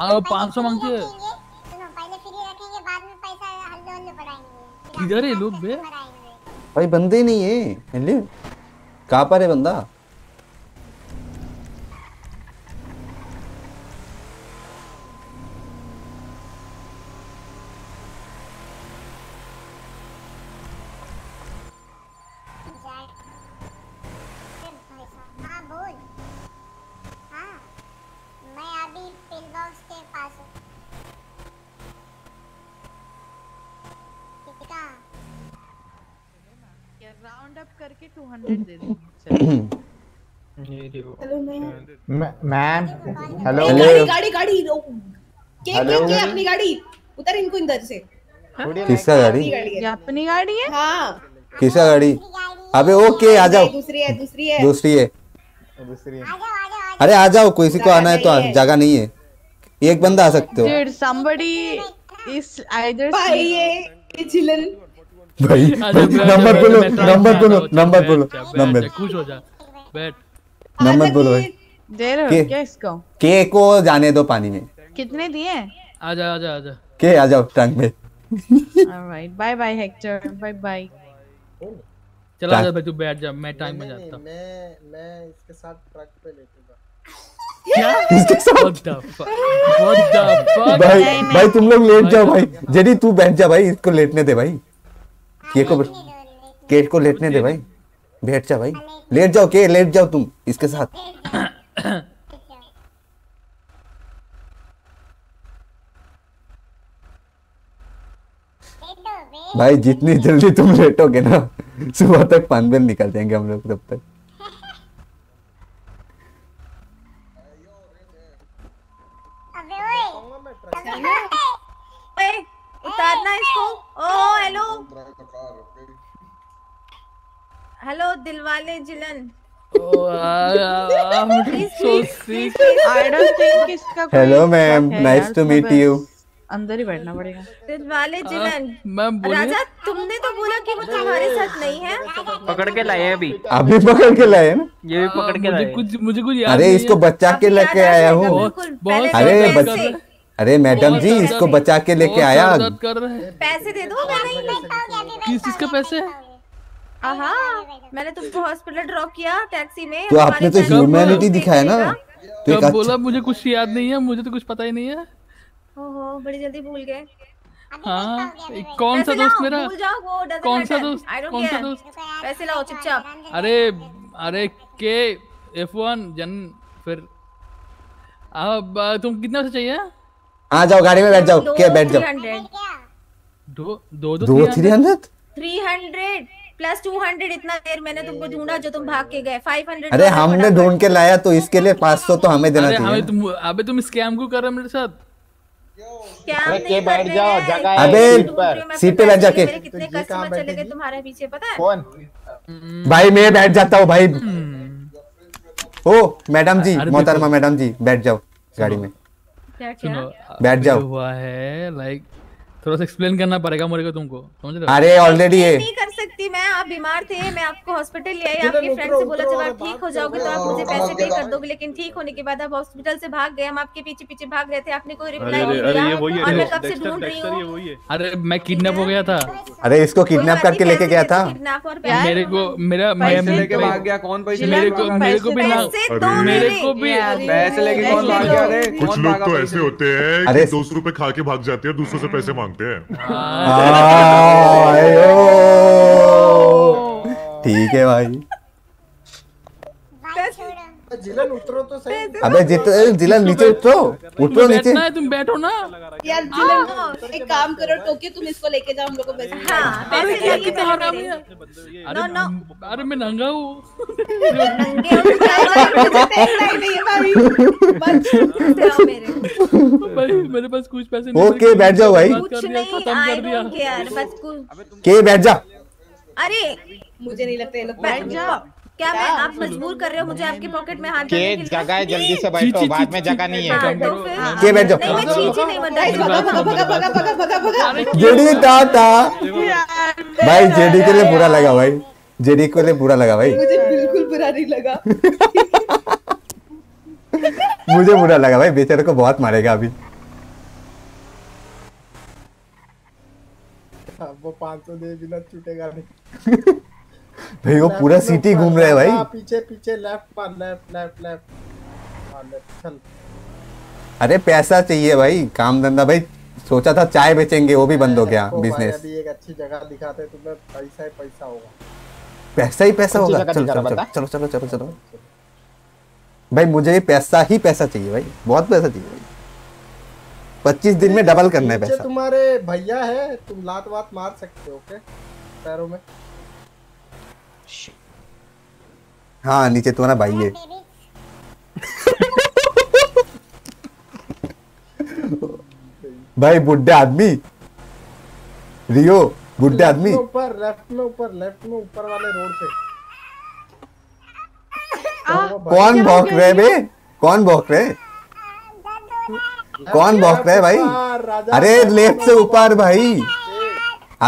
अब पाँच सौ मांगते हैं। सुनो पहले फ्री रखेंगे, बाद में पैसा हल्लो हल्लो बढ़ाएंगे। किधर है लोग बे? भाई बंदे नहीं है, हेलो कहाँ पर है बंदा? मैम हेलो, गाड़ी गाड़ी गाड़ी के अपनी गाड़ी उतर इनको इधर से। किसका गाड़ी? अपनी गाड़ी है। हाँ किसका गाड़ी? अबे ओके आ जाओ। दूसरी है दूसरी है दूसरी है दूसरी है अरे आ जाओ, किसी को आना है तो जगह नहीं है, एक बंदा आ सकते हो। भाई ये चिलन भाई नंबर बोलो नंबर बोलो नंबर बोलो नंबर कुछ हो जा बैठ नंबर बोलो भाई दे रहे हो क्या इसको? के को जाने दो पानी में। कितने दिए? आ जा आ जा आ जा के आ जाओ टैंक में। Alright bye bye Hector bye bye. चला जा तू बैठ जा, मैं टैंक में जाता हूं। मैं मैं इसके साथ ट्रक पे लेके जा। क्या इसके साथ? What the fuck what the fuck भाई भाई तुम लोग लेट जाओ भाई। जेडी तू बैठ जा भाई, इसको लेटने दे भाई। के को के को लेटने दे भाई, बैठ जा भाई, लेट जाओ के लेट जाओ तुम इसके साथ। भाई जितनी जल्दी तुम लेटोगे ना सुबह तक पानबेल निकल जाएंगे हम लोग तब तक। उतारना इसको। ओ hello hello Dilwale जिलन। Hello ma'am nice to meet you. अंदर ही बैठना पड़ेगा। दिलवाले जिलन राजा तुमने तो बोला कि वो तुम्हारे साथ नहीं है। पकड़ के लाए अभी अभी पकड़ के लाए ना ये भी पकड़ के लाए। कुछ मुझे कुछ याद अरे इसको बचा के लेके आया हूँ। अरे अरे मैडम जी इसको बचा के लेके आया। पैसे दे दो। किस चीज के पैसे? आहा मैंने तुमको हॉस्पिटल ड्रॉप किया टैक्सी में। तो आपने तो ह्यूमैनिटी दिखाया ना। तो कब बोला मुझे कुछ याद नहीं है, मुझे तो कुछ पता ही नहीं है। ओहो बड़ी जल्दी भूल गए। हाँ कौन सा दोस्त मेरा? कौन सा दोस्त? कौन सा दोस्त? पैसे लाओ चुपचाप। अरे अरे के एफ वन जन फिर अब तुम कितना से चाहिए? आ जाओ गाड़ी में बैठ जाओ। क्या बैठ जाओ? दो दो दो three hundred three hundred plus two hundred. इतना देर मैंने तुमको ढूंढा जो तुम भाग के गए। फाइव हंड्रेड अरे हमने ढूंढ के लाया तो इसके लिए पाँच सौ तो हमें देना चाहिए। अबे तुम अबे तुम स्कैम क्यों कर रहे हो मेरे साथ? स्कैम नहीं कर रहे हैं। अबे सीट पे बैठ जाके कितने कस्टमर चले गए तुम्हारे पीछे पता है? कौन? भाई मैं बैठ जाता हूँ भाई। ओ मैडम जी मोहतरमा मैडम जी बैठ जाओ गाड़ी में। क्या क्या बैठ जाओ हुआ है? लाइक थोड़ा सा एक्सप्लेन करना पड़ेगा मुझे को तुमको, समझ रहे हो? अरे ऑलरेडी है नहीं कर सकती मैं। आप बीमार थे, मैं आपको हॉस्पिटल ले आई। आपके फ्रेंड से बोला जब आप ठीक हो जाओगे तो आप मुझे पैसे पे कर दोगे, लेकिन ठीक होने के बाद आप हॉस्पिटल से भाग गए। हम आपके पीछे पीछे भाग रहे थे, आपने कोई रिप्लाई नहीं दिया और मैं कब से ढूंढ रही हूं। अरे मैं किडनैप हो गया था। अरे इसको किडनैप करके लेके गया था। मेरे को मेरा मैं लेके भाग गया। कौन पैसे? मेरे को मेरे को भी मेरे को भी पैसे लेके कौन भाग गया? अरे कुछ लोग तो ऐसे होते हैं कि दो सौ रुपए खा के भाग जाते हैं और दूसरों से पैसे मांग ठीक है भाई। जिलन उतरो तो सही। अबे जिलन नीचे उतरो उतरो नीचे। तुम बैठो ना यार। जिलन एक काम करो टोके तुम इसको लेके जाओ, हम लोग को पैसे। नो नो अरे मैं नंगा हूँ मेरे पास कुछ पैसे। ओके बैठ जाओ भाई। के बैठ जा। अरे मुझे नहीं लगता ये लोग। बैठ जाओ। क्या मैं आप मजबूर कर रहे हो मुझे आपके पॉकेट में हाथ डालने के लिए? जगह है जल्दी से बैठो, बाद में जगह नहीं है। के बैठ जाओ। नहीं मैं चीची नहीं बन रही। भगा भगा भगा भगा भगा भगा भगा। जेडी टाटा भाई जेडी के लिए बुरा लगा भाई। जेडी के लिए बुरा लगा भाई। मुझे बिल्कुल बुरा नहीं लगा। मुझे बुरा लगा भाई, बेचारे को बहुत मारेगा अभी। वो पाँच सौ दे बिना छूटेगा नहीं भाई। वो पूरा सिटी घूम रहा है भाई। पीछे पीछे लेफ्ट लेफ्ट लेफ्ट लेफ्ट चल। अरे पैसा चाहिए भाई, काम धंधा भाई। सोचा था चाय बेचेंगे वो भी बंद हो गया बिजनेस। अभी एक अच्छी जगह दिखाते तुम्हें। पैसा ही पैसा होगा, पैसा ही पैसा होगा। चलो चलो चलो चलो भाई। मुझे पैसा ही पैसा चाहिए भाई, बहुत पैसा चाहिए भाई। पच्चीस दिन में डबल करना है पैसा। तुम्हारे भैया है, तुम लात वात मार सकते हो पैरों में। हाँ नीचे तुम्हारा भाई है। भाई बुढ़े आदमी रियो, बुढ़े आदमी ऊपर लेफ्ट में ऊपर लेफ्ट में ऊपर वाले रोड पे कौन भौंक रहे बे? कौन भौंक रहे? कौन भौंक रहे भाई? अरे लेफ्ट से ऊपर भाई।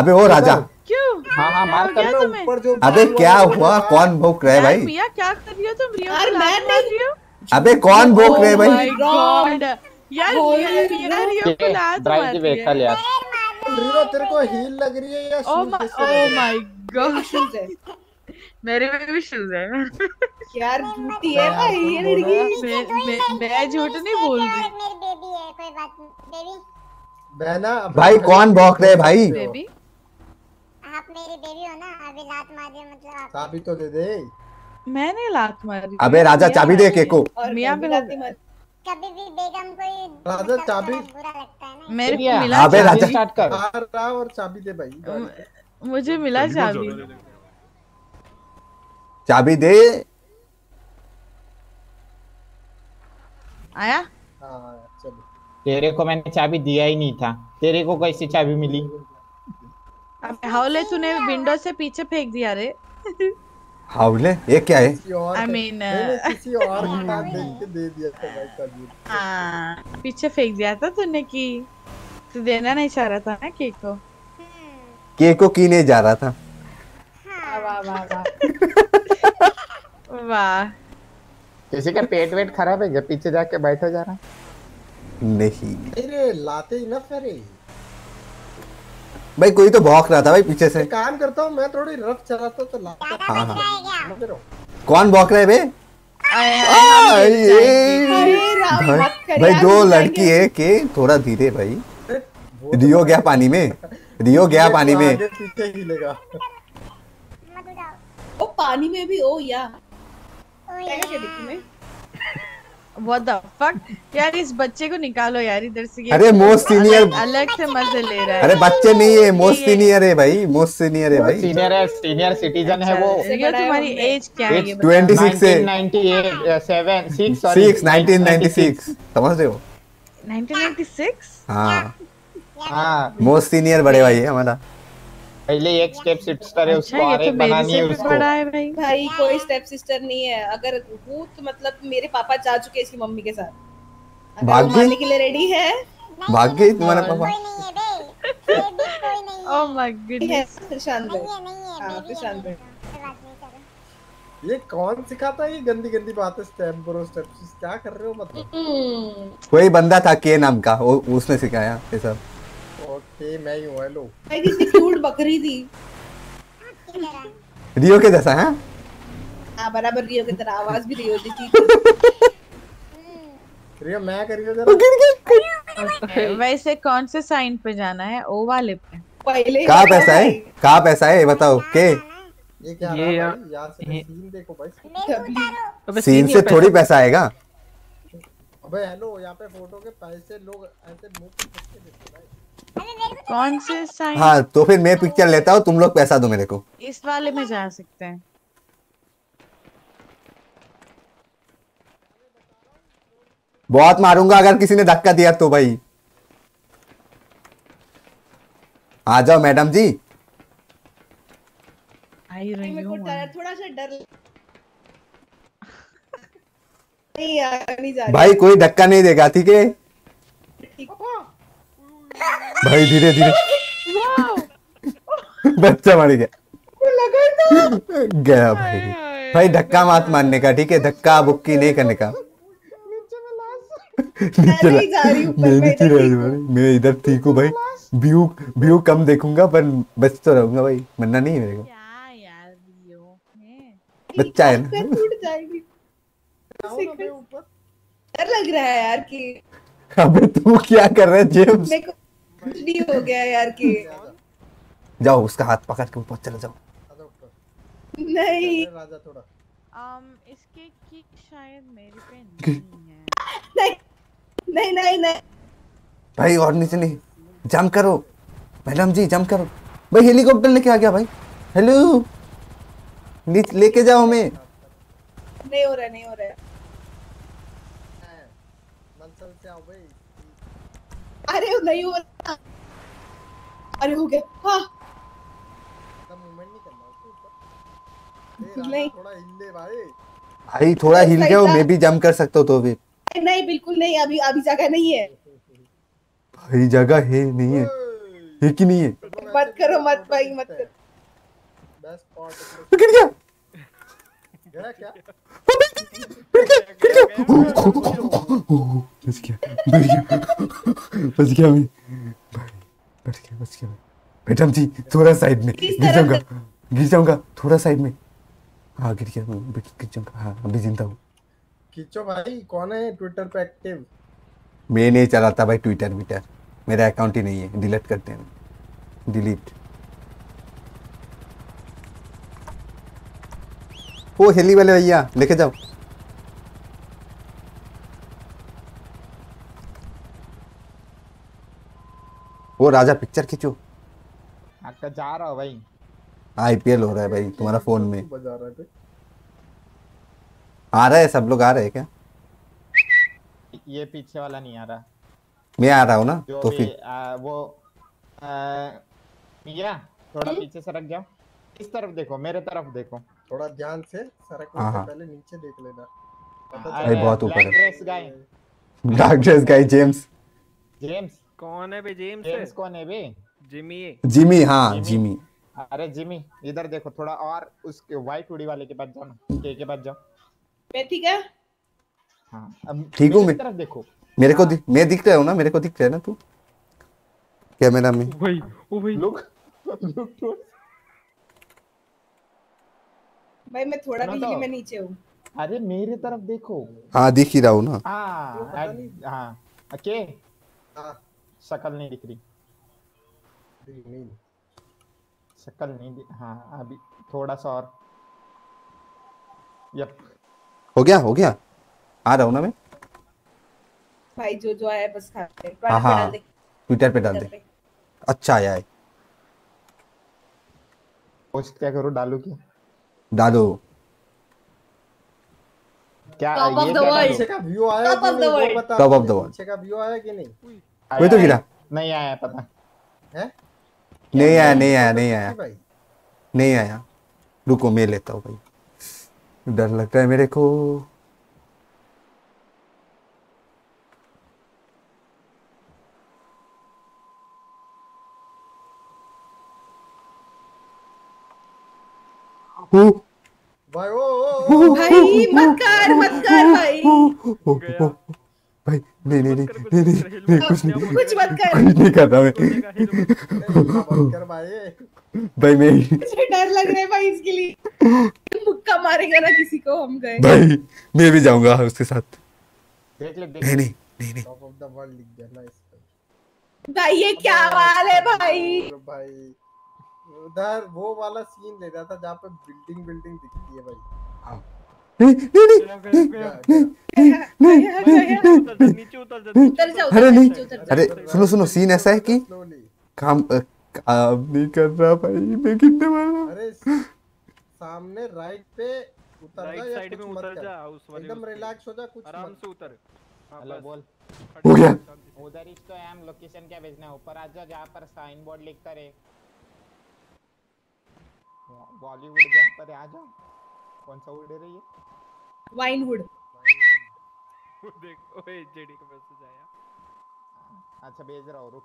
अबे वो राजा हाँ हाँ मार कर लो ऊपर जो। अबे क्या हुआ? कौन भौंक रहे भाई? मियां क्या कर रही हो तुम? रियो अबे कौन भौंक रहे भाई? यार रियो को लात मार रही है। रियो तेरे को हील लग रही है या shoes? Oh my god shoes है मेरे में भी शूज है यार। झूठी है भाई ये लड़की। मैं झूठ नहीं बोल रही। मेरी बेबी है कोई बात नहीं बेबी बहना। भाई कौन भौंक रहे भाई? बेबी आप मेरी बेबी हो ना। अभी लात मार दे मतलब चाबी तो दे दे। मैंने लात मारी। अबे राजा चाबी दे केको। मियां बिल्कुल कभी भी बेगम कोई राजा चाबी बुरा लगता है ना मेरे को मिला। अबे राजा स्टार्ट कर आ रहा और चाबी दे भाई। मुझे मिला चाबी। चाबी दे आया। हां चलो तेरे को मैंने चाबी दिया ही नहीं था। तेरे को कैसे चाबी मिली? अबे हावले तूने विंडो से पीछे फेंक दिया रे। हावले ये क्या है? I mean किसी और का दे दिया था भाई चाबी। हाँ पीछे फेंक दिया था तूने कि तू देना नहीं चाह रहा था ना केक को। केक को की नहीं जा रहा था। वाह वाह वाह वाह। किसी का पेट वेट खराब है जब पीछे जाके बैठा जा रहा नहीं। अरे लाते ही ना फेरे भाई। कोई तो भौंक रहा था भाई पीछे से। काम करता हूँ मैं थोड़ी रफ चलाता तो लाता। हाँ हाँ कौन भौंक रहे बे? भाई दो लड़की है के थोड़ा धीरे भाई। रियो गया पानी में। रियो गया पानी में। ओ पानी में भी ओ या What the fuck? यार इस बच्चे को निकालो यार इधर से। अरे मोस्ट सीनियर अलग से मजे ले रहा है। अरे बच्चे नहीं है मोस्ट सीनियर है भाई। मोस्ट सीनियर है भाई। सीनियर है सीनियर सिटीजन है वो। तुम्हारी एज क्या है? छब्बीस है। नाइनटीन नाइंटी सिक्स समझ रहे हो? नाइनटीन नाइंटी सिक्स हां हां मोस्ट सीनियर बड़े भाई है हमारा। पहले एक स्टेप सिस्टर है उसको और एक बनानी है उसको। भाई कोई स्टेप सिस्टर नहीं है। अगर वो तो मतलब मेरे पापा जा चुके इसकी मम्मी के साथ। भाग गए के लिए रेडी है। भाग गए तुम्हारा पापा। Oh my goodness. प्रशांत भाई ये कौन सिखाता है ये गंदी गंदी बातें? स्टेप ब्रो स्टेप सिस्टर क्या कर रहे हो? मतलब कोई बंदा था के नाम का उसने सिखाया ये सब। ओके मैं ही हूं। हेलो भाई कितनी क्यूट बकरी थी। रियो के जैसा है। हां बराबर रियो की तरह आवाज भी रियो दी थी। रियो मैं करियो जरा। वैसे कौन से साइन पे जाना है? ओ वाले पे पहले। कहां पैसा है? कहां पैसा है ये बताओ के? ये क्या है यार? सीन देखो भाई। सीन से थोड़ी पैसा आएगा। अबे हेलो यहां पे फोटो के पैसे लोग ऐसे मुंह पे रख के देते भाई। कौन से साइन? हाँ तो फिर मैं पिक्चर लेता हूँ तुम लोग पैसा दो मेरे को। इस वाले में जा सकते हैं। बहुत मारूंगा अगर किसी ने धक्का दिया तो भाई। आ जाओ मैडम जी। आई रही हूँ थोड़ा सा डर नहीं यार नहीं जा रही। भाई कोई धक्का नहीं देगा ठीक है? भाई धीरे धीरे बच्चा मर गया गया भाई। भाई धक्का मत मारने का ठीक है? धक्का बुक्की नहीं करने का। नीचे मैं इधर ठीक हूँ भाई। व्यू व्यू कम देखूंगा पर बच तो रहूंगा भाई। मरना नहीं है मेरे को। बच्चा है ना डर लग रहा है यार कि। अबे तू क्या कर रहा है जेम्स? हो गया यार कि। जाओ उसका हाथ पकड़ के ऊपर चले जाओ। नहीं राजा थोड़ा um, इसके किक शायद मेरे पे नहीं है। नहीं नहीं नहीं भाई और नीचे नहीं। जंप करो मैडम जी जंप करो। भाई हेलीकॉप्टर लेके आ गया भाई। हेलो नीचे लेके जाओ। मैं नहीं हो रहा नहीं हो रहा। अरे नहीं हो रहा, अरे हो गया। हाँ मूवमेंट नहीं करना, नहीं थोड़ा हिल ले भाई, भाई थोड़ा हिल गया, मैं भी जंप कर सकता हूँ तो भी नहीं, बिल्कुल नहीं, अभी अभी जगह नहीं है भाई, जगह है नहीं है, है कि नहीं है। मत करो मत भाई मत करो, बस पॉट गिर गया, गिरा क्या, बच गया बच गया बच गया भाई बच गया बच गया। मैडम जी थोड़ा साइड में गिर जाऊंगा, गिर जाऊंगा थोड़ा साइड में। हाँ गिर गया, गिर जाऊंगा। हाँ अभी जिंदा हूँ। खींचो भाई, कौन है ट्विटर पे एक्टिव? मैं नहीं चलाता भाई ट्विटर विटर, मेरा अकाउंट ही नहीं है, डिलीट करते हैं, डिलीट। ओ हेली वाले भैया लेके जाओ। ओ राजा पिक्चर खींचो, आपका जा रहा हो भाई, आईपीएल हो रहा है भाई तुम्हारा फोन में आ रहा है, सब लोग आ रहे हैं क्या? ये पीछे वाला नहीं आ रहा, मैं आ रहा हूँ ना तो फिर वो या थोड़ा पीछे सरक जाओ, इस तरफ देखो, मेरे तरफ देखो, थोड़ा ध्यान से सरकने से पहले नीचे देख लेना। भाई बहुत ऊपर है। Dress guy, black dress guy James, James कौन है बे? जेम्स जेम्स कौन है बे? जिमी, जिमी हाँ जिमी। अरे जिमी इधर देखो थोड़ा, और उसके व्हाइट हुडी वाले के पास जाओ ना, के के पास जाओ। मैं ठीक है, हाँ ठीक हूँ, मेरी तरफ देखो, मेरे को दिख, मैं दिख रहा हूँ ना, मेरे को दिख रहा है ना तू कैमरा में। भाई ओ भाई लुक लुक तो भाई मैं थोड़ा बिजली में नीचे हूँ। अरे मेरे तरफ देखो। हाँ दिख ही रहा हूँ ना। हाँ हाँ ओके, शक्ल नहीं दिख रही, शक्ल नहीं दिख। हाँ अभी थोड़ा सा और, यप हो गया हो गया, आ रहा हूँ ना मैं। भाई जो जो आया बस खा ले, ट्विटर पे डाल दे। अच्छा आया है, पोस्ट क्या करूँ, डालू क्या? डालो क्या, ये पीछे का व्यू आया कि नहीं पता, टॉप ऑफ द वर्ल्ड पीछे का व्यू आया कि नहीं? कोई तो गिरा नहीं आया पता है, नहीं आया नहीं आया नहीं आया नहीं आया। रुको मैं लेता हूँ भाई, डर लगता है मेरे को। भाई भाई ओ भाई मत कर मत कर भाई, भाई नहीं नहीं नहीं नहीं कुछ नहीं कुछ मत कर, कुछ नहीं करता मैं भाई, मैं डर लग रहा है भाई इसके लिए, मुक्का मारेगा ना किसी को हम गए भाई, मैं भी जाऊंगा उसके साथ। देख ले देख, नहीं नहीं नहीं नहीं टॉप ऑफ द वर्ल्ड लिख देना इसको भाई, ये क्या हाल है भाई। भाई उधर वो वाला सीन ले रहा था जहाँ पे बिल्डिंग बिल्डिंग दिखती है भाई। हाँ नहीं नहीं नीचे उतर जाओ, अरे नहीं, अरे सुनो सुनो, सीन ऐसा है कि काम काम नहीं कर रहा भाई, मैं कितने बार अरे सामने राइट पे उतर जा, राइट साइड में उतर जा, उस वाले एकदम रिलैक्स हो जा, कुछ आराम से उतर। हेलो बोल हो गया उधर, इसको एम लोकेशन क्या भेजना है, ऊपर आ जा जहां पर साइन बोर्ड लिखता रहे, बॉलीवुड जहां पर आ जा। कौन सा वुड है ये? वाइनवुड। वो देख ओए जेडी का मैसेज आया, अच्छा भेज रहा हूं रुक।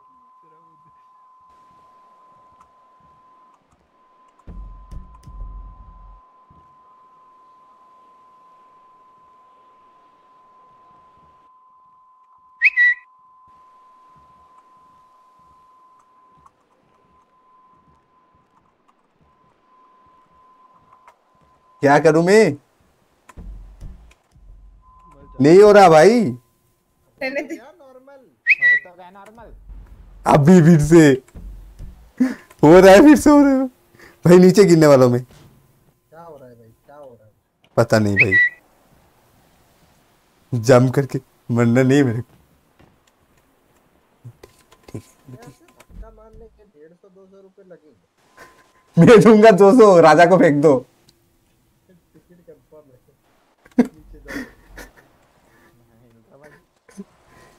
क्या करूं मैं, नहीं हो रहा भाई, नॉर्मल अभी फिर से हो रहा है, फिर से हो रहा है भाई, नीचे गिरने वालों में क्या हो रहा है भाई, क्या हो रहा है पता नहीं भाई, जंप करके मरना नहीं मेरे को। ठीक है मारने के डेढ़ सौ दो सौ रुपए लगेंगे, मैं दूंगा दो सौ राजा को फेंक दो।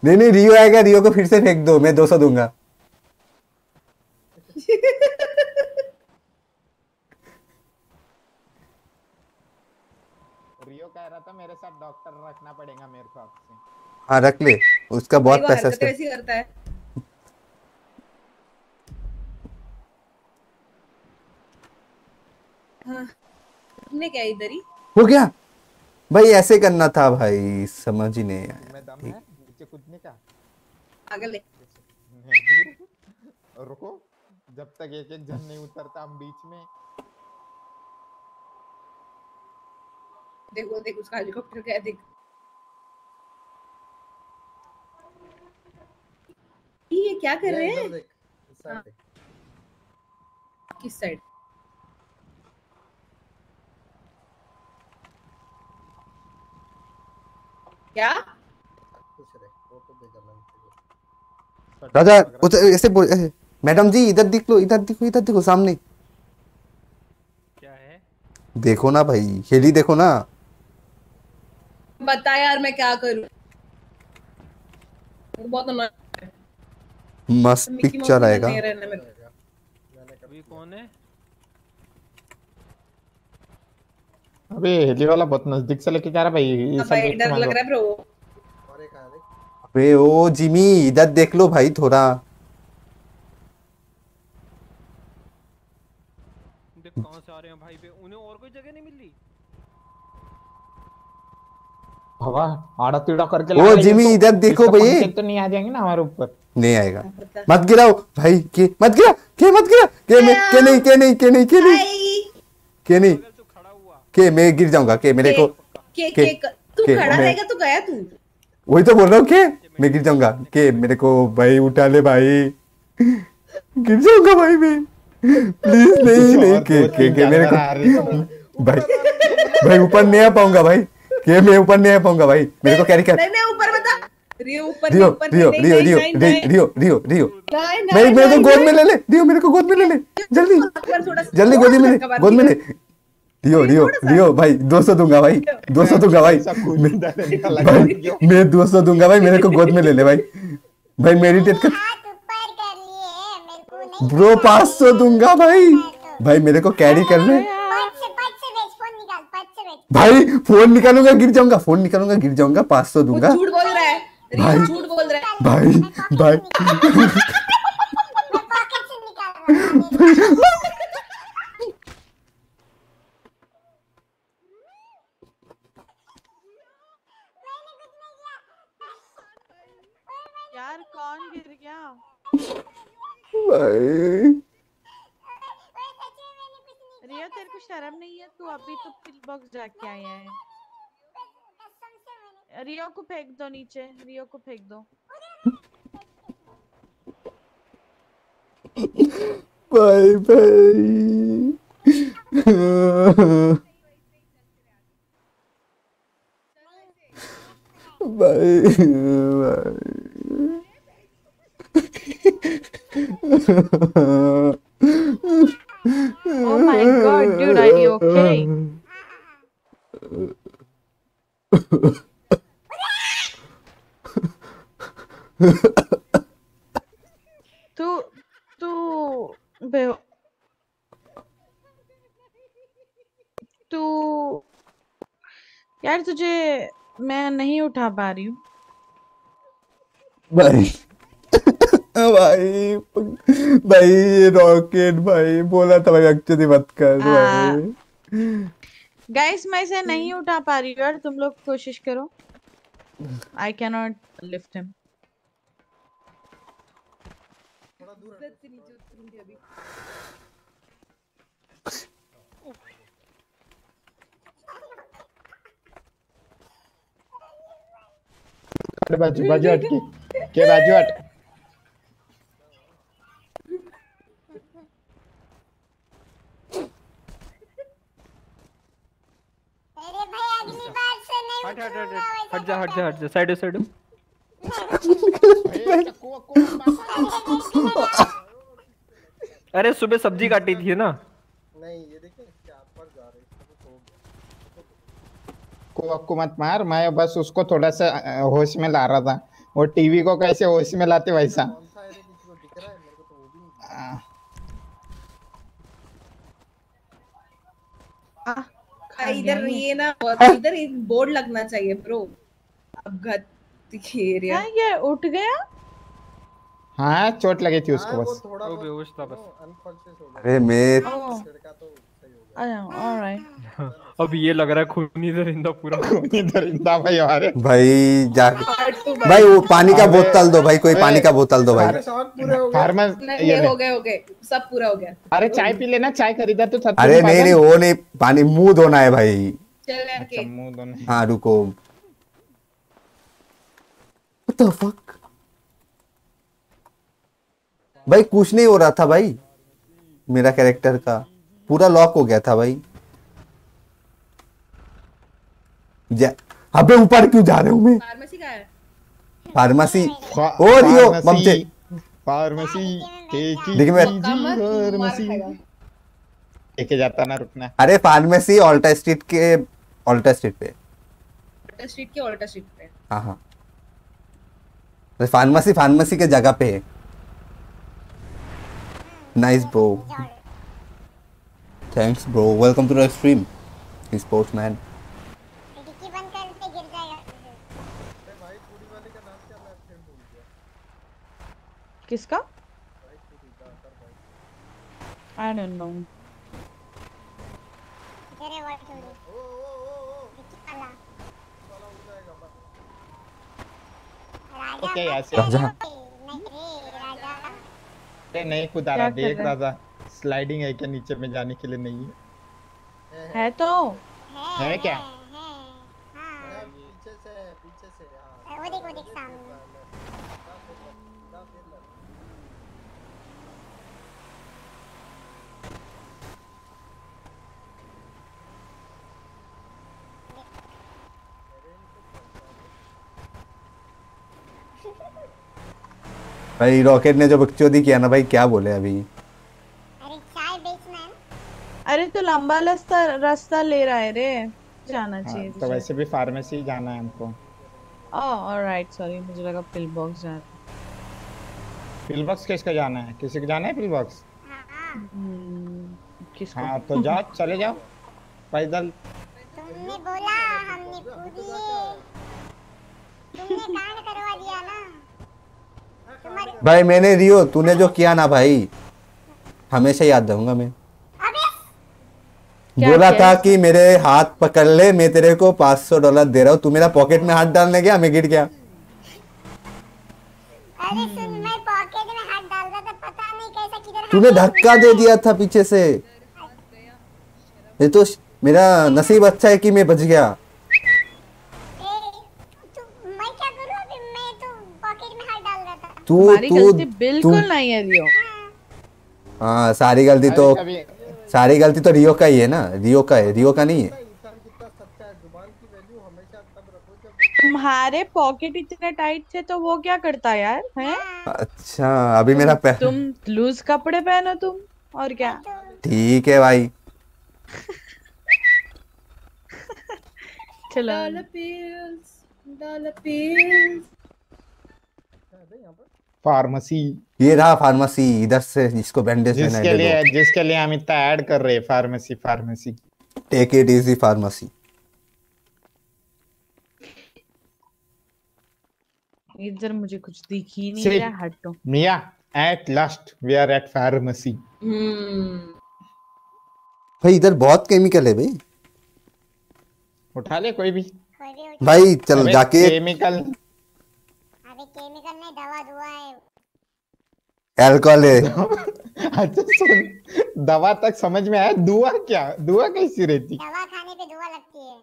नहीं नहीं रियो आएगा, रियो को फिर से फेंक दो, मैं दो सौ दूंगा। रियो कह रहा था मेरे साथ डॉक्टर रखना पड़ेगा मेरे को आपसे। हाँ रख ले, उसका बहुत पैसा करता है। हाँ, तुमने क्या इधर ही हो गया भाई, ऐसे करना था भाई, समझ ही नहीं आया। कुछ नहीं कहा, रुको जब तक एक एक जन नहीं उतरता हम बीच में। देखो देखो उसका हेलीकॉप्टर क्या देख, ये क्या कर रहे हैं? हाँ। किस साइड? क्या राजा ऐसे बोल, मैडम जी इधर दिख लो, इधर दिखो, इधर दिखो सामने क्या है? देखो ना भाई, हेली देखो ना। बता यार मैं क्या करूं, बहुत मस्त पिक्चर आएगा। कौन है? अबे हेली वाला बहुत नजदीक से लेके जा रहा भाई, भाई डर लग रहा है ब्रो। अबे ओ जिमी इधर देख लो भाई थोड़ा, कहाँ से आ रहे हैं भाई बे, उन्हें और कोई जगह नहीं मिल रही। हवा आड़ा टेढ़ा करके ओ जिमी इधर देखो भाई, तो नहीं आ जाएंगे ना हमारे ऊपर, नहीं आएगा। मत गिराओ भाई, के मत गिरा, के मत गिरा, के मैं के नहीं के नहीं के नहीं के नहीं के नहीं के मैं गिर जाऊंगा, के मेरे को के के तू खड़ा रहेगा, तू गया तू, वही तो बोल रहा हूँ के मैं गिर जाऊंगा, के मेरे को भाई उठा ले भाई, गिर जाऊंगा भाई मैं, प्लीज नहीं नहीं के के के मेरे को भाई भाई ऊपर नहीं आ पाऊंगा भाई, के मैं ऊपर नहीं आ पाऊंगा भाई, मेरे को कैरी कर। नहीं नहीं ऊपर बता, रियो ऊपर Rio Rio Rio Rio Rio Rio Rio मेरे मेरे को गोद में ले ले, रियो मेरे को गोद में ले ले, जल्दी जल्दी गोदी में ले, गोद में ले रियो रियो रियो भाई, दो सौ दूंगा भाई, दो सौ दूंगा भाई, मैं दो सौ दूंगा भाई, मेरे को गोद में ले ले भाई, भाई मेडिटेट कर ब्रो, पाँच सौ दूंगा भाई, भाई मेरे को कैरी कर ले भाई, फोन निकालूंगा गिर जाऊंगा, फोन निकालूंगा गिर जाऊंगा, पाँच सौ दूंगा। झूठ बोल रहा है भाई, झूठ बोल रहा है भाई भाई यार कौन गिर गया भाई? रिया तेरे को शर्म नहीं है, तू अभी तो पिल बॉक्स जाके आया है। रियो को फेंक दो नीचे, रियो को फेंक दो भाई भाई भाई Oh my god, dude, are you okay? तू तू बे तू यार तुझे मैं नहीं उठा पा रही हूँ भाई भाई भाई रॉकेट भाई बोला था भाई एक्चुअली मत कर भाई। गाइस मैं इसे नहीं उठा पा रही यार, तुम लोग कोशिश करो। I can not lift him. बाजू बाजू अटकी के, बाजू अट हट जा हट जा हट जा, साइड साइड अरे सुबह सब्जी काटी थी ना, नहीं ये देखे क्या पर जा रहे को, आपको मत मार, मैं बस उसको थोड़ा सा होश में ला रहा था, वो टीवी को कैसे होश में लाते भाई साहब। इधर ये ना इधर एक बोर्ड लगना चाहिए ब्रो, अपघात एरिया। हाँ ये उठ गया, हाँ चोट लगी थी उसको बस, वो बेहोश था बस। अरे मैं अब ये लग रहा है खूनी दरिंदा पूरा, खूनी दरिंदा भाई यार। भाई जा भाई वो पानी का बोतल दो भाई, कोई पानी का बोतल दो भाई। ये हो गए हो गए सब पूरा हो गया। अरे चाय पी लेना, चाय खरीदा तो था। अरे नहीं नहीं वो नहीं, पानी मुंह धोना है भाई। चल मुंह धोना, हाँ रुको। What the fuck? भाई कुछ नहीं हो रहा था भाई, मेरा कैरेक्टर का पूरा लॉक हो गया था भाई। अबे ऊपर क्यों जा रहे हूँ मैं? फार्मेसी का है। फार्मेसी और यो मम्मी फार्मेसी देखिए मैं फार्मेसी लेके जाता ना, रुकना। अरे फार्मेसी ऑल्टा स्ट्रीट के ऑल्टा स्ट्रीट पे ऑल्टा स्ट्रीट के ऑल्टा स्ट्रीट पे हाँ हाँ फार्मेसी फार्मेसी के जगह पे। Nice bro, thanks bro, welcome to the stream sportsman. Dicky बंद कर से गिर गया। अरे भाई पूरी वाले का नाम क्या, मैं फ्रेंड भूल गया किसका। आई डोंट नो तेरे वाट हो रही। ओ ओ ओ डिक्की वाला वाला उड़ जाएगा बस। ओके ऐसे राजा नहीं खुद आ रहा, देख रहा था। स्लाइडिंग है क्या नीचे में जाने के लिए? नहीं है, है तो है, है क्या है, है, हाँ। पीछे से पीछे से हाँ। वो देख वो देख सामने। भाई रॉकेट ने जो बकचोदी किया ना भाई, क्या बोले अभी। अरे चाय बेचना है। अरे तो लंबा रास्ता रास्ता ले रहा है रे, जाना चाहिए। हाँ, तो वैसे भी फार्मेसी जाना है हमको। ओह ऑलराइट सॉरी, मुझे लगा पिल बॉक्स जाना है। पिल बॉक्स किसका जाना है? किसी को जाना है पिल बॉक्स? किसको? हाँ तो जाओ, चले जाओ पैदल। तुमने बोला हमने पूरी, तुमने कांड करवा दिया ना भाई। मैंने रियो तूने जो किया ना भाई, हमेशा याद रहूंगा मैं। बोला था कि मेरे हाथ पकड़ ले, मैं तेरे को पाँच सौ डॉलर दे रहा हूँ, तू मेरा पॉकेट में हाथ डालने गया, मैं गिर गया। अरे सुन, मैं पॉकेट में हाथ डाल रहा था, पता नहीं कैसा किधर, तूने धक्का दे दिया था पीछे से। ये तो मेरा नसीब अच्छा है कि मैं बच गया। तू तू बिल्कुल नहीं है रियो। हाँ सारी गलती तो सारी गलती तो रियो का ही है ना, रियो का है, रियो का नहीं है। तुम्हारे पॉकेट इतने टाइट थे तो वो क्या करता यार हैं? अच्छा अभी मेरा पैर, तुम लूज कपड़े पहनो तुम और क्या। ठीक है भाई चलो। डाल पिल्स, डाल पिल्स। फार्मेसी ये रहा फार्मेसी, इधर से जिसको बैंडेज देना है जिसके लिए जिसके लिए हम इतना ऐड कर रहे हैं। Pharmacy pharmacy take it easy pharmacy. इधर मुझे कुछ दिख ही नहीं रहा। हटो मिया, at last we are at pharmacy. भाई इधर बहुत केमिकल है भाई, उठा ले कोई भी भाई। चल जाके केमिकल केमिकल नहीं, दवा दुआ है, अल्कोहल है। अच्छा सुन, दवा तक समझ में आया, दुआ क्या? दुआ कैसी रहती? दवा खाने पे दुआ लगती है।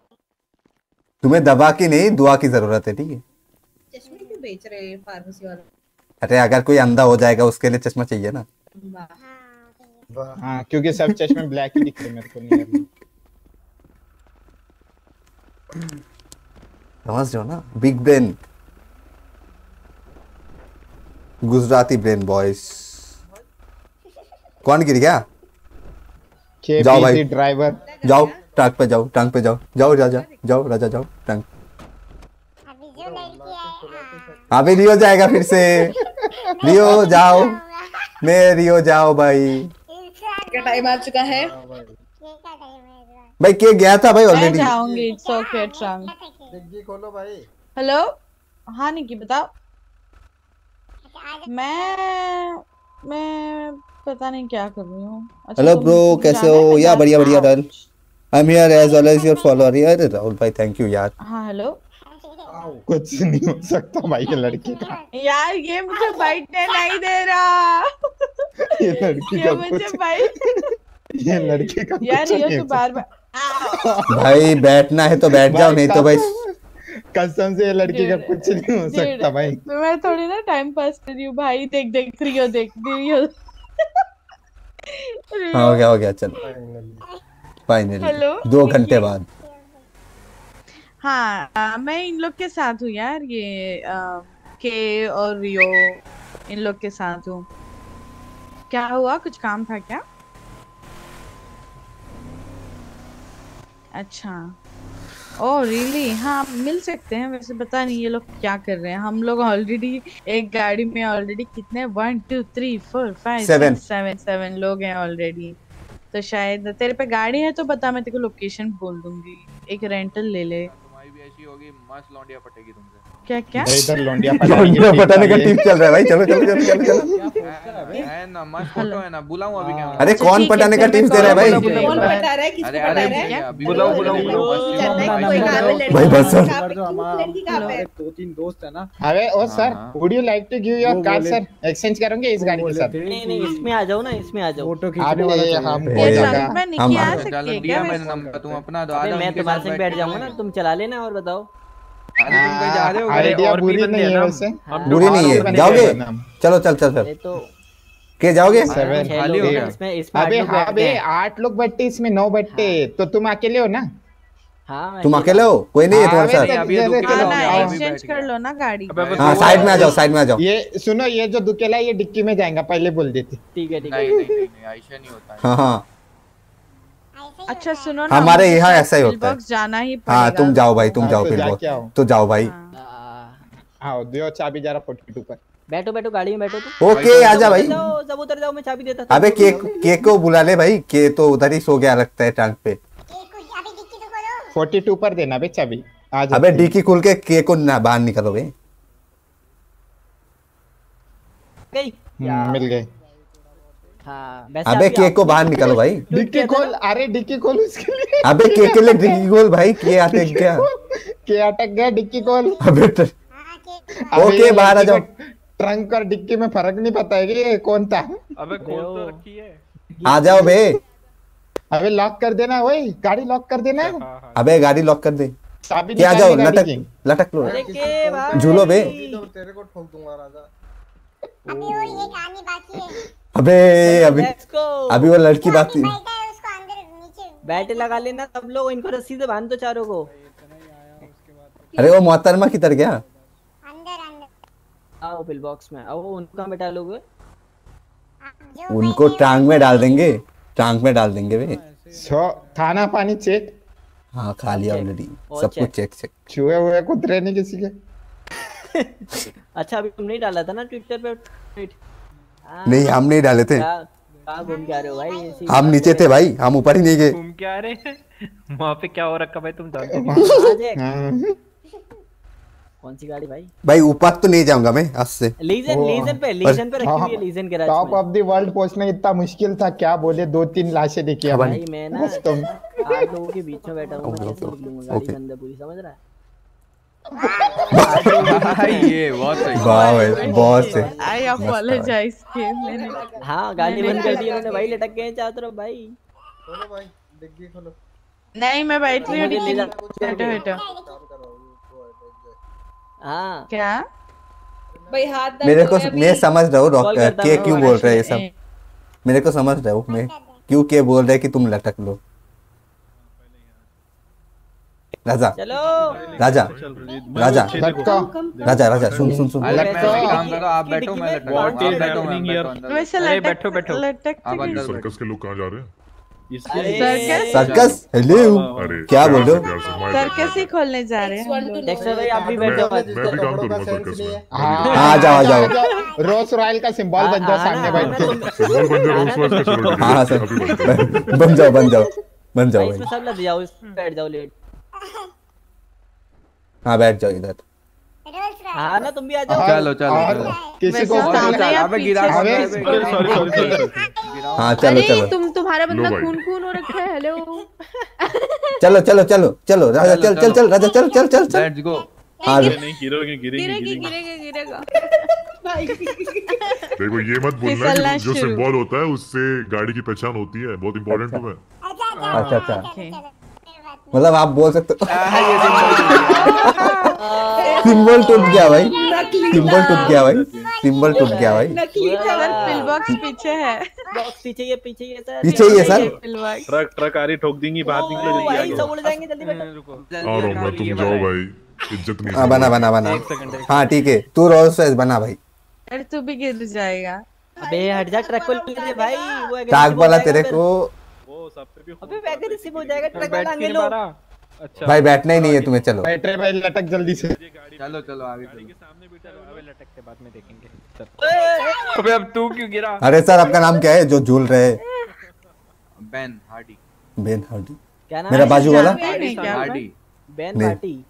तुम्हें दवा की नहीं दुआ की जरूरत है, ठीक है? चश्मे क्यों बेच रहे हैं फार्मेसी वाले? अरे अगर कोई अंधा हो जाएगा उसके लिए चश्मा चाहिए ना। वाह हाँ, क्योंकि सब चश्मे ब्लैक ही दिखते मेरे को, नहीं समझ जाओ ना। Big brain Gujarati brain boys. कौन गिर गया? जाओ भाई ड्राइवर, जाओ ट्रक पे जाओ, ट्रक पे जाओ, जाओ राजा जाओ, राजा जाओ ट्रक। अभी रियो जाएगा फिर से। रियो जाओ, मैं रियो जाओ भाई। टाइम आ चुका है भाई, क्या गया था भाई ऑलरेडी। जाऊंगी, इट्स ओके ट्रंक। डिग्गी खोलो भाई। हेलो, हाँ निकी बताओ। मैं मैं पता नहीं क्या कर रही हूँ। हेलो ब्रो, कैसे हो? या बढ़िया बढ़िया done. I am here as well as your follower. यार राहुल भाई थैंक यू यार। हाँ हेलो, कुछ नहीं हो सकता भाई ये लड़की का। यार ये मुझे बैठने नहीं दे रहा। ये लड़की का मुझे ये लड़की का यार ये तो बार बार भाई बैठना है तो बैठ जाओ, नहीं तो भाई कसम से ये लड़की का कुछ नहीं हो सकता भाई। मैं थोड़ी ना टाइम पास कर रही हूँ भाई। देख देख रही हो, देख रही हो। हाँ हो गया हो गया, चलो फाइनली दो घंटे बाद। हाँ आ, मैं इन लोग के साथ हूँ यार, ये आ, के और रियो इन लोग के साथ हूँ। क्या हुआ, कुछ काम था क्या? अच्छा ओह रियली, हाँ मिल सकते हैं। वैसे पता नहीं ये लोग क्या कर रहे हैं। हम लोग ऑलरेडी एक गाड़ी में ऑलरेडी कितने one two three four five seven seven seven लोग हैं ऑलरेडी। तो शायद तेरे पे गाड़ी है तो बता, मैं तेरे को लोकेशन बोल दूंगी, एक रेंटल ले ले। भी ऐसी होगी मस्त लौंडिया पटेगी तुमसे। क्या क्या इधर लौंडिया पटाने का टीम चल रहा है भाई। चलो चलो चलो चलो चलो है ना, मस्त फोटो है ना, बुलाऊं अभी क्या? अरे कौन पटाने का टीम दे रहा है भाई? कौन पटा रहा है, किसको पटा रहा है? बुलाओ बुलाओ भाई बस सर। दो तीन दोस्त है ना। अरे ओ sir, would you like to give your car sir? Exchange करेंगे इस गाड़ी के साथ। नहीं नहीं इसमें आ जाओ ना, इसमें आ जाओ। फोटो खींचने वाला हम हो जाएगा। मैं निकी आ सकती है मेरा नंबर, तुम अपना दो। आधा मैं तुम्हारे साथ बैठ जाऊंगा ना, तुम चला लेना। और बताओ, अरे तुम कहीं जा रहे हो? आइडिया बुरी नहीं है वैसे, बुरी नहीं है। जाओगे? चलो चल चल चल। तो के जाओगे? इसमें इसमें अबे अबे आठ लोग बैठते, इसमें नौ बैठते। तो तुम अकेले हो ना? हाँ तुम अकेले हो, कोई नहीं है तुम्हारे साथ। कर लो ना गाड़ी। हाँ साइड में आ जाओ, साइड में आ जाओ। ये सुनो, ये जो दुकेला ये डिक्की में जाएगा, पहले बोल देते। ठीक है ठीक है, ऐसा नहीं होता। हाँ हाँ अच्छा सुनो ना, हमारे यहाँ ऐसा ही होता है, जाना ही पड़ेगा। हाँ तुम जाओ भाई, तुम जाओ फिर तो जाओ भाई। आओ दियो चाबी जरा फोर्टी टू पर। बैठो बैठो गाड़ी में बैठो। ओके आजा भाई, जब उतर जाओ मैं चाबी देता हूँ। अबे केक केक को बुला ले भाई, के तो उधर ही सो गया लगता है टांग पे। फोर्टी टू पर देना बे चाबी। अबे डिक्की खोल के केक को बाहर निकालो बे। मिल गए। हाँ, अबे केक को बाहर निकालो भाई। डिक्की खोल, अरे डिक्की खोल उसके लिए। अबे केक के लिए डिक्की खोल भाई। के अटक गया, के अटक गया, डिक्की खोल। अबे ओके बाहर आ जाओ। ट्रंक और डिक्की में फर्क नहीं पता है कि कौन था। अबे खोल तो रखी है, आ जाओ बे। अबे लॉक कर देना वही गाड़ी, लॉक कर देना। अबे गाड़ी लॉक कर दे, आ जाओ। लटक लटक लो, झूलो बे। तेरे को ठोक दूंगा राजा। अभी वो ये गाने बाकी है। अबे अभी अभी वो लड़की बाकी है। उसको अंदर नीचे बैट लगा लेना सब लोग, इनको रस्सी से बांध दो चारों को। अरे वो मोहतरमा किधर गया? अंदर अंदर आओ बिल बॉक्स में आओ। उनका बेटा लोगे, उनको टांग में डाल देंगे, टांग में डाल देंगे बे। खाना पानी चेक। हाँ खा लिया ऑलरेडी, सब कुछ चेक चेक। चूहे हुए कुतरे नहीं किसी के। अच्छा अभी तुमने ही डाला था ना ट्विटर पे ट्वीट? नहीं हम नहीं डाले थे। घूम क्या रहे हो भाई? हम नीचे थे भाई, हम ऊपर ही नहीं गए। घूम क्या रहे वहाँ पे, क्या हो रखा भाई तुम जानते हो? कौन सी गाड़ी भाई? भाई ऊपर तो नहीं जाऊंगा मैं आज से। लीजन लीजन पे लीजन पे रखी हुई है, लीजन के राज में। टॉप ऑफ द वर्ल्ड पहुंचना इतना मुश्किल था क्या बोले। दो तीन लाशें देखी है भाई। मैं ना आप लोगों के बीच में बैठा हूँ, गाड़ी अंदर पूरी, समझ रहा है? ये बहुत है, बहुत है। आई अपोलोजाइज के मैंने। हाँ गाड़ी बंद कर दी मैंने भाई, लटक गए चारों तरफ भाई। खोलो भाई डिग्गी खोलो। नहीं मैं बैठ रही हूँ डिग्गी। हटो हटो। हाँ क्या भाई हाथ मेरे को, मैं समझ रहा हूँ डॉक्टर के क्यों बोल रहे ये सब। मेरे को समझ रहा हूँ मैं क्यों के बोल रहे कि तुम लटक लो। राजा राजा राजा राजा राजा सुन सुन सुन काम करो आप, बैठो मैं लटक। बैठो बैठो लटक। सर्कस के लोग कहाँ जा रहे हैं? सर्कस। हेलो क्या बोल रहे हो? सर्कस ही खोलने जा रहे हैं। आप भी बैठो, मैं भी काम करूंगा सर्कस में। हाँ जाओ जाओ, रोल्स रॉयल का सिंबल बन जाओ सामने बैठ के। हाँ सर बन जाओ बन जाओ बन जाओ, सब लग जाओ, बैठ जाओ लेट। हाँ बैठ जाओ इधर। हाँ ना तुम भी आ जाओ। चलो चलो किसी को हाँ चलो चलो। तुम तुम्हारा बंदा खून खून हो रखा है। हेलो चलो चलो चलो चलो राजा चल चल चल राजा चल चल चल चल गो। हाँ नहीं गिरोगे गिरेगा गिरेगा गिरेगा। देखो ये मत बोलना कि जो सिंबल होता है उससे गाड़ी की पहचान होती है, बहुत इम्पोर्टेंट है। अच्छा अच्छा, मतलब आप बोल सकते हो। सिंबल टूट गया भाई, सिंबल टूट गया भाई, सिंबल टूट गया भाई। पिलबॉक्स पीछे है, बॉक्स पीछे, ये पीछे ही है सर, पीछे ही है सर। ट्रक ट्रक आ रही, ठोक देंगी, बाहर निकल जाएंगे। जल्दी बैठो, तुम जाओ भाई, इज्जत नहीं। बना बना बना, हाँ ठीक है, तू रोल्स रॉयस बना भाई। अरे तू भी गिर जाएगा। अबे हट जा, ट्रक भाई वो ट्रक वाला तेरे को अबे वैगन रिसीव हो जाएगा। ट्रक वाला आगे लो। अच्छा भाई बैठना ही नहीं है तुम्हें, चलो बैटरी भाई लटक जल्दी से। चलो चलो आगे के सामने बैठा रहो, अबे लटक के बाद में देखेंगे। अबे अब तू क्यों गिरा? अरे सर आपका नाम क्या है जो झूल रहे? बेन हार्डी। बेन हार्डी क्या नाम? मेरा बाजू वाला Hardy. बेन हार्डी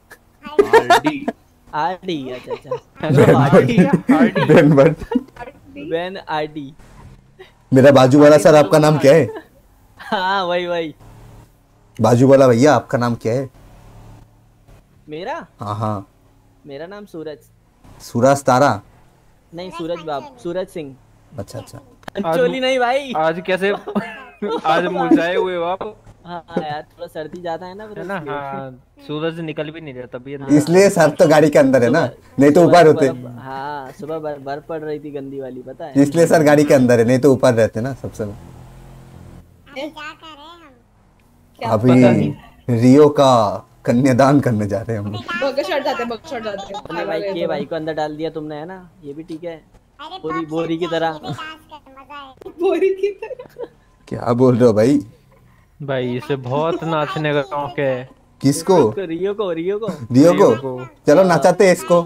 Hardy Hardy. अच्छा अच्छा Hardy Hardy बेन हार्डी बेन हार्डी। मेरा बाजू वाला सर आपका नाम क्या है? हाँ वही वही बाजू वाला भैया आपका नाम क्या है? मेरा हाँ हाँ मेरा नाम सूरज। सूरज तारा नहीं, सूरज बाब, सूरज सिंह। अच्छा अच्छा अंचोली नहीं भाई। आज कैसे आज मुरझाए हुए बाप। हाँ यार थोड़ा सर्दी ज्यादा है ना है ना। हाँ सूरज निकल भी नहीं रहा तभी, इसलिए सर तो गाड़ी के अंदर है ना, नहीं तो ऊपर होते। हाँ सुबह बर्फ पड़ रही थी गंदी वाली, पता है, इसलिए सर गाड़ी के अंदर है, नहीं तो ऊपर रहते ना सबसे। क्या कर रहे हम? क्या अभी रियो का कन्यादान करने जा रहे हैं हम। बगशॉट जाते बगशॉट जाते। अपने भाई के भाई को अंदर डाल दिया तुमने है ना, ये भी ठीक है। बोरी बोरी की तरह बोरी की तरह क्या बोल रहे हो भाई? भाई इसे बहुत नाचने का शौक है। किसको? रियो को रियो को रियो को। चलो नचाते हैं इसको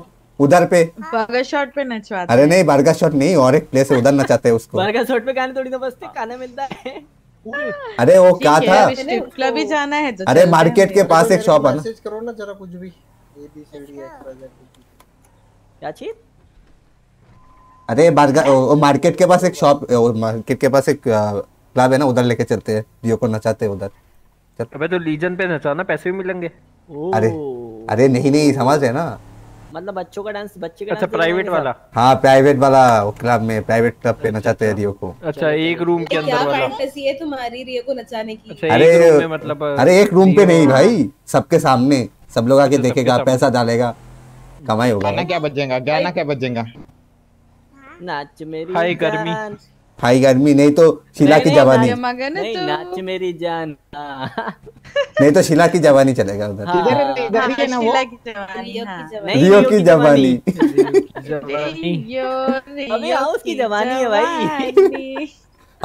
उधर पे, बर्गर शॉट पे नचवाते। अरे नहीं बर्गर शॉट नहीं, और एक प्लेस है उधर नचाते हैं उसको। बर्गर शॉट पे गाने थोड़ी ना बजते, खाना मिलता है। अरे वो क्या था, क्लब भी जाना है तो। अरे मार्केट के पास एक शॉप है ना, मैसेज करो ना जरा कुछ भी, A B C D X Y Z क्या चीज। अरे ओ, मार्केट के पास एक शॉप, मार्केट के पास एक क्लब है ना, उधर लेके चलते हैं रियो को, नचाते हैं उधर। अबे तो लीजन पे नचाना, पैसे भी मिलेंगे। अरे अरे नहीं नहीं समझ रहे ना, मतलब बच्चों का डांस, बच्चे का। अच्छा प्राइवेट वाला। हाँ प्राइवेट वाला क्लब में, प्राइवेट क्लब पे नचाते हैं रियो को। अच्छा एक रूम के अंदर वाला। क्या फैंटेसी है तुम्हारी रियो को नचाने की? अच्छा, अरे एक रूम में, मतलब अरे एक रूम पे नहीं भाई, सबके सामने, सब लोग आके देखेगा, पैसा डालेगा, कमाई होगा। गाना क्या बजेगा? गाना क्या बजेगा? नाच मेरी हाय गर्मी, हाय गर्मी नहीं तो शीला की जवानी। नाच मेरी जान नहीं तो शीला की जवानी चलेगा उधर। इधर ही ना वो रियो की जवानी। अभी हाउस की जवानी है भाई,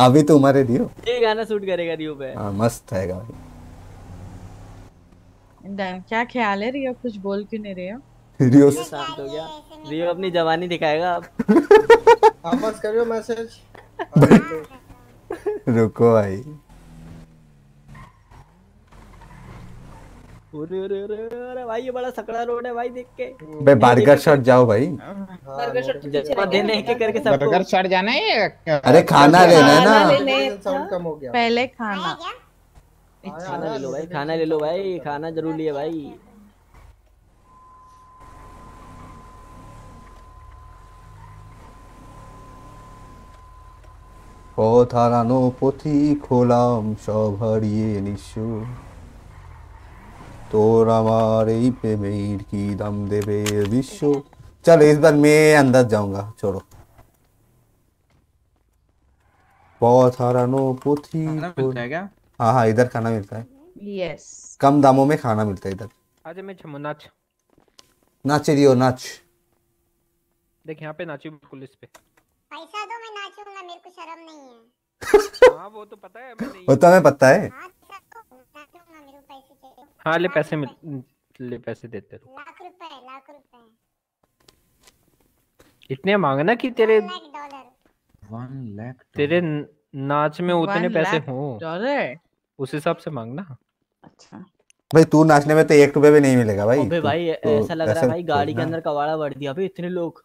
अभी तो हमारे रियो ये गाना शूट करेगा रियो पे। हाँ मस्त है भाई। क्या ख्याल है रियो, कुछ बोल क्यों नहीं रहे हो? रियो शांत हो गया, रियो अपनी जवानी दिखाएगा। आप वापस करियो मैसेज। रुको भाई। अरे अरे अरे भाई ये बड़ा सकड़ा रोड है भाई, देख के। बे बर्गर शॉट जाओ भाई, बर्गर शॉट देने के करके सबको। बर्गर शॉट जाना है। अरे खाना लेना है ना, साउंड कम हो गया। पहले खाना खाना ले लो भाई, खाना ले लो भाई, खाना जरूरी है भाई। পথারানো পথি খোলাম সব হারিয়ে নিঃস্ব, তোর আমার এই প্রেমের কি দাম দেবে বিশ্ব। চলো इस बार मैं अंदर जाऊंगा, छोड़ो। পথারানো পথি हाँ हाँ इधर खाना मिलता है। यस कम दामों में खाना मिलता है इधर। आज मैं छमो नाच नाच रियो नाच। देख यहाँ पे नाचू, पुलिस पे पैसा दो मैं नाचूंगा, मेरे को शर्म नहीं है। हाँ वो तो पता है, नहीं। वो तो हमें पता है। हाँ ले पैसे मिल, ले पैसे देते रहो। लाख रुपए, लाख रुपए। इतने मांगना कि तेरे वन लाख तेरे नाच में उतने पैसे हो, उस हिसाब से मांगना। अच्छा भाई तू नाचने में तो एक रुपए भी नहीं मिलेगा भाई। ओबे भाई ऐसा लग रहा है भाई गाड़ी के अंदर कबाड़ा भर दिया भाई, इतने लोग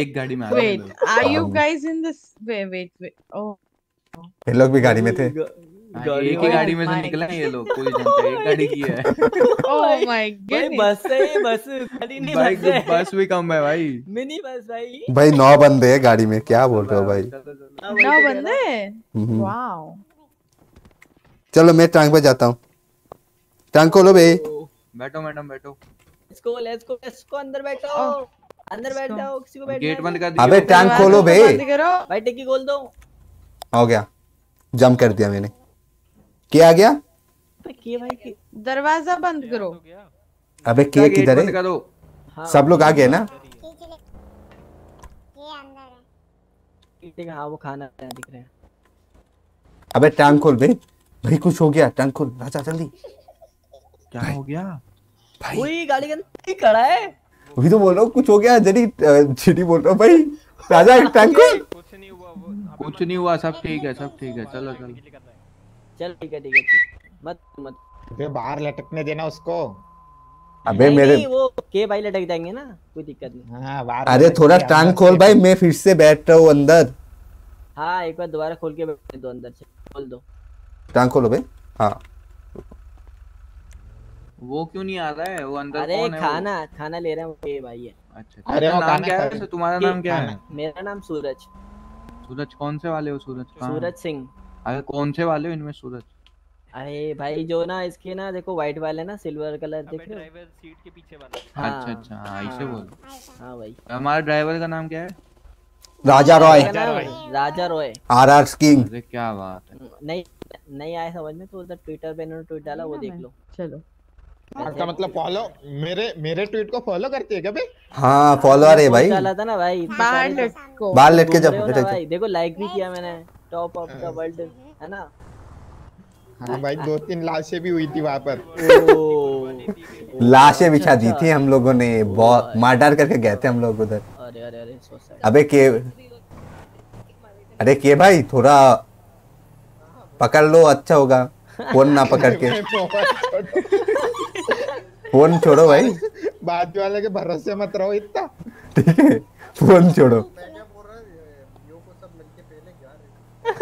एक गाड़ी में। Wait are you guys in this wait wait ओ ये लोग भी गाड़ी में थे। गाड़ी की गाड़ी में से निकला ये लोग, कोई जानता एक गाड़ी की है। ओह माय गॉड बस है, बस गाड़ी नहीं भाई, बस भी कम है भाई, मिनी बस भाई। भाई नौ बंदे हैं गाड़ी में, क्या बोल रहे हो भाई? नौ बंदे, वाओ। चलो मैं ट्रंक पे जाता हूं। ट्रंक खोलो बे। बैठो मैडम बैठो, इसको लेट्स गो, इसको अंदर बैठो, अंदर बैठ जाओ, किसी को बैठना है। गेट बंद कर दिया। अबे टैंक खोलो बे, भाई टिक्की खोल दो। हो गया, जंप कर दिया मैंने। क्या आ गया? अबे क्या भाई की दरवाजा बंद करो। अबे क्या किधर है? सब लोग आ गए ना? ये अंदर है। हाँ वो खाना दिख रहे हैं। अबे टैंक खोल बे, भाई कुछ हो गया, टैंक खोल राजा जल्दी। क्या हो गया भाई? वही गाड़ी के अंदर खड़ा है। अभी तो बोल रहा हूँ कुछ हो गया, जड़ी छिटी बोल रहा हूँ भाई। राजा टैंक खोल। कुछ नहीं हुआ, कुछ नहीं हुआ, सब ठीक है, सब ठीक है। चलो चलो चल ठीक है, ठीक है मत मत अबे बाहर लटकने देना उसको। अबे मेरे वो के भाई लटक जाएंगे ना, कोई दिक्कत नहीं। हाँ बाहर, अरे थोड़ा टैंक खोल भाई, मैं फिर से बैठ रहा हूँ अंदर। हाँ एक बार दोबारा खोल के बैठने दो, अंदर खोल दो, टैंक खोलो भाई। हाँ वो क्यों नहीं आ रहा है वो अंदर? अरे कौन है? खाना वो? खाना ले रहे हैं वो भाई है। अच्छा अरे वो नाम क्या है? तुम्हारा नाम क्या है? मेरा नाम सूरज। सूरज कौन से वाले हो? सूरज सूरज सिंह। अरे कौन से वाले हो इनमें सूरज? अरे भाई जो ना इसके ना देखो व्हाइट वाले ना, सिल्वर कलर देख रहे हो? ड्राइवर सीट के पीछे वाला। अच्छा अच्छा ऐसे बोलो। हाँ भाई हमारा ड्राइवर का नाम क्या है? राजा रॉय। राजा रॉय R R king. अरे क्या बात है, नहीं नहीं आया समझ में तो उधर ट्विटर पे इन्होंने ट्वीट डाला, वो देख लो। चलो आपका मतलब फॉलो मेरे मेरे ट्वीट को फॉलो करती है क्या भाई? हाँ फॉलोअर है भाई। चला था ना भाई बाहर लटको, बाहर लटके जब भाई देखो लाइक भी किया मैंने, टॉप ऑफ द वर्ल्ड है ना। हाँ भाई दो तीन लाशें भी हुई थी वहाँ पर। लाशें बिछा दी थी हम लोगों ने, बहुत मार डार करके गए थे हम लोग उधर। अरे अरे अरे अबे के, अरे के भाई थोड़ा पकड़ लो अच्छा होगा, फोन ना पकड़ के फोन छोड़ो भाई, बाजू वाले के भरोसे मत रहो इतना, ठीक है फोन छोड़ो।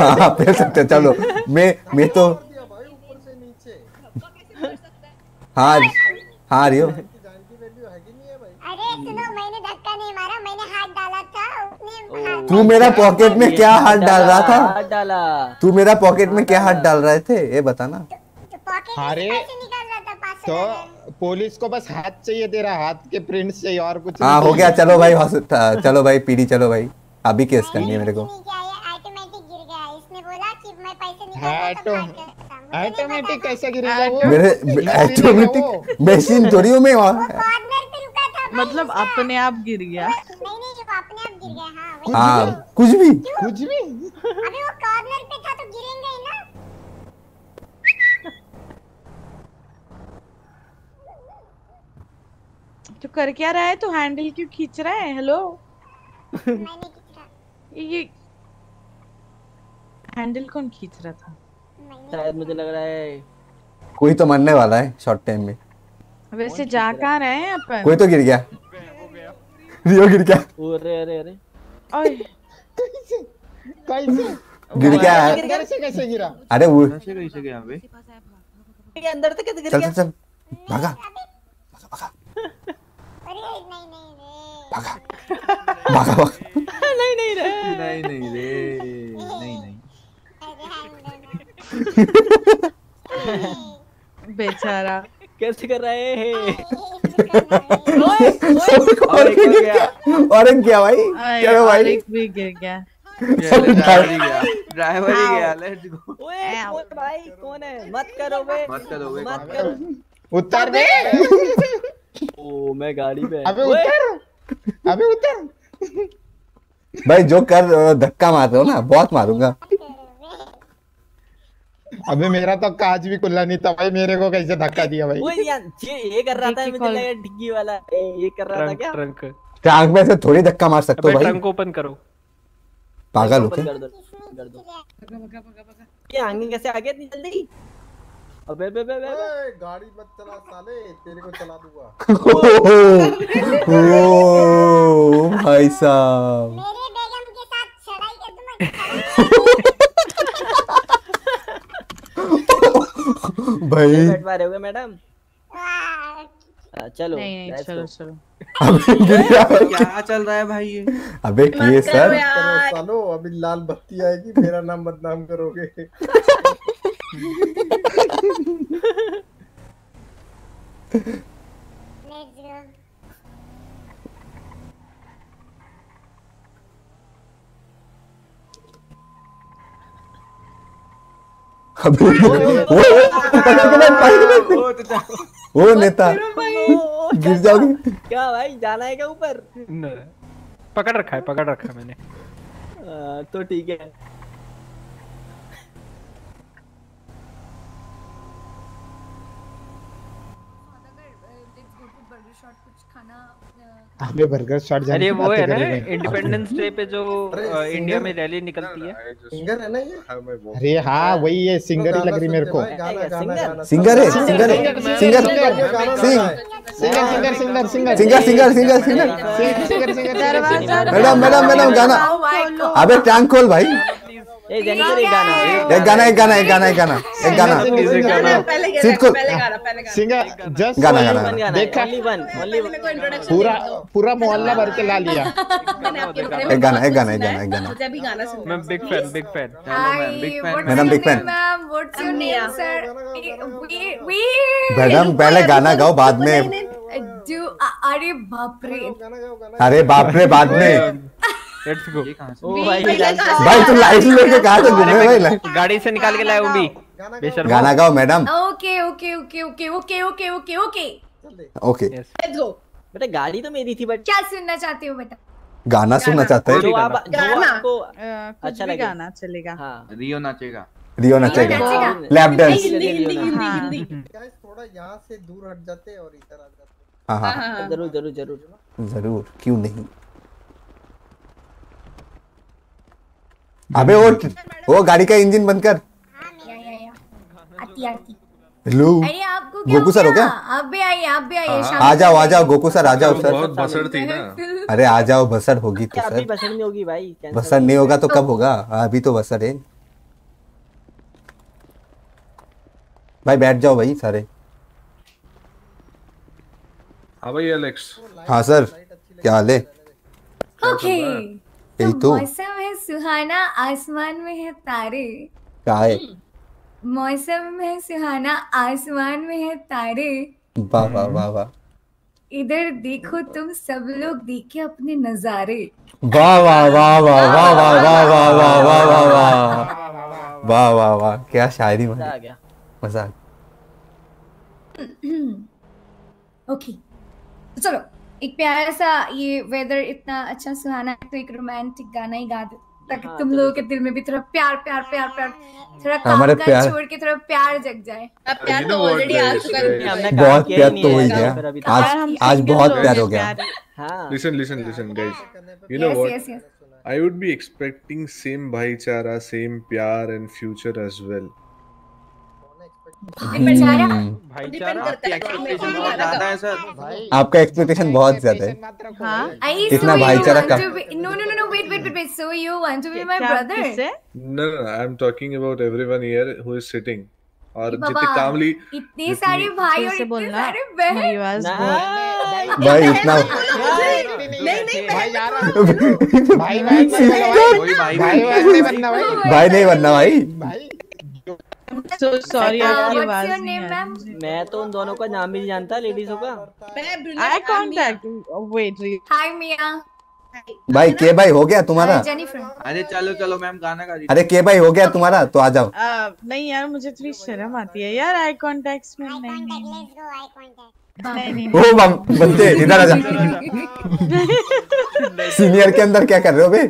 हाँ पहन सकते चलो, मैं मैं तो हाँ हाँ रियो। तू मेरा पॉकेट में क्या हाथ डाल रहा था? तू मेरा पॉकेट में क्या हाथ डाल रहे थे ये बताना। अरे तो पुलिस को बस हाथ चाहिए तेरा, हाथ के प्रिंट्स चाहिए और कुछ। हाँ हो गया, चलो भाई हॉस्पिटल चलो भाई पीडी चलो भाई, अभी केस करनी है मेरे को। ऑटोमेटिक कैसे गिरेगा वो? मेरे ऑटोमेटिक मशीन थोड़ी हूँ मैं। मतलब अपने आप गिर गया? नहीं नहीं जो अपने आप गिर गया। हाँ कुछ, आ, कुछ भी कुछ भी अभी वो कॉर्नर पे था तो गिरेंगे ही ना। तो कर क्या रहा है तू? तो हैंडल क्यों खींच रहा है? हेलो मैंने खींचा ये हैंडल, कौन खींच रहा था? शायद मुझे लग रहा है कोई तो मरने वाला है शॉर्ट टाइम में। वैसे जा कहाँ रहे हैं अपन? कोई तो गिर गया, रियो गिर गया। अरे अरे अरे ओए कैसे कैसे गिर गया? कैसे कैसे गिरा? अरे वो कैसे कैसे गया बे? के अंदर तक कैसे गिर गया? चल चल भागा भागा अरे नहीं नहीं रे भागा भागा नहीं नहीं रे नहीं नहीं रे नहीं नहीं बेचारा कैसे कर रहे हैं? और एक गिर गया, और एक गया भाई, चलो भाई एक भी गिर गया, ड्राइवर ही गया। Let's go. ओए कौन भाई कौन है? मत करो बे, मत करो बे, मत करो, उतर बे। ओ मैं गाड़ी पे। अबे उतर, अबे उतर भाई, जो कर धक्का मार रहे हो ना बहुत मारूंगा। अबे मेरा तो काज भी खुला नहीं था भाई, मेरे को कैसे धक्का दिया भाई? वो यार ये कर रहा था, मुझे लगा डिग्गी वाला ये कर रहा था क्या? ट्रंक ट्रंक में से थोड़ी धक्का मार सकते हो भाई। ट्रंक ओपन करो पागल हो क्या? क्या आगे कैसे आ गया इतनी जल्दी? अबे बे बे गाड़ी मत चला साले, तेरे को चला दूंगा। ओ भाई साहब मेरे बेगम के साथ चढ़ाई कर तुम भाई। बैठ पा रहे होगे मैडम? चलो नहीं नहीं चलो चलो। अबे क्या चल रहा है भाई ये? अबे ये सर चलो अभी लाल बत्ती आएगी, मेरा नाम बदनाम करोगे। अबे वो वो वो नेता गिर जाओगे क्या भाई? जाना है क्या ऊपर? पकड़ रखा है, पकड़ रखा है मैंने आ, तो ठीक है। अबे बर्गर शॉट जाने की बात कर रहे हैं। इंडिपेंडेंस डे पे जो इंडिया में रैली निकलती है, सिंगर है ना ये? अरे हाँ वही है, सिंगर ही लग रही मेरे को। सिंगर है, सिंगर है, singer singer singer singer singer singer singer singer singer madam madam madam गाना। अबे टैंक खोल भाई, एक गाना एक गाना एक गाना एक गाना एक गाना सीट को सिंगर जस्ट गाना गाना देखा पूरा पूरा मोहल्ला भर के ला लिया। एक गाना एक गाना एक गाना एक गाना मैं big fan big fan madam big fan madam पहले गाना गाओ बाद में। अरे बाप रे अरे बाप रे बाद में लेट्स गो। भाई भाई तुम लाइट लेके कहाँ से घूमे भाई? गाड़ी से निकाल के लाए वो भी। गाना गाओ madam. Okay okay okay okay okay okay okay okay okay let's go. बेटा गाड़ी तो मेरी थी, बट क्या सुनना चाहते हो बेटा? गाना सुनना चाहते हो? जो आप आपको अच्छा लगे गाना चलेगा। हाँ रियो नाचेगा, रियो नाचेगा लैप डांस। गाइस थोड़ा यहाँ से दूर हट जाते और इधर आ जाते। हाँ हाँ जरूर जरूर जरूर जरूर क्यों नहीं। अबे और वो गाड़ी का इंजन बंद कर। या या या। आती आती। हेलो गोकू सर हो क्या? अबे आइए अबे आइए। आ जाओ आ जाओ गोकू सर आ जाओ सर। बहुत बसड़ थी ना। अरे आ जाओ, बसड़ होगी तो सर। बसड़ नहीं होगी भाई। बसड़ नहीं होगा तो कब होगा? अभी तो बसड़ है भाई। बैठ जाओ भाई सारे। हाँ भाई एलेक्स। हाँ सर क्या हाल है? ओके तो तो मौसम है सुहाना, आसमान में है तारे। काय मौसम है सुहाना, आसमान में है तारे। वाह वाह वाह वाह। इधर देखो तुम सब लोग, देखे अपने नजारे। वाह वाह वाह वाह वाह वाह वाह वाह वाह वाह वाह वाह वाह वाह वाह। क्या शायरी मजा आ गया, मजा आ गया। ओके चलो एक प्यारा सा, ये वेदर इतना अच्छा सुहाना है तो एक रोमांटिक गाना ही गा दे ताकि तुम लोगों के दिल में भी थोड़ा प्यार प्यार प्यार प्यार थोड़ा काम का छोड़ के थोड़ा प्यार जग जाए। अब प्यार तो ऑलरेडी आ चुका है, बहुत प्यार तो हो गया आज, आज बहुत प्यार हो गया। Listen listen listen guys, you know what I would be expecting same भाईचारा, सेम प्यार एंड फ्यूचर एज वेल। आपका एक्सपेक्टेशन बहुत ज्यादा है, इतना भाईचारा कम। No no no no wait wait wait wait so you want to be my brother? No I am talking about everyone here who is sitting. और जितने कामली इतने सारे भाई और इतने सारे बहन भाई, इतना नहीं नहीं भाई जा रहा भाई भाई भाई भाई बनना भाई नहीं बनना भाई। So sorry आपकी आवाज़ नहीं आ रही। मैं तो उन दोनों का नाम भी नहीं जानता, लेडीज़ों का। आई कांटेक्ट वेट हाय मिया भाई। के भाई हो गया तुम्हारा? अरे चलो चलो मैम गाना गा रही। अरे के भाई हो गया तुम्हारा तो आ जाओ। नहीं यार मुझे थोड़ी शर्म आती है यार आई कॉन्टेक्ट में। नहीं ओ बंदे इधर आ जा। सीनियर के अंदर क्या कर रहे हो बे?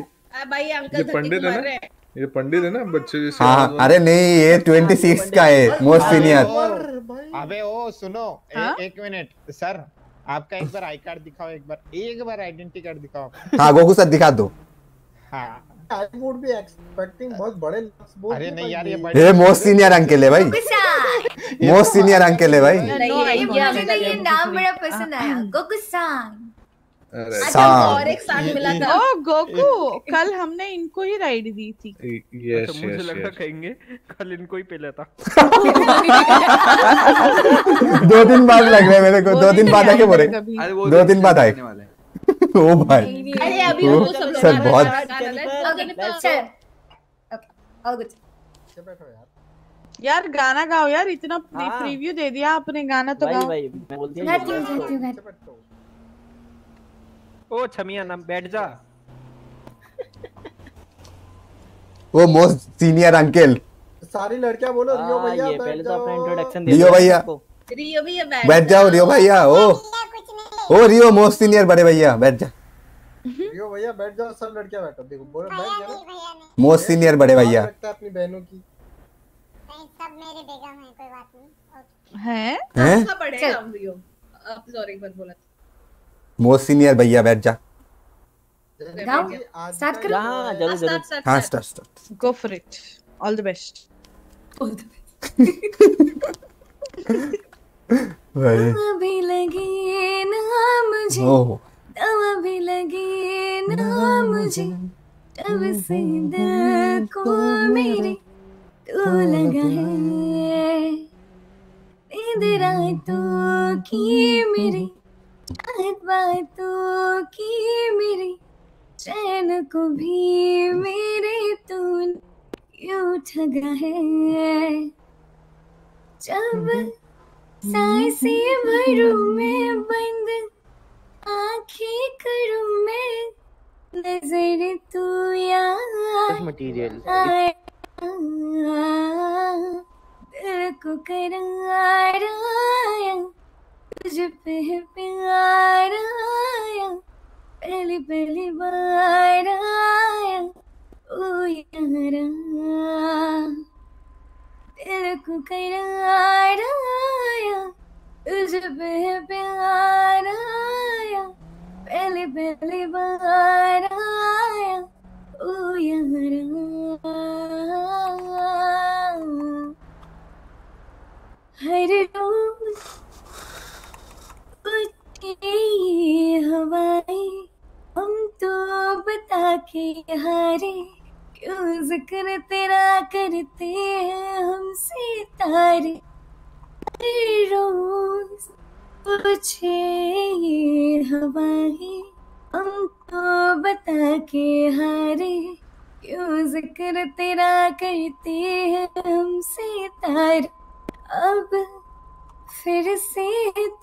भाई अंकल पंडित है ये पंडित है ना बच्चे जैसे। हाँ अरे नहीं ये ट्वेंटी सिक्स का है मोस्ट सीनियर। अबे ओ सुनो एक मिनट सर, आपका एक बार आई कार्ड दिखाओ, एक बार एक बार आइडेंटिटी कार्ड दिखाओ। हाँ गोकू सर दिखा दो। हाँ I would be expecting बहुत बड़े लक्ष्य। अरे नहीं यार ये बड़े मोस्ट सीनियर अंकल है भाई, मोस्ट सीनियर अंकल है भाई। ये नाम मेरा पसंद आया, गोकू-सान। अच्छा और एक साथ मिला था। ओ गोकू कल हमने इनको ही राइड दी थी। Yes yes. मुझे लगता कहेंगे कल इनको ही पहला था। दो दिन बाद लग रहा है मेरे को, दो दिन बाद आके बोले, दो दिन बाद आए। ओ भाई अरे अभी वो सब सर बहुत सर और कुछ यार गाना गाओ यार, इतना प्रीव्यू दे दिया आपने, गाना तो गाओ। भाई मैं बोलती हूं ओ छमिया नाम बैठ जा। वो मोस्ट सीनियर अंकल। सारी लड़कियां बोलो रियो भैया बैठ जाओ। पहले तो इंट्रोडक्शन दे रियो भैया, रियो भैया बैठ जाओ, रियो भैया ओ ओ रियो मोस्ट सीनियर बड़े भैया बैठ जा, रियो भैया बैठ जाओ, सब लड़कियां बैठो। देखो बोलो बैठ जाओ मोस्ट सीनियर बड़े भैया। अपनी बहनों की सब मेरे बेगम है, कोई बात नहीं है सब बड़े हम रियो। आप सॉरी मत बोला मोस्ट सीनियर भैया बैठ जा। स्टार्ट करो। हां जरूर जरूर। हां start start. Go for it. All the best. All the best. भाई अभी लगे ना मुझे, अभी लगे ना मुझे, तब से दिल को मेरे तू लगा है, नींद रातों की मेरी बातों की मेरी, चैन को भी मेरे तूने यूं ठगा है, जब सांसें भरूं मैं बंद, आँखें करूं मैं नजर, तू यार मटीरियल दिल को करारा, तुझे पे प्यार आया, पहली पहली बार आया, ओ यारा तेरे को करार आया, तुझे पे प्यार आया, पहली पहली बार आया, ओ यारा। हर रोज हवाएं हम तो बता के हारे, क्यों जिक्र तेरा करते हैं हम सितारे, हर रोज पूछे हवाएं हम तो बता के हारे, क्यों जिक्र तेरा करते हैं हम सितारे, अब फिर से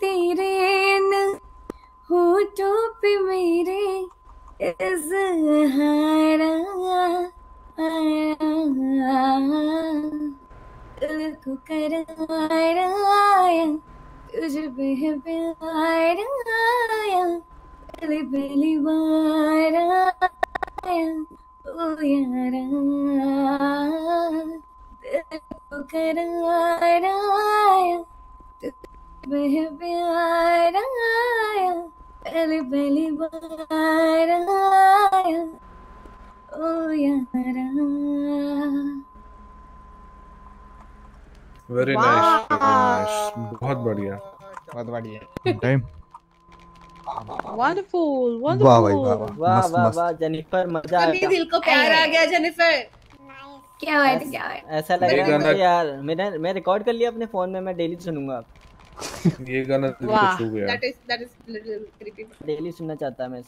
तेरे न होठों पे मेरे इज़हारा दिल को करारा, तुझे पे प्यार आया, पहली पहली बार आया, ओ यारा दिल को करारा, वह प्यार आया, पहली पहली बार आया, ओ यारा। वेरी नाइस, बहुत बढ़िया, बहुत बढ़िया टाइम। Wonderful wonderful. वाह भाई वाह वाह वाह वाह जेनिफर मजा आया। मेरे दिल को प्यार आ गया जेनिफर। क्या हुआ क्या हुआ? ऐसा लग रहा है यार मैंने मैं रिकॉर्ड कर लिया अपने फोन में, मैं डेली सुनूंगा। ये गाना छू गया। That is that is little creepy. Daily सुनना चाहता मैं।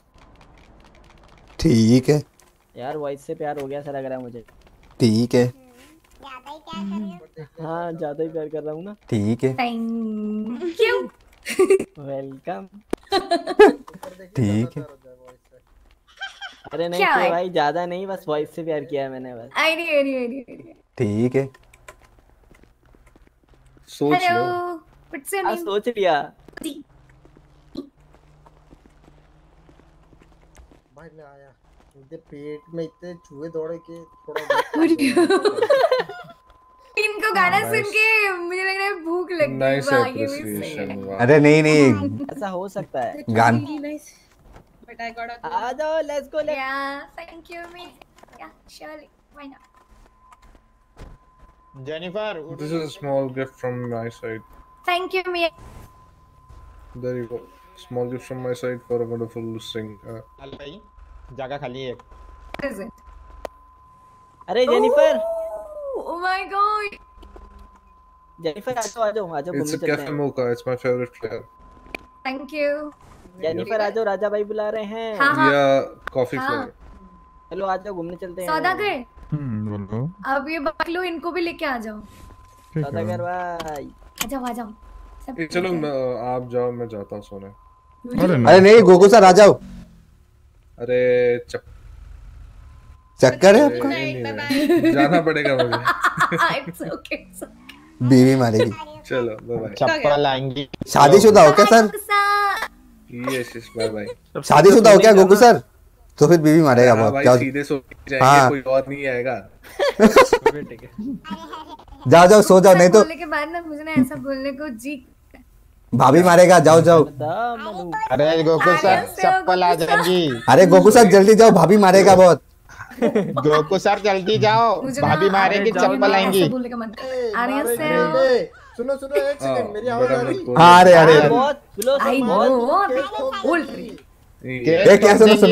ठीक है। यार वॉइस से प्यार हो गया ऐसा लग रहा है मुझे। ठीक है। ज्यादा ही प्यार कर रहे हो? हाँ ज्यादा ही प्यार कर रहा हूँ ना। ठीक है। Thank you. वेलकम। ठीक है। अरे नहीं तो भाई ज्यादा नहीं, बस वॉइस से प्यार किया है मैंने बस। ID ID ID. ठीक है। सोच लो। आ, सोच लिया। भाई ले आया। पेट में इतने चूहे दौड़े के थोड़ा इनको गाना सुन के मुझे लग रहा है भूख लग गई। अरे नहीं नहीं ऐसा हो सकता है गाना। But I got a आ जाओ, let's go, let's... Yeah, thank you, mate. Yeah, surely, why not? Jennifer, this is a small gift from my side. Thank you, mate. There you go. Small gift from my side for a wonderful sing. भाई, जगह खाली है. What is it? अरे Jennifer. Oh, oh my God. Jennifer, आ जाओ, आ जाओ, आ जाओ. It's a cafe mocha. It's my favorite flavor. Thank you. Jennifer आजो राजा भाई बुला रहे हैं। हाँ हाँ। या कॉफी फ्लेवर। चलो आज घूमने चलते हैं। सौदागर। हम्म बोलो। अब ये बकलो इनको भी लेके आ जाओ। सौदागर भाई। आ जाओ आ जाओ। चलो आप जाओ मैं जाता हूँ सोने। अरे नहीं गोगो सर आ जाओ। अरे चक्कर है आपका? जाना पड़ेगा मुझे। बीवी मारेगी। चलो चप्पल आएंगी। शादीशुदा हो क्या सर? Yes bye bye. शादीशुदा हो क्या गोकू सर? तो फिर बीवी मारेगा बहुत। भाई सीधे सो जाएंगे, कोई और नहीं आएगा। जाओ जाओ सो जाओ नहीं तो बोलने के बाद ना मुझे ना ऐसा बोलने को जी भाभी मारेगा। जाओ जाओ। अरे गोकू सर चप्पल आ जाएगी। अरे गोकू सर जल्दी जाओ भाभी मारेगा बहुत। गोकू सर जल्दी जाओ भाभी मारेगी चप्पल आएंगी। सुनो सुनो एक सेकंड मेरी आवाज आ रही है? अरे अरे बहुत स्लो से बहुत बोल रही है क्या? सुनो सुनो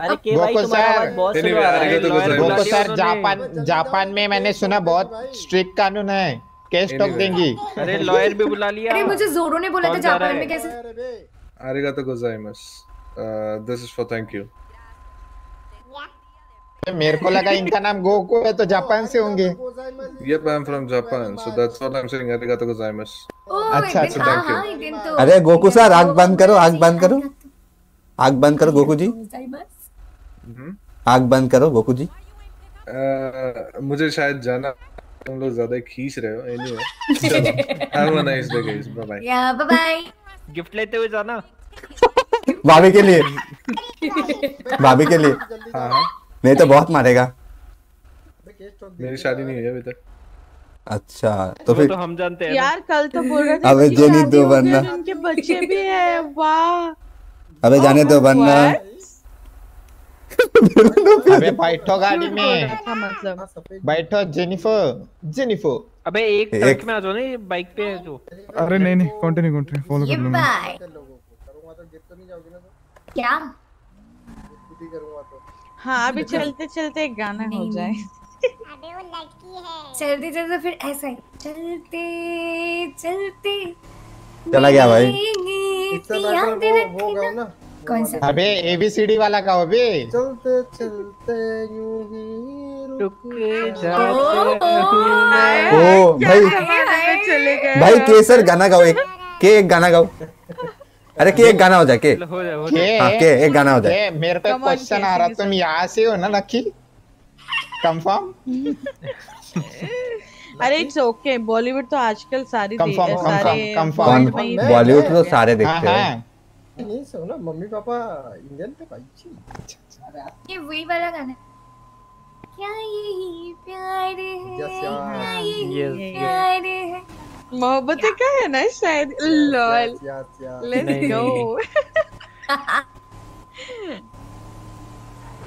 अरे के भाई तुम्हारी आवाज बहुत स्लो आ रही है। गोको सर जापान जापान में मैंने सुना बहुत स्ट्रिक्ट कानून है, केस टॉक देंगी। अरे लॉयर भी बुला लिया। अरे मुझे जोरो ने बोला था जापान में कैसे। अरिगातो गोजाइमासु this is for thank you. मेरे को लगा इनका नाम गोकू है तो जापान से होंगे। Yep, I'm from Japan, so that's what I'm saying. Arigato gozaimasu. अच्छा अच्छा थैंक यू। अरे गोकू सर आग बंद करो, आग बंद करो, आग बंद करो गोकू जी। आग बंद करो गोकू जी। मुझे शायद जाना, तुम लोग ज्यादा खींच रहे हो। Anyway have a nice day guys, bye bye. या बाय बाय। गिफ्ट लेते हुए जाना भाभी के लिए, भाभी के लिए। हां नहीं तो बहुत मारेगा। मेरी शादी नहीं हुई अभी तक। अच्छा तो फिर तो हम जानते हैं यार। कल तो बोल रहे थे अबे जाने दो वरना। इनके बच्चे भी हैं। वाह अबे जाने दो वरना। अबे बैठो गाड़ी में, मतलब बैठो जेनिफर जेनिफर। अबे एक ट्रक में आ जाओ ना, ये बाइक पे है जो। अरे नहीं नहीं कंटिन्यू कंटिन्यू फॉलो कर लूंगा। करूंगा तो गिफ्ट तो नहीं जाओगी ना? तो क्या खुद ही करूंगा तो। हाँ अभी चलते चलते एक गाना हो जाए। अबे वो लड़की है। चलते चलते फिर ऐसा ही चलते चलते चला गया भाई। कौन सा? अबे एबीसीडी वाला का हो बे। चलते चलते यूं ही रुक जाते। ओ भाई भाई केसर गाना गाओ, एक के एक गाना गाओ। अरे के एक गाना हो जाए, के हो जाए हो जाए। हां के एक गाना हो जाए। मेरे पे क्वेश्चन आ रहा, तुम यहां से हो ना लकी? कंफर्म? अरे इट्स ओके, बॉलीवुड तो आजकल सारी देखते सारे। कंफर्म बॉलीवुड तो सारे देखते हैं। नहीं सो ना मम्मी पापा इंडियन पे भाई। ये वही वाला गाना क्या? यही प्यार है, यही प्यार है मोहब्बत का है ना शायद। लॉल लेट्स गो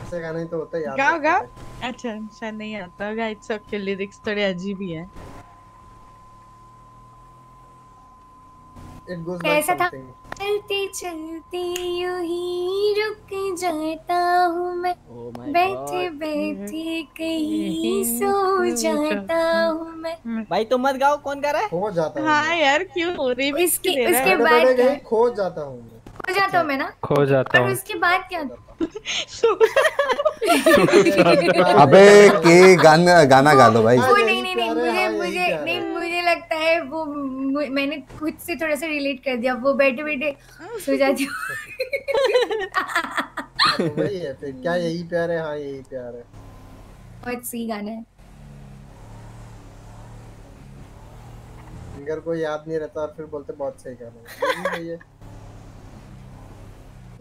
ऐसे गाना ही तो होता है यार। गाओ गाओ। अच्छा शायद नहीं आता होगा। इट्स ओके, लिरिक्स थोड़े अजीब ही है। कैसा था? चलती चलती यूं ही रुक जाता हूँ मैं, बैठे बैठे कहीं सो जाता हूँ मैं। भाई तुम मत गाओ। कौन गा रहा है? खो जाता हूँ। हाँ यार क्यों रिमिक्स के दे रहा है? उसके बाद खो जाता हूँ, खो जाता हूँ मैं ना, खो जाता हूँ। और उसके बाद क्या? अबे के गाना गाना गा लो भाई। नहीं नहीं नहीं मुझे मुझे नहीं मुझे लगता है वो मैंने खुद से थोड़ा सा रिलेट कर दिया। वो बैठे बैठे सो जाती हूँ। वही है फिर क्या? यही प्यार है। हाँ यही प्यार है। बहुत सी गाना है, सिंगर को याद नहीं रहता और फिर बोलते बहुत सही गाना है।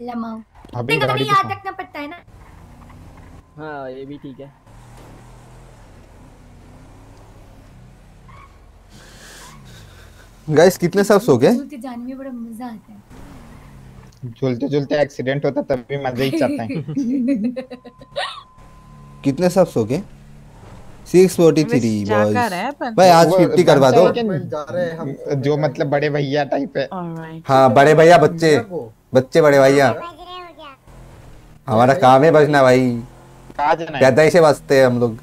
लमाओ अभी याद रखना पड़ता है ना। हाँ ये भी ठीक है। गाइस कितने सब सो गए? झूलते जाने में बड़ा मजा आता है। झूलते झूलते एक्सीडेंट होता तब भी मजा ही आता है। कितने सब सो गए? Six forty three boys. भाई आज फिफ्टी करवा दो जो मतलब बड़े भैया टाइप है। हाँ बड़े भैया, बच्चे बच्चे बड़े भैया, हमारा काम है बजना भाई, ज्यादा ही से बचते हैं हम लोग।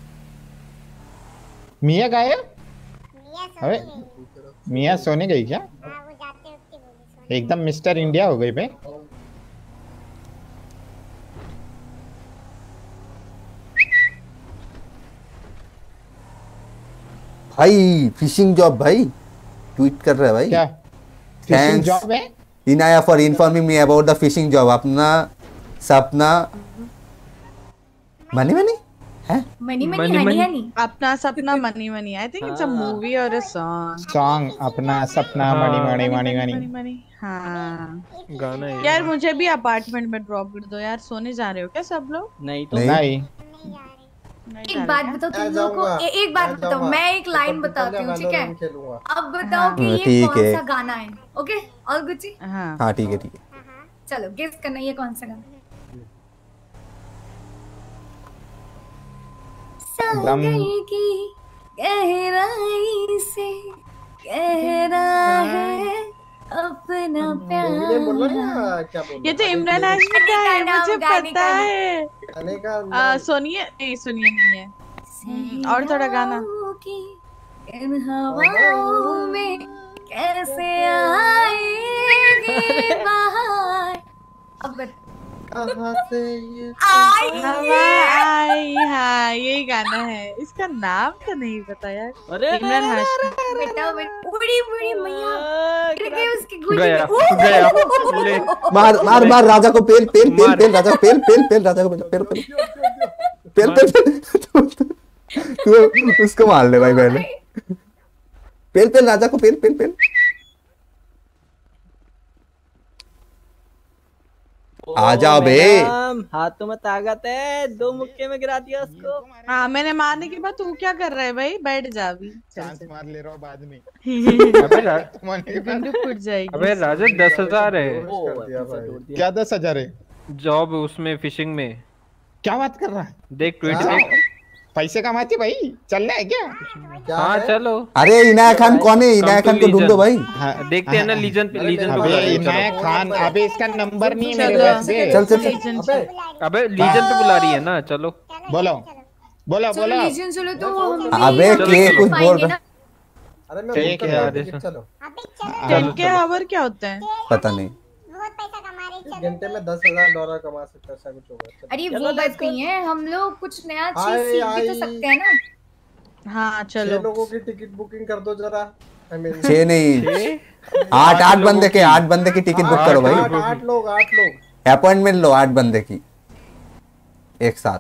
मिया गायब, मिया सोने गई क्या? एकदम मिस्टर इंडिया हो गई भाई। भाई फिशिंग जॉब भाई ट्वीट कर रहा है भाई। क्या फिशिंग जॉब है? Inaya for informing me about the fishing job. अपना सपना मनी मनी है? Money money honey honey. अपना सपना money money. I think it's a movie और अ सॉन्ग। सॉन्ग अपना सपना मनी मनी मनी मनी। हाँ गाना है यार। मुझे भी अपार्टमेंट में ड्रॉप कर दो यार। सोने जा रहे हो क्या सब लोग? नहीं तो नहीं। एक बात बताओ तुम लोगों को, एक बात बताओ, मैं एक लाइन बताती हूँ ठीक है? अब बताओ कि ये कौन सा गाना है। ओके और कुछ? हाँ ठीक है ठीक है। चलो गेस करना ये कौन सा गाना है। गई की गहराई से गहरा है अपना प्यार। ये तो इमरान हाशमी का है, मुझे पता है। सुनिए नहीं सुनिए नहीं है और थोड़ा गाना। इन हवाओं में कैसे आएगी बाहर, अब कहाँ से ये आई। हाँ यही गाना है। इसका नाम तो नहीं पता यार। इमरान हाशमी बड़ी बड़ी मैया गए उसकी गुजरे। मार मार मार राजा को। पेल पेल पेल पेल राजा को। पेल पेल पेल राजा को। पेल पेल पेल पेल तू उसको मार ले भाई पहले। पेल पेल राजा को। पेल पेल पेल आ जाओ बे। हाथों में ताकत है, दो मुक्के में गिरा दिया उसको। हाँ मैंने मारने के बाद तू क्या कर रहा है भाई? बैठ जा अभी। चांस मार ले रहा हूँ बाद में। अबे राजा दस हजार है। क्या दस हजार है? जॉब उसमें फिशिंग में। क्या बात कर रहा है? देख ट्वीट। पैसे कमाते भाई, चलना है क्या? हाँ चलो। अरे इनाया खान कौन है? इनाया खान को ढूंढो भाई। देखते हैं ना लीजन लीजन। अबे इनाया खान, अबे इसका नंबर नहीं है मेरे पास। चल चल चल। अबे लीजन पे बुला रही है ना। चलो बोलो बोलो बोलो। लीजन चलो तो वो हम भी। अबे के कुछ बोल रहा। अरे मैं ठीक है यार चलो। टेन के आवर क्या होता है? पता नहीं। घंटे में दस हजार डॉलर कमा सकता है कुछ होगा। अरे वो बात नहीं है, हम लोग कुछ नया चीज सीख भी तो सकते हैं ना। हाँ चलो लोगों की टिकट बुकिंग कर दो जरा। छह नहीं आठ आठ बंदे के आठ बंदे की टिकट बुक करो भाई। आठ लोग आठ लोग अपॉइंटमेंट लो आठ बंदे की एक साथ।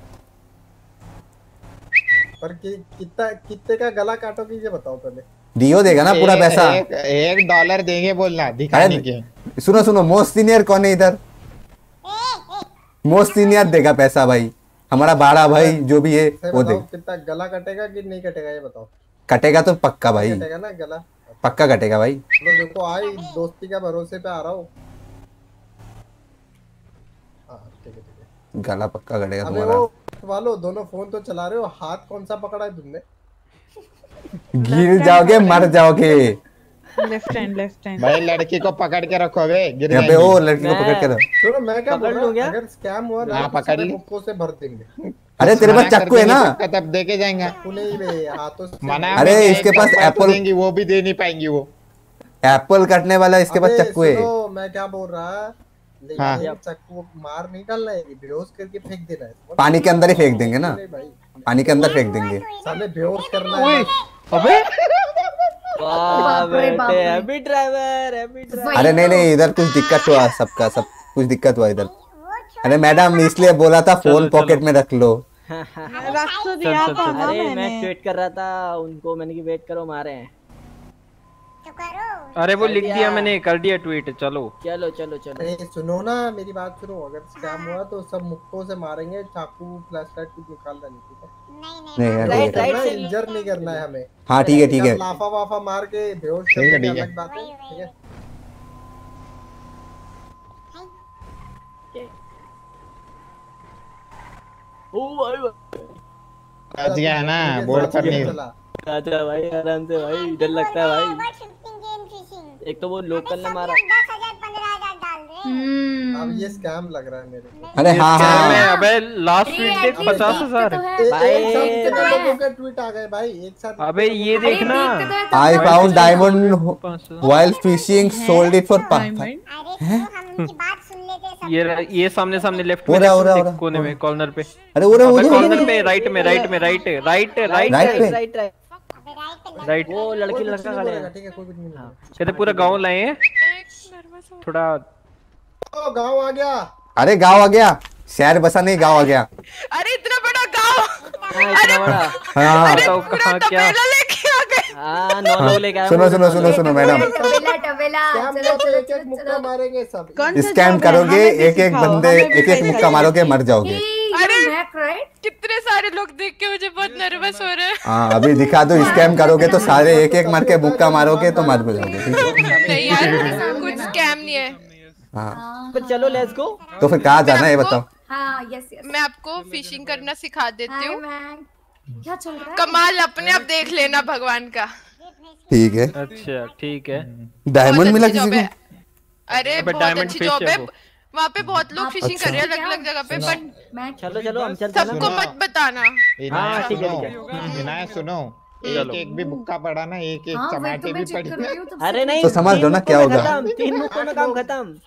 पर कितना कितने का गला काटोगे ये बताओ पहले। दियो देगा ना पूरा पैसा। एक, एक डॉलर देंगे बोलना दिखाने के। सुनो सुनो मोस्ट सीनियर कौन है इधर? मोस्ट सीनियर देगा पैसा भाई। हमारा बाड़ा भाई जो भी है वो देगा। कितना गला कटेगा कि नहीं कटेगा ये बताओ। कटेगा तो पक्का भाई। कटेगा ना गला पक्का कटेगा भाई। देखो आई दोस्ती का भरोसे पे आ रहा हूँ। गला पक्का कटेगा तुम्हारा। वालो दोनों फोन तो चला रहे हो, हाथ कौन सा पकड़ा है तुमने? गिर जाओगे मर जाओगे। लेफ्ट हैंड लेफ्ट हैंड भाई। लड़की को पकड़ के रखो बे। गिर जाएगी ओ लड़की को पकड़ के रखो। सुनो मैं क्या बोल रहा हूं, अगर स्कैम हुआ ना पकड़ ले मुक्कों से भर देंगे। अरे तेरे पास चाकू है ना तब देके जाएंगे। नहीं बे हाथों से मना। अरे इसके पास एप्पल देंगी वो भी दे नहीं पाएंगी। वो एप्पल काटने वाला इसके पास चाकू है। सुनो मैं क्या बोल रहा, लेकिन चाकू मार निकालना है, बेहोश करके फेंक देना है। पानी के अंदर ही फेंक देंगे ना, पानी के अंदर फेंक देंगे। साले बेहोश करना है। अबे वाह बेटे हैवी ड्राइवर हैवी ड्राइवर। अरे नहीं नहीं इधर कुछ दिक्कत हुआ, सबका सब कुछ दिक्कत हुआ इधर। अरे मैडम इसलिए बोला था फोन पॉकेट में रख लो। रख तो दिया था। अरे मैं ट्वीट कर रहा था उनको, मैंने कि वेट करो मारे हैं। तो करो। अरे वो लिख दिया मैंने, कर दिया ट्वीट। चलो चलो चलो चलो। अरे सुनो ना मेरी बात सुनो, अगर स्कैम हुआ तो सब मुक्कों से मारेंगे, चाकू प्लस लाइट कुछ निकालना नहीं। नहीं राइट राइट, इंजर नहीं करना है हमें। हाँ ठीक है ठीक है, लाफा वाफा मार के बेहोश करने की अलग बात है। ठीक है गया है ना, बोर्ड पर नहीं। अच्छा भाई आराम से भाई, डर लगता है भाई। एक तो वो लोकल ने मारा, दस हज़ार पंद्रह हज़ार डाल रहे। अब ये स्कैम लग रहा है मेरे। अरे हाँ हाँ, अबे लास्ट ट्वीट देख पचास हज़ार लोगों के ट्वीट आ गए भाई एक साथ। अबे ये देखना, I found diamond while fishing, sold it for पाँच। ये ये सामने सामने लेफ्ट में में कोने में कॉर्नर पे। अरे वो वो कॉर्नर पे राइट में राइट में right right right right right वो लड़की लड़का खड़ा है। ठीक है कोई भी नहीं, कहते पूरा गांव लाए हैं थोड़ा। ओ गांव आ गया, अरे गांव आ गया, शहर बसा नहीं गांव आ गया। अरे इतना बड़ा गांव, अरे हां क्या आ, नो हाँ, ले सुनो सुनो सुनो सुनो मैडम, स्कैम करोगे एक एक बंदे एक एक मुक्का मारोगे मर जाओगे। अरे कितने सारे लोग देख के मुझे बहुत नर्वस हो रहे हैं। हाँ अभी दिखा दो, स्कैम करोगे तो सारे एक एक मार के मुक्का मारोगे तो मर जाओगे। नहीं यार कुछ स्कैम नहीं है। हाँ चलो लेट्स गो। तो फिर कहाँ जाना है बताओ। हाँ यस यस, मैं आपको फिशिंग करना सिखा देती हूँ। क्या चल रहा है? कमाल अपने आप देख लेना भगवान का। ठीक है अच्छा ठीक है। डायमंड मिला किसी को? अरे बहुत अच्छी जॉब है, वहाँ पे बहुत लोग फिशिंग कर रहे हैं अलग अलग जगह पे। बट चलो चलो हम चलते हैं, सबको मत बताना। हाँ ठीक है विनायक सुनो, एक एक भी मुक्का पड़ा ना, एक एक चमाटे भी पड़े। अरे नहीं तो समझ लो ना क्या होगा, तीन मुक्कों में काम खत्म।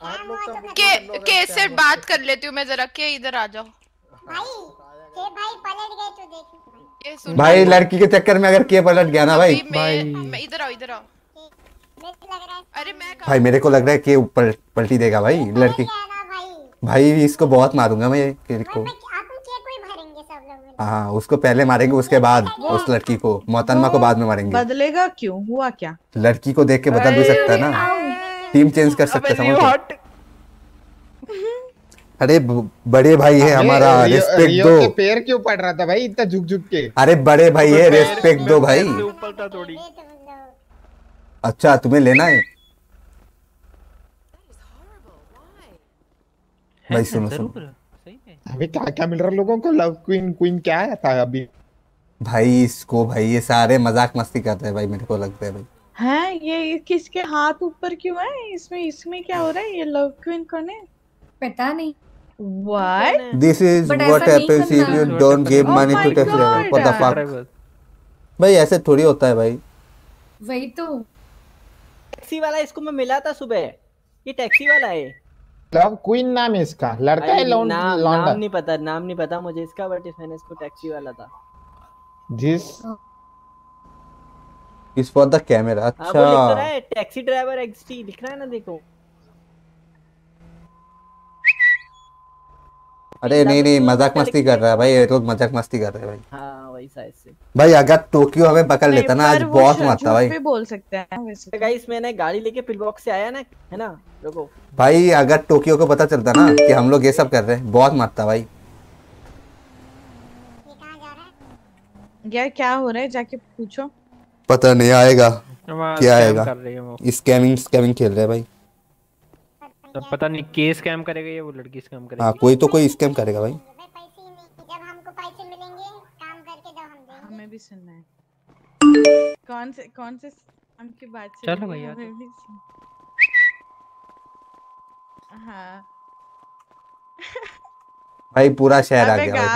के से बात कर लेती हूँ मैं जरा, के इधर आ जाओ भाई। लड़की के चक्कर में अगर के पलट गया ना भाई, भाई मैं इधर आओ इधर आओ। अरे मैं भाई मेरे को लग रहा है के ऊपर पलटी देगा भाई लड़की। भाई इसको बहुत मारूंगा मैं के को। हाँ उसको पहले मारेंगे, उसके बाद उस लड़की को, मोहतरमा को बाद में मारेंगे। बदलेगा क्यों, हुआ क्या? लड़की को देख के बदल भी सकता है ना, टीम चेंज कर सकते समझ। अरे बड़े भाई है हमारा, रेस्पेक्ट दो। के पैर क्यों पड़ रहा था भाई इतना झुक झुक के? अरे बड़े भाई है, रेस्पेक्ट दो भाई। थोड़ी अच्छा तुम्हें लेना है भाई। सुनो सुनो अभी क्या क्या मिल रहा है लोगों को, लव क्वीन क्वीन क्या आया था अभी भाई इसको। भाई ये सारे मजाक मस्ती करते हैं भाई, मेरे को लगता है भाई। है ये किसके हाथ ऊपर क्यों है? इसमें इसमें क्या हो रहा है? ये लव क्वीन कौन है? पता नहीं। What? This is what happens if you don't give money to taxi driver. What the fuck? भाई ऐसे थोड़ी होता है भाई। वही तो। टैक्सी वाला इसको मैं मिला था सुबह। ये टैक्सी वाला है। लव क्वीन नाम है इसका। लड़का है लौंड। नाम नहीं पता, नाम नहीं पता मुझे इसका, बट मैंने इसको टैक्सी वाला था। This is for the camera. अच्छा। वो लिख रहा है टैक्सी ड्राइवर एक्सटी लिख रहा है ना, देखो। अरे नहीं नहीं मजाक मस्ती कर रहा है भाई, ये लोग मजाक मस्ती कर रहे हैं भाई। हाँ वही साइड से भाई, अगर टोक्यो हमें पकड़ लेता ना आज बहुत मारता भाई। पे बोल सकते हैं वैसे गाइस, मैंने गाड़ी लेके पिलबॉक्स से आया ना है ना लोगों भाई, अगर टोक्यो को पता चलता ना कि हम लोग ये सब कर रहे हैं बहुत मारता भाई। यार क्या हो रहा है जाके पूछो, पता नहीं आएगा क्या आएगा। स्कैमिंग स्कैमिंग खेल रहे हैं भाई, पता नहीं के स्कैम करेगा या वो लड़की स्कैम करेगी। हाँ कोई तो कोई स्कैम करेगा भाई। जब हमको पैसे मिलेंगे काम करके दो, हम देंगे। हमें भी सुनना है कौन से कौन से स्कैम की बात चल रही है। हाँ भाई पूरा शहर आ गया।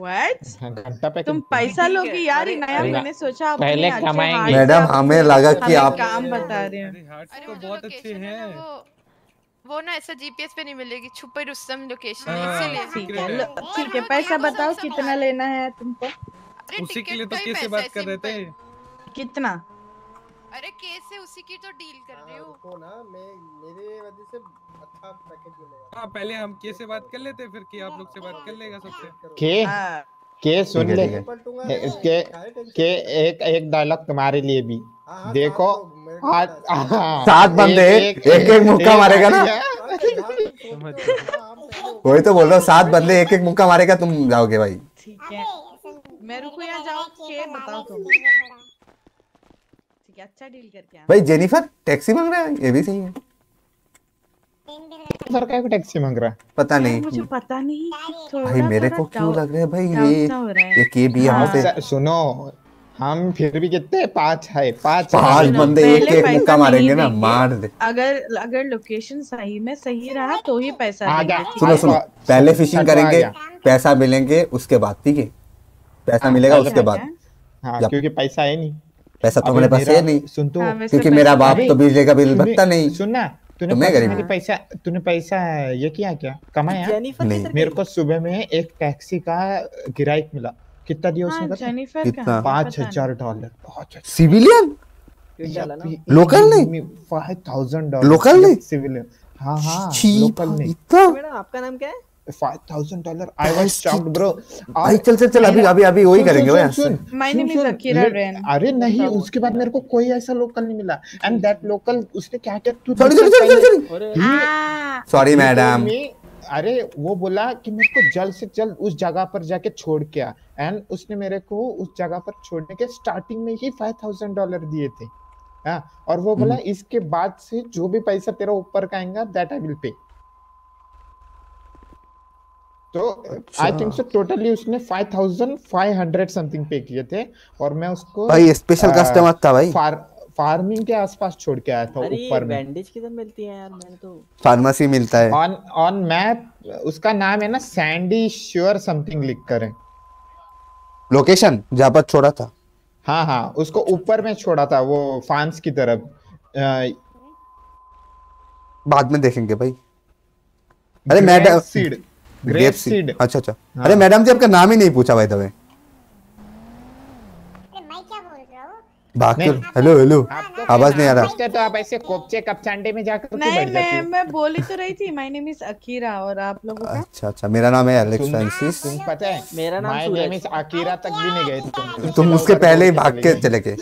What? तुम पैसा लोगी यार इनाया, मैंने सोचा आप पहले कमाएंगे। मैडम हमें लगा कि आप काम बता रहे हैं। अरे तो बहुत अच्छे हैं वो ना, ऐसा जीपीएस पे नहीं मिलेगी, छुपे रुस्तम लोकेशन है इसीलिए। ठीक है पैसा बताओ कितना लेना है तुमको? उसी के लिए तो कैसे बात कर रहे थे कितना। अरे कैसे उसी की तो डील कर रहे हो ना, मैं मेरे वजह से अच्छा पैकेज मिलेगा। हां पहले हम कैसे बात कर लेते, फिर कि आप लोग से बात कर लेगा सबसे के। के सुन ले के के एक एक डायलॉग तुम्हारे लिए भी देखो सात बंदे एक एक मुक्का मारेगा ना, वही तो बोल रहा हूँ, सात बंदे एक एक मुक्का मारेगा तुम जाओगे भाई। ठीक है मैं रुको यहाँ जाओ के बताओ तुम। ठीक है अच्छा डील करके भाई। जेनिफर टैक्सी मांग रहा है, ये भी सही है। सर क्या टैक्सी मांग रहा है पता नहीं, मुझे पता नहीं भाई मेरे को क्यों लग रहा है भाई ये ये के भी यहाँ पे। सुनो हम फिर भी कितने पांच है, पांच पांच बंदे एक एक मुक्का मारेंगे ना, मार दे। अगर अगर लोकेशन सही में सही रहा तो ही पैसा आएगा। सुनो सुनो पहले फिशिंग करेंगे, पैसा मिलेंगे उसके बाद। ठीक है पैसा मिलेगा उसके बाद, क्योंकि पैसा है नहीं, पैसा तो मेरे पास है नहीं सुन तो, क्योंकि मेरा बाप तो बिजली का बिल भरता नहीं। सुनना तूने पैसा, पैसा तूने पैसा ये किया क्या कमाया? मेरे को सुबह में एक टैक्सी का किराया मिला, कितना दिया उसने? पाँच हजार डॉलर। सिविलियन लोकल नहीं, फाइव थाउजेंड डॉलर लोकल नहीं सिविलियन। हाँ हाँ लोकल नहीं। आपका नाम क्या है? Five thousand dollar. I was shocked bro. चल चल चल अभी अभी अभी वही करेंगे। अरे नहीं उसके बाद मेरे को कोई ऐसा लोकल नहीं मिला, एंड दैट लोकल उसने क्या किया? Sorry madam. अरे वो बोला कि मेरे को जल्द से जल्द उस जगह पर जाके छोड़ के आ, एंड उसने मेरे को उस जगह पर छोड़ने के स्टार्टिंग में ही फाइव थाउजेंड डॉलर दिए थे। हाँ और वो बोला इसके बाद से जो भी पैसा तेरा ऊपर का आएगा दैट आई विल पे। तो आई थिंक सो टोटली उसने five thousand five hundred something pay किए थे, और मैं उसको भाई स्पेशल कस्टमर था भाई, फार्मिंग के आसपास छोड़ के आया था ऊपर में। बैंडेज किधर मिलती है यार? मैंने तो फार्मेसी मिलता है ऑन ऑन मैप। उसका नाम है ना सैंडी श्योर समथिंग लिख करें लोकेशन जहाँ पर छोड़ा था। हाँ हाँ उसको ऊपर में छोड़ा था वो फ्रांस की तरफ। बाद में देखेंगे भाई। अरे मैडम सीड ग्रेप सीड। अच्छा अच्छा। अरे मैडम जी आपका नाम ही नहीं पूछा भाई तुम्हें। हेलो हेलो आवाज नहीं आ रहा। तो आप ऐसे कोपचे कपचांडे में जाकर नहीं बैठ जाती। मैं मैं बोली तो रही थी। माय नेम इज अकीरा और आप लोगों का? अच्छा अच्छा मेरा नाम है एलेक्स फ्रांसिस। तुम पता है मेरा नाम माय नेम इज अकीरा तक भी नहीं गए तुम तुम उसके पहले ही भाग के चले गए।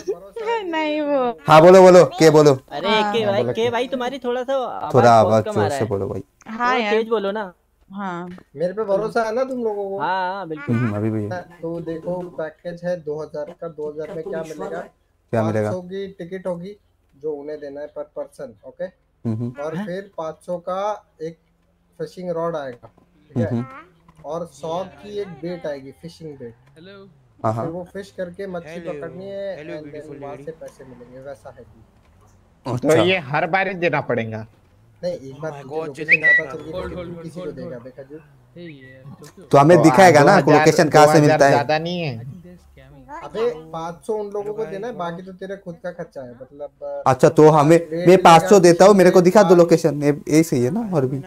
नहीं वो हाँ बोलो बोलो के बोलो। अरे के भाई के भाई तुम्हारी थोड़ा सा थोड़ा आवाज जोर से बोलो भाई। हाँ तेज बोलो ना। हाँ मेरे पे भरोसा है ना तुम लोगों को? हाँ बिल्कुल। अभी भी तो देखो पैकेज है दो हजार का। दो हजार में क्या मिलेगा? पाँच सौ की टिकट होगी जो उन्हें देना है पर पर्सन। ओके और फिर पाँच सौ का एक फिशिंग रॉड आएगा ठीक है, और सौ की एक बेट आएगी फिशिंग बेट। फिर वो फिश करके मच्छी पकड़नी है, वहाँ से पैसे मिलेंगे। वैसा है तो ये हर बार देना पड़ेगा? नहीं एक बार किसी को देगा देखा जो। तो हमें दिखाएगा ना लोकेशन कहाँ से मिलता है। ज्यादा नहीं है अबे पाँच सौ उन लोगों को देना है, बाकी तो तेरा खुद का खर्चा है मतलब। अच्छा तो हमें मैं पाँच सौ देता हूँ, मेरे को दिखा दो लोकेशन। यही सही है ना? और भी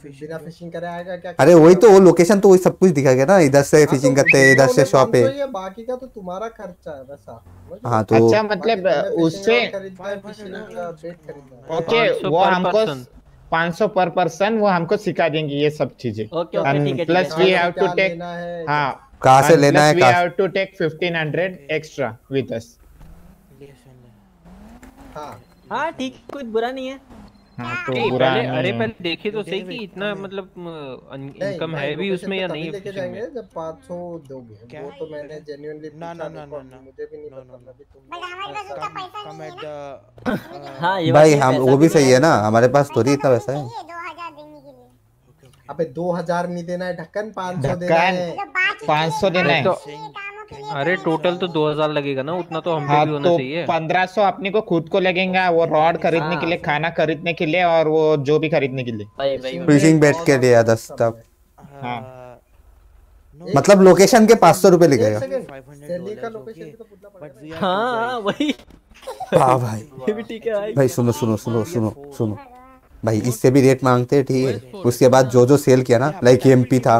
फिशिंग करे आएगा क्या? अरे वही तो वो लोकेशन तो वही सब कुछ दिखा गया ना। इधर से फिशिंग करते हैं, इधर से शॉप है, बाकी का तो तुम्हारा खर्चा है वैसा। हाँ तो अच्छा मतलब उससे ओके वो हमको पाँच सौ पर पर्सन वो हमको सिखा देंगे ये सब चीजें। Plus we have to take हाँ कहाँ से लेना है? We have to take fifteen hundred extra with us. हाँ हाँ ठीक कुछ बुरा नहीं है। हाँ तो बुरा नहीं है। अरे पर देखिए तो सही कि इतना मतलब इनकम है भी उसमें या नहीं। जब पाँच सौ दोगे वो तो मैंने जेन्युइनली ना ना ना ना मुझे भी नहीं पता अभी। भाई हम वो भी सही है ना, हमारे पास थोड़ी इतना वैसा है। अबे दो हजार नहीं देना है ढक्कन, पाँच सौ देना है। पाँच सौ देना है तो, अरे टोटल तो दो हजार लगेगा ना उतना तो हम भी होना चाहिए। पंद्रह सौ अपने को खुद को लगेगा, वो रॉड खरीदने के लिए, खाना खरीदने के लिए, और वो जो भी खरीदने के लिए फिशिंग बेट के लिए दस तक। हाँ मतलब लोकेशन के पाँच सौ रूपये लगेगा। हाँ वही भाई भाई सुनो सुनो सुनो सुनो सुनो भाई इससे भी रेट मांगते हैं ठीक है। उसके बाद जो जो सेल किया ना लाइक एमपी था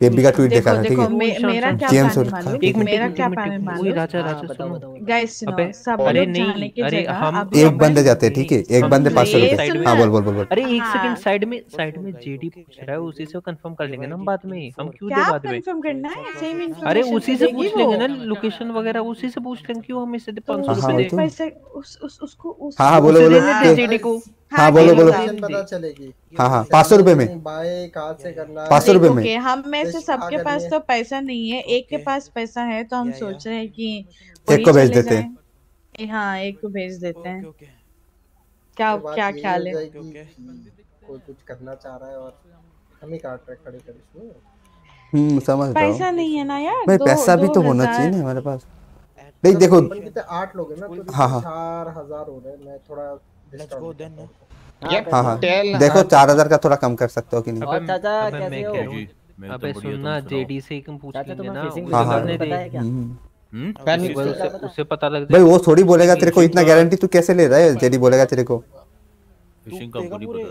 बेबी का ट्वीट देखा था ठीक है। मेरा क्या प्लान है राजा राजा सुनो गाइस सुनो सब जाने की जगह एक बंदे जाते हैं ठीक है एक बंदे पास होते। हां बोल बोल बोल अरे एक सेकंड साइड में साइड में जेडी पूछ रहा है उसी से कंफर्म कर लेंगे ना हम बाद में हम क्यों दे बाद में कंफर्म करना है सेम इन्फॉर्मेशन। अरे उसी से पूछ लेंगे ना लोकेशन वगैरह उसी से पूछ लेंगे क्यों हम इसे पाँच सौ रुपए दे पैसे उस उस उसको उस हां हां बोलो बोलो जेडी को हाँ बोलो बोलो पता चलेगी। हाँ हाँ पाँच सौ रुपए में बाय कहाँ से करना पाँच सौ रुपए में। हम में से सबके पास तो पैसा नहीं है एक के पास पैसा है तो हम सोच रहे हैं कि एक को भेज देते हैं। हाँ एक को भेज देते हैं क्या क्या ख्याल है कोई कुछ करना चाह रहा है और हम ही काट रहे खड़े खड़े। हम्म समझ पैसा नहीं है ना यार पैसा भी तो होना चाहिए ना हमारे पास। देख देखो आठ लोग है ना हाँ हाँ चार हजार हो रहे मैं थोड़ा देखो चार हजार का थोड़ा कम कर सकते हो कि नहीं। चाचा कैसे हो? अबे सुनना जेडी से कम पूछ लेंगे ना उसने पता है क्या हम्म उससे पता लग जाए भाई वो थोड़ी बोलेगा तेरे को इतना गारंटी तू कैसे ले रहा है। जेडी बोलेगा तेरे को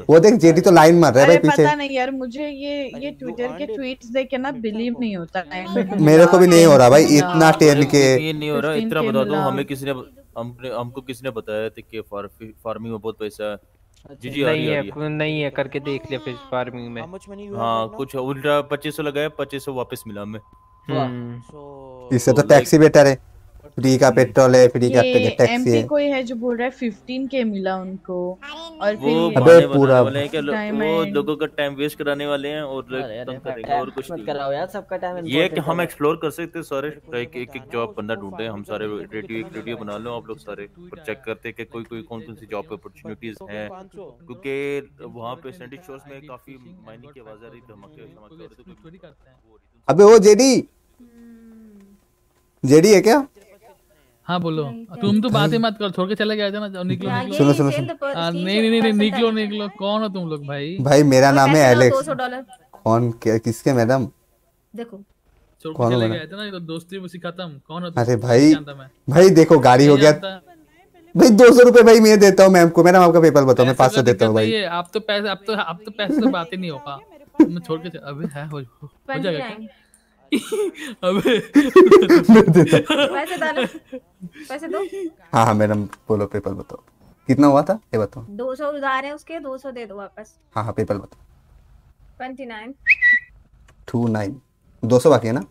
वो देख जेडी तो लाइन मार रहा है भाई पीछे। पता नहीं यार मुझे ये ये ट्विटर के ट्वीट्स देख के ना बिलीव नहीं होता है मेरे को भी नहीं हो रहा भाई इतना टेन के ये नहीं हो रहा। इतना बता दो हमें किसी ने हमने हमको किसने बताया था कि फार्मिंग में बहुत पैसा है। जी जी नहीं है नहीं है करके देख लिया फिश फार्मिंग में हाँ कुछ उल्टा पच्चीस सौ लगाया पच्चीस सौ वापस मिला हमें। इससे तो टैक्सी बेटर है फ्री का पेट्रोल है फ्री का टैक्सी है। एमपी कोई है जो बोल रहा है फिफ्टीन के मिला उनको और फिर अबे पूरा वो लोगों का टाइम वेस्ट कराने वाले हैं और तंग करेंगे और कुछ मत कराओ यार सबका टाइम ये कि हम एक्सप्लोर कर सकते हैं सारे एक एक जॉब बंदा ढूंढे हम सारे रेडियो एक रेडियो बना लो आप लोग सारे पर चेक करते हैं कि कोई कोई कौन कौन सी जॉब अपॉर्चुनिटीज हैं क्योंकि वहां पे सेंटी शोर्स में काफी माइनिंग की आवाज आ रही धमाके। अबे वो जेडी जेडी है क्या? हाँ बोलो तुम तो बातें मत करो छोड़ के चले गए ना निकलो सुनो सुनो नहीं नहीं नहीं निकलो निकलो कौन हो तुम लोग भाई भाई मेरा नाम है एलेक्स। कौन किसके मैडम देखो छोड़ के चले गए थे ना तो दोस्ती में सिखातम कौन हो। अरे भाई भाई देखो गाड़ी हो गया भाई दो सौ रूपये भाई मैं देता हूँ मैम को मैडम आपका पेपर बताओ मैं पाँच सौ देता हूँ भाई आप तो पैसे आप तो आप तो पैसे तो बात ही नहीं होगा तुम छोड़ के अभी है हो जाएगा अबे पैसे डालो पैसे दो। हाँ हाँ मैडम बोलो पेपर बताओ कितना हुआ था ये बताओ। दो सौ उधार है उसके दो सौ दे दो वापस। हाँ हाँ पेपर बताओ उनतीस, उनतीस दो सौ बाकी है ना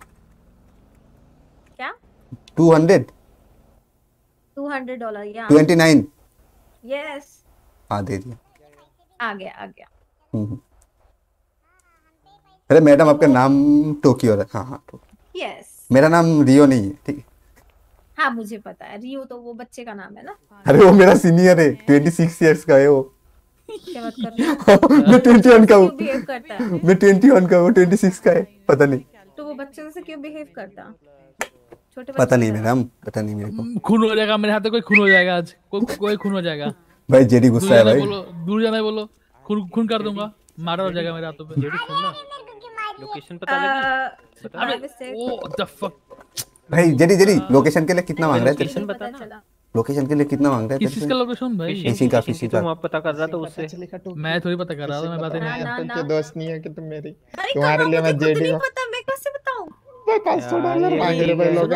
क्या दो सौ डॉलर या उनतीस यस। हाँ दे दिया आ गया आ गया। हम्म अरे मैडम आपका नाम टोकियो है। हाँ हाँ टोकियो यस मेरा नाम रियो नहीं है ठीक है। हाँ मुझे पता है रियो तो वो बच्चे का नाम है ना। अरे वो मेरा सीनियर है छब्बीस इयर्स का है वो क्या बात कर रहे हो। मैं इक्कीस का हूँ मैं इक्कीस का वो छब्बीस का है पता नहीं तो वो बच्चे से क्यों बिहेव करता छोटे पता नहीं मैडम पता नहीं मेरे को खून हो जाएगा मेरे हाथ में कोई खून हो जाएगा आज कोई खून हो जाएगा भाई जेडी गुस्सा है भाई दूर जाना है बोलो खून खून कर दूंगा मारा हो जाएगा मेरे हाथों पे जेडी सुनना लोकेशन पता लगी बता अबे ओ द फक भाई जेडी जेडी लोकेशन के लिए कितना मांग रहा है तेरे से लोकेशन के लिए कितना मांग रहा है किस का लोकेशन भाई किसी का किसी का तुम पता कर रहा था उससे मैं थोड़ी पता कर रहा था मैं बातें नहीं करता तुमके दोस्त नहीं है कि तुम मेरी तुम्हारे लिए मैं जेडी नहीं पता मैं कैसे बताऊं भाई पाँच सौ डॉलर मांग रहे भाई लोग।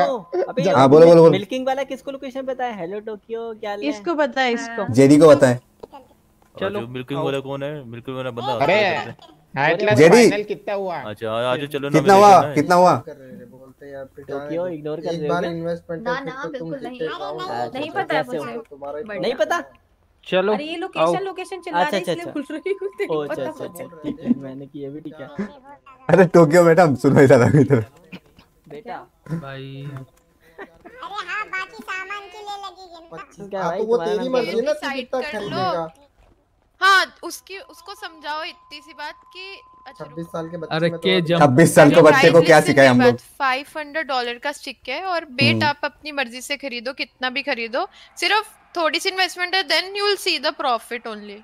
हां बोलो बोलो मिल्किंग वाला किसको लोकेशन पता है हेलो टोक्यो क्या है इसको पता है इसको जेडी को पता है। चलो मिल्किंग वाला कौन है मिल्किंग वाला बंदा अरे फाइनल कितना हुआ? अच्छा आज चलो ना कितना हुआ कितना हुआ बोलते यार टोकियो इग्नोर कर रहे हो इन्वेस्टमेंट ना ना बिल्कुल नहीं नहीं पता है मुझे नहीं पता। चलो अरे ये लोकेशन लोकेशन चिल्ला रही इसलिए खुल रही हूं। अच्छा अच्छा ठीक है मैंने किया भी ठीक है। अरे टोकियो मैडम सुनो इधर इधर बेटा भाई अरे हां बाकी सामान के लिए लगेगी पच्चीस का भाई वो तेरी मर्जी ना तू कितना खरीदेगा। हाँ उसकी उसको समझाओ इतनी सी बात कि छब्बीस साल के बच्चे अरे के छब्बीस साल के बच्चे को क्या सिखाए हम लोग। फाइव हंड्रेड डॉलर का स्टिक है और बेट आप अपनी मर्जी से खरीदो कितना भी खरीदो सिर्फ थोड़ी सी इन्वेस्टमेंट है then you will see the profit only.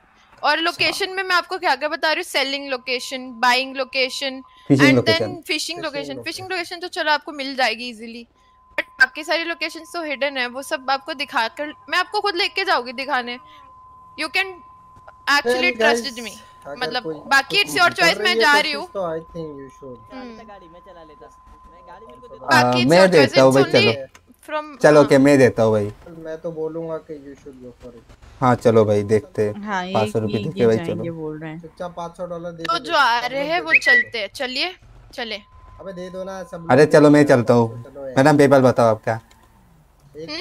और लोकेशन में मैं आपको क्या क्या बता रही हूँ selling location buying location and then fishing location. Fishing location तो चलो आपको मिल जाएगी इजिली बट बाकी सारी लोकेशन तो हिडन है वो सब आपको दिखा कर मैं आपको खुद लेके जाऊंगी दिखाने you can actually trusted me, मतलब बाकी इट्स योर चॉइस। मैं जा रही हूँ तो आई थिंक यू शुड गाड़ी में चला लेता। मैं गाड़ी मेरे को दे दो, बाकी मैं देता हूं भाई। चलो फ्रॉम चलो के मैं देता हूं भाई। मैं तो बोलूंगा कि you should go for it. हां चलो भाई देखते हैं पाँच सौ रुपए देके भाई। चलो ये बोल रहे हैं चुपचाप पाँच सौ डॉलर दे दो। तो जो आ रहे हैं वो चलते हैं, चलिए चले। अबे दे दो ना सब। अरे चलो मैं चलता हूं मैडम। पेपल बताओ आपका। एक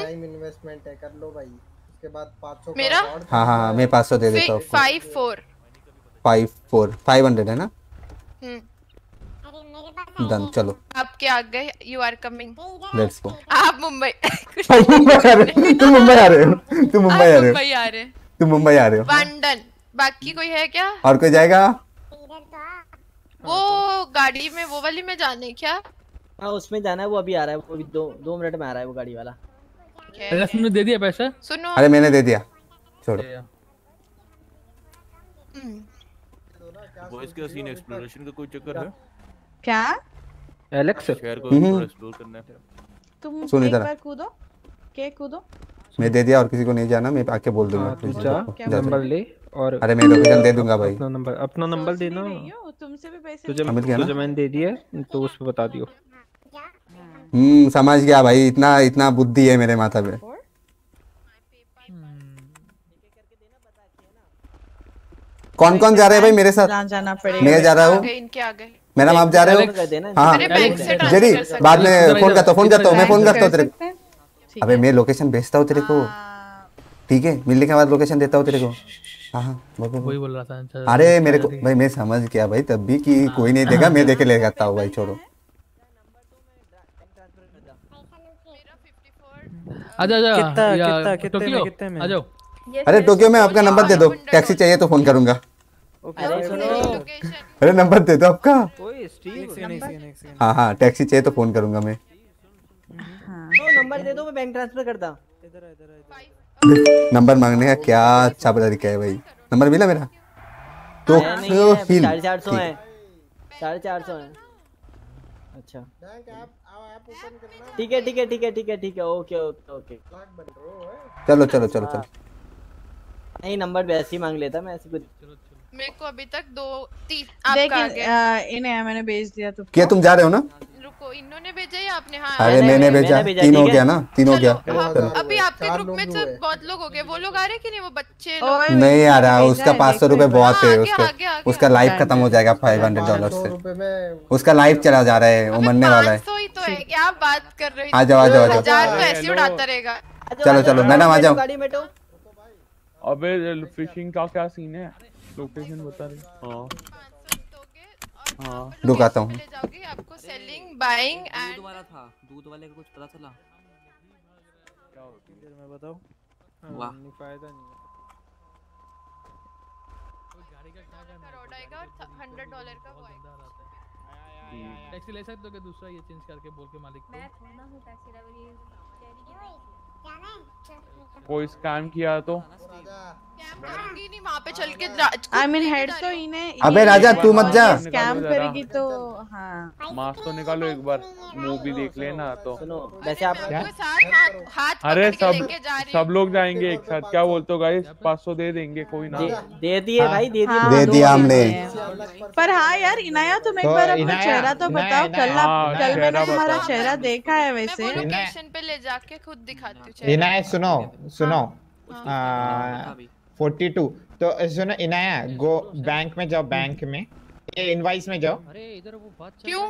टाइम इन्वेस्टमेंट है, कर लो भाई। उसके बाद पाँच सौ मेरा। हां हां मैं पाँच सौ दे देता हूं। पाँच सौ चौवन पाँच सौ पाँच सौ है ना। हम्म डन चलो आपके आ गए। You are coming, let's go. आप मुंबई तुम मुंबई आ रहे हो तुम मुंबई आ रहे हो मुंबई आ रहे हो तुम मुंबई आ रहे हो लंदन। बाकी कोई है क्या? और कोई जाएगा? वो गाड़ी में वो वाली में जाने क्या? हाँ उसमें जाना है, वो अभी आ रहा है। वो दो दो मिनट में आ रहा है वो गाड़ी वाला। अरे तुमने दे दिया पैसा? सुनो अरे मैंने दे दिया, छोड़ो। बॉयज के सीन एक्सप्लोरेशन का कोई चक्कर है क्या? एलेक्स शहर को एक्सप्लोर करना है। तुम एक बार कूदो के कूदो। मैं दे दिया और किसी को नहीं जाना। मैं आके बोल दूंगा तुझे नंबर ले और अरे मैं लोकेशन दे दूंगा भाई। अपना नंबर अपना नंबर देना। तुमसे भी पैसे तुझे मैंने दे दिया तो उस पे बता दियो। हम्म समझ गया भाई। इतना इतना बुद्धि है मेरे माथा पे। कौन कौन जा रहे हैं भाई मेरे साथ? मैं जा रहा हूँ। मैडम आप जा रहे हो? हाँ जेरी बाद में फोन करता हूँ फोन करता हूँ मैं फोन करता हूँ तेरे को। अबे मैं लोकेशन भेजता हूँ तेरे को, ठीक है? मिलने के बाद लोकेशन देता हूँ तेरे को। हाँ हाँ वही बोल रहा था। अरे मेरे को भाई मैं समझ गया भाई तब भी कि कोई नहीं देगा, मैं देके ले जाता हूँ भाई, छोड़ो। आजा आजा टोक्यो में आ जाओ। अरे टोक्यो में आपका नंबर दे दो, टैक्सी चाहिए तो फोन करूंगा। अरे नंबर दे दो आपका। हाँ हाँ टैक्सी चाहिए तो फोन करूंगा मैं। तो नंबर दे दो मैं बैंक ट्रांसफर करता। नंबर मांगने का क्या अच्छा तरीका है भाई। नंबर मिला मेरा तो साढ़े चार सौ है साढ़े चार सौ है अच्छा ठीक है ठीक है ठीक है ठीक है ठीक है ओके ओके ओके चलो चलो चलो चलो। नहीं नंबर वैसे ही मांग लेता मैं ऐसे कुछ। मेरे को अभी तक दो तीन आपका आ गया। इन्हें मैंने भेज दिया। तो क्या तुम जा रहे हो ना? रुको इन्होंने भेजा या आपने? हाँ अरे मैंने भेजा। तीन हो गया ना तीन हो गया। अभी आपके ग्रुप में तो बहुत लोग हो गए। वो लोग आ रहे कि नहीं? वो बच्चे नहीं आ रहा। उसका पाँच सौ रूपये बहुत है उसका। उसका लाइफ खत्म हो जाएगा फाइव हंड्रेड डॉलर से। उसका लाइफ चला जा रहा है, वो मरने वाला है। क्या बात कर रहे हो? आ जाओ आ जाओ आ जाओ ऐसे उड़ाता रहेगा। चलो चलो मैडम आ जाओ। अबे फिशिंग का क्या सीन है? लोकेशन बता रहे हैं। हाँ दुकाता हूँ। आपको सेलिंग बाइंग एंड दूध वाला था। दूध वाले का कुछ पता चला? क्या होती मैं बताऊँ? वाह फायदा नहीं है। हंड्रेड डॉलर का होगा। टैक्सी ले सकते हो क्या? दूसरा ये चेंज करके बोल के मालिक को कोई स्कैम किया तो करूंगी नहीं वहाँ पे चल के। I mean हेड तो इन्हें। अबे राजा तू मत जा। स्कैम करेगी तो हाँ मास्क तो निकालो। एक बार मूवी देख लेना तो। वैसे आप हाथ अरे सब सब लोग जाएंगे एक साथ। क्या बोलते हो गाइस? पाँच सौ दे देंगे कोई ना? दे दिए भाई दे दिए दे दिया हमने। पर हाँ यार इनाया तुम एक बार अपना चेहरा तो बताओ। कल कल मैंने तुम्हारा चेहरा देखा है। वैसे लोकेशन पे ले जाके खुद दिखाती। इनाया सुनो सुनो फोर्टी टू तो सुनो इनाया गो बैंक में जाओ। बैंक में इनवाइस में जाओ।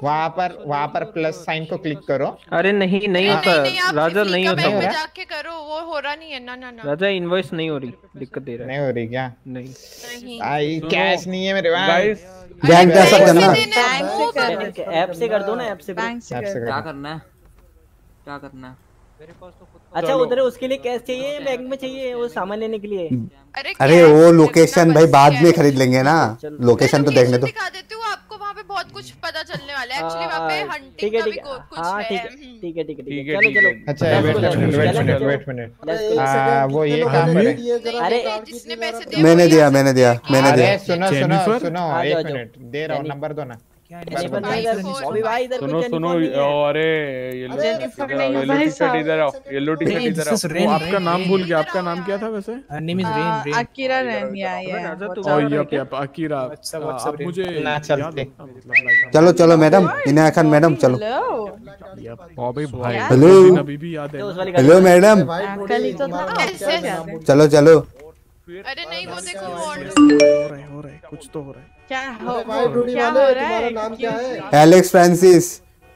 वहाँ पर वहाँ पर प्लस साइन को क्लिक करो। अरे नहीं नहीं होता राजा नहीं होता। जाके करो वो हो रहा नहीं है ना ना ना। राजा इनवाइस नहीं हो रही। दिक्कत दे रहा है नहीं हो रही क्या? नहीं आई कैश नहीं है मेरे पास। बैंक जा सकते ना? बैंक से ऐप से कर दो ना। ऐप से क्या करना है क्या करना है? अच्छा उधर उसके लिए कैश चाहिए बैंक में चाहिए वो सामान लेने के लिए? अरे वो लोकेशन भाई बाद में खरीद लेंगे ना। लोकेशन तो देखने तो दिखा देती हूँ आपको। वहाँ पे बहुत कुछ पता चलने वाला है एक्चुअली। वहाँ पे हंटिंग का भी कुछ है। ठीक है ठीक है ठीक है चलो चलो। अच्छा वेट मिनट वेट मिनट वो ये काम करे। अरे जिसने पैसे दिए मैंने दिया मैंने दिया मैंने दिया। सुनो सुनो सुनो एक मिनट दे रहा हूँ नंबर दो ना। सुनो सुनो, अरे येलो टी शर्ट इधर आओ। आपका नाम भूल गया, आपका नाम क्या था वैसे? अकीरा अकीरा आप मुझे चलो चलो मैडम इना खान मैडम चलो। हेलो अभी भी याद है। हेलो मैडम चलो चलो। अरे नहीं वो देखो हो रहा है हो रहा है कुछ तो हो रहा है। क्या हो क्या हो रहा है? नाम क्या है? Alex Francis.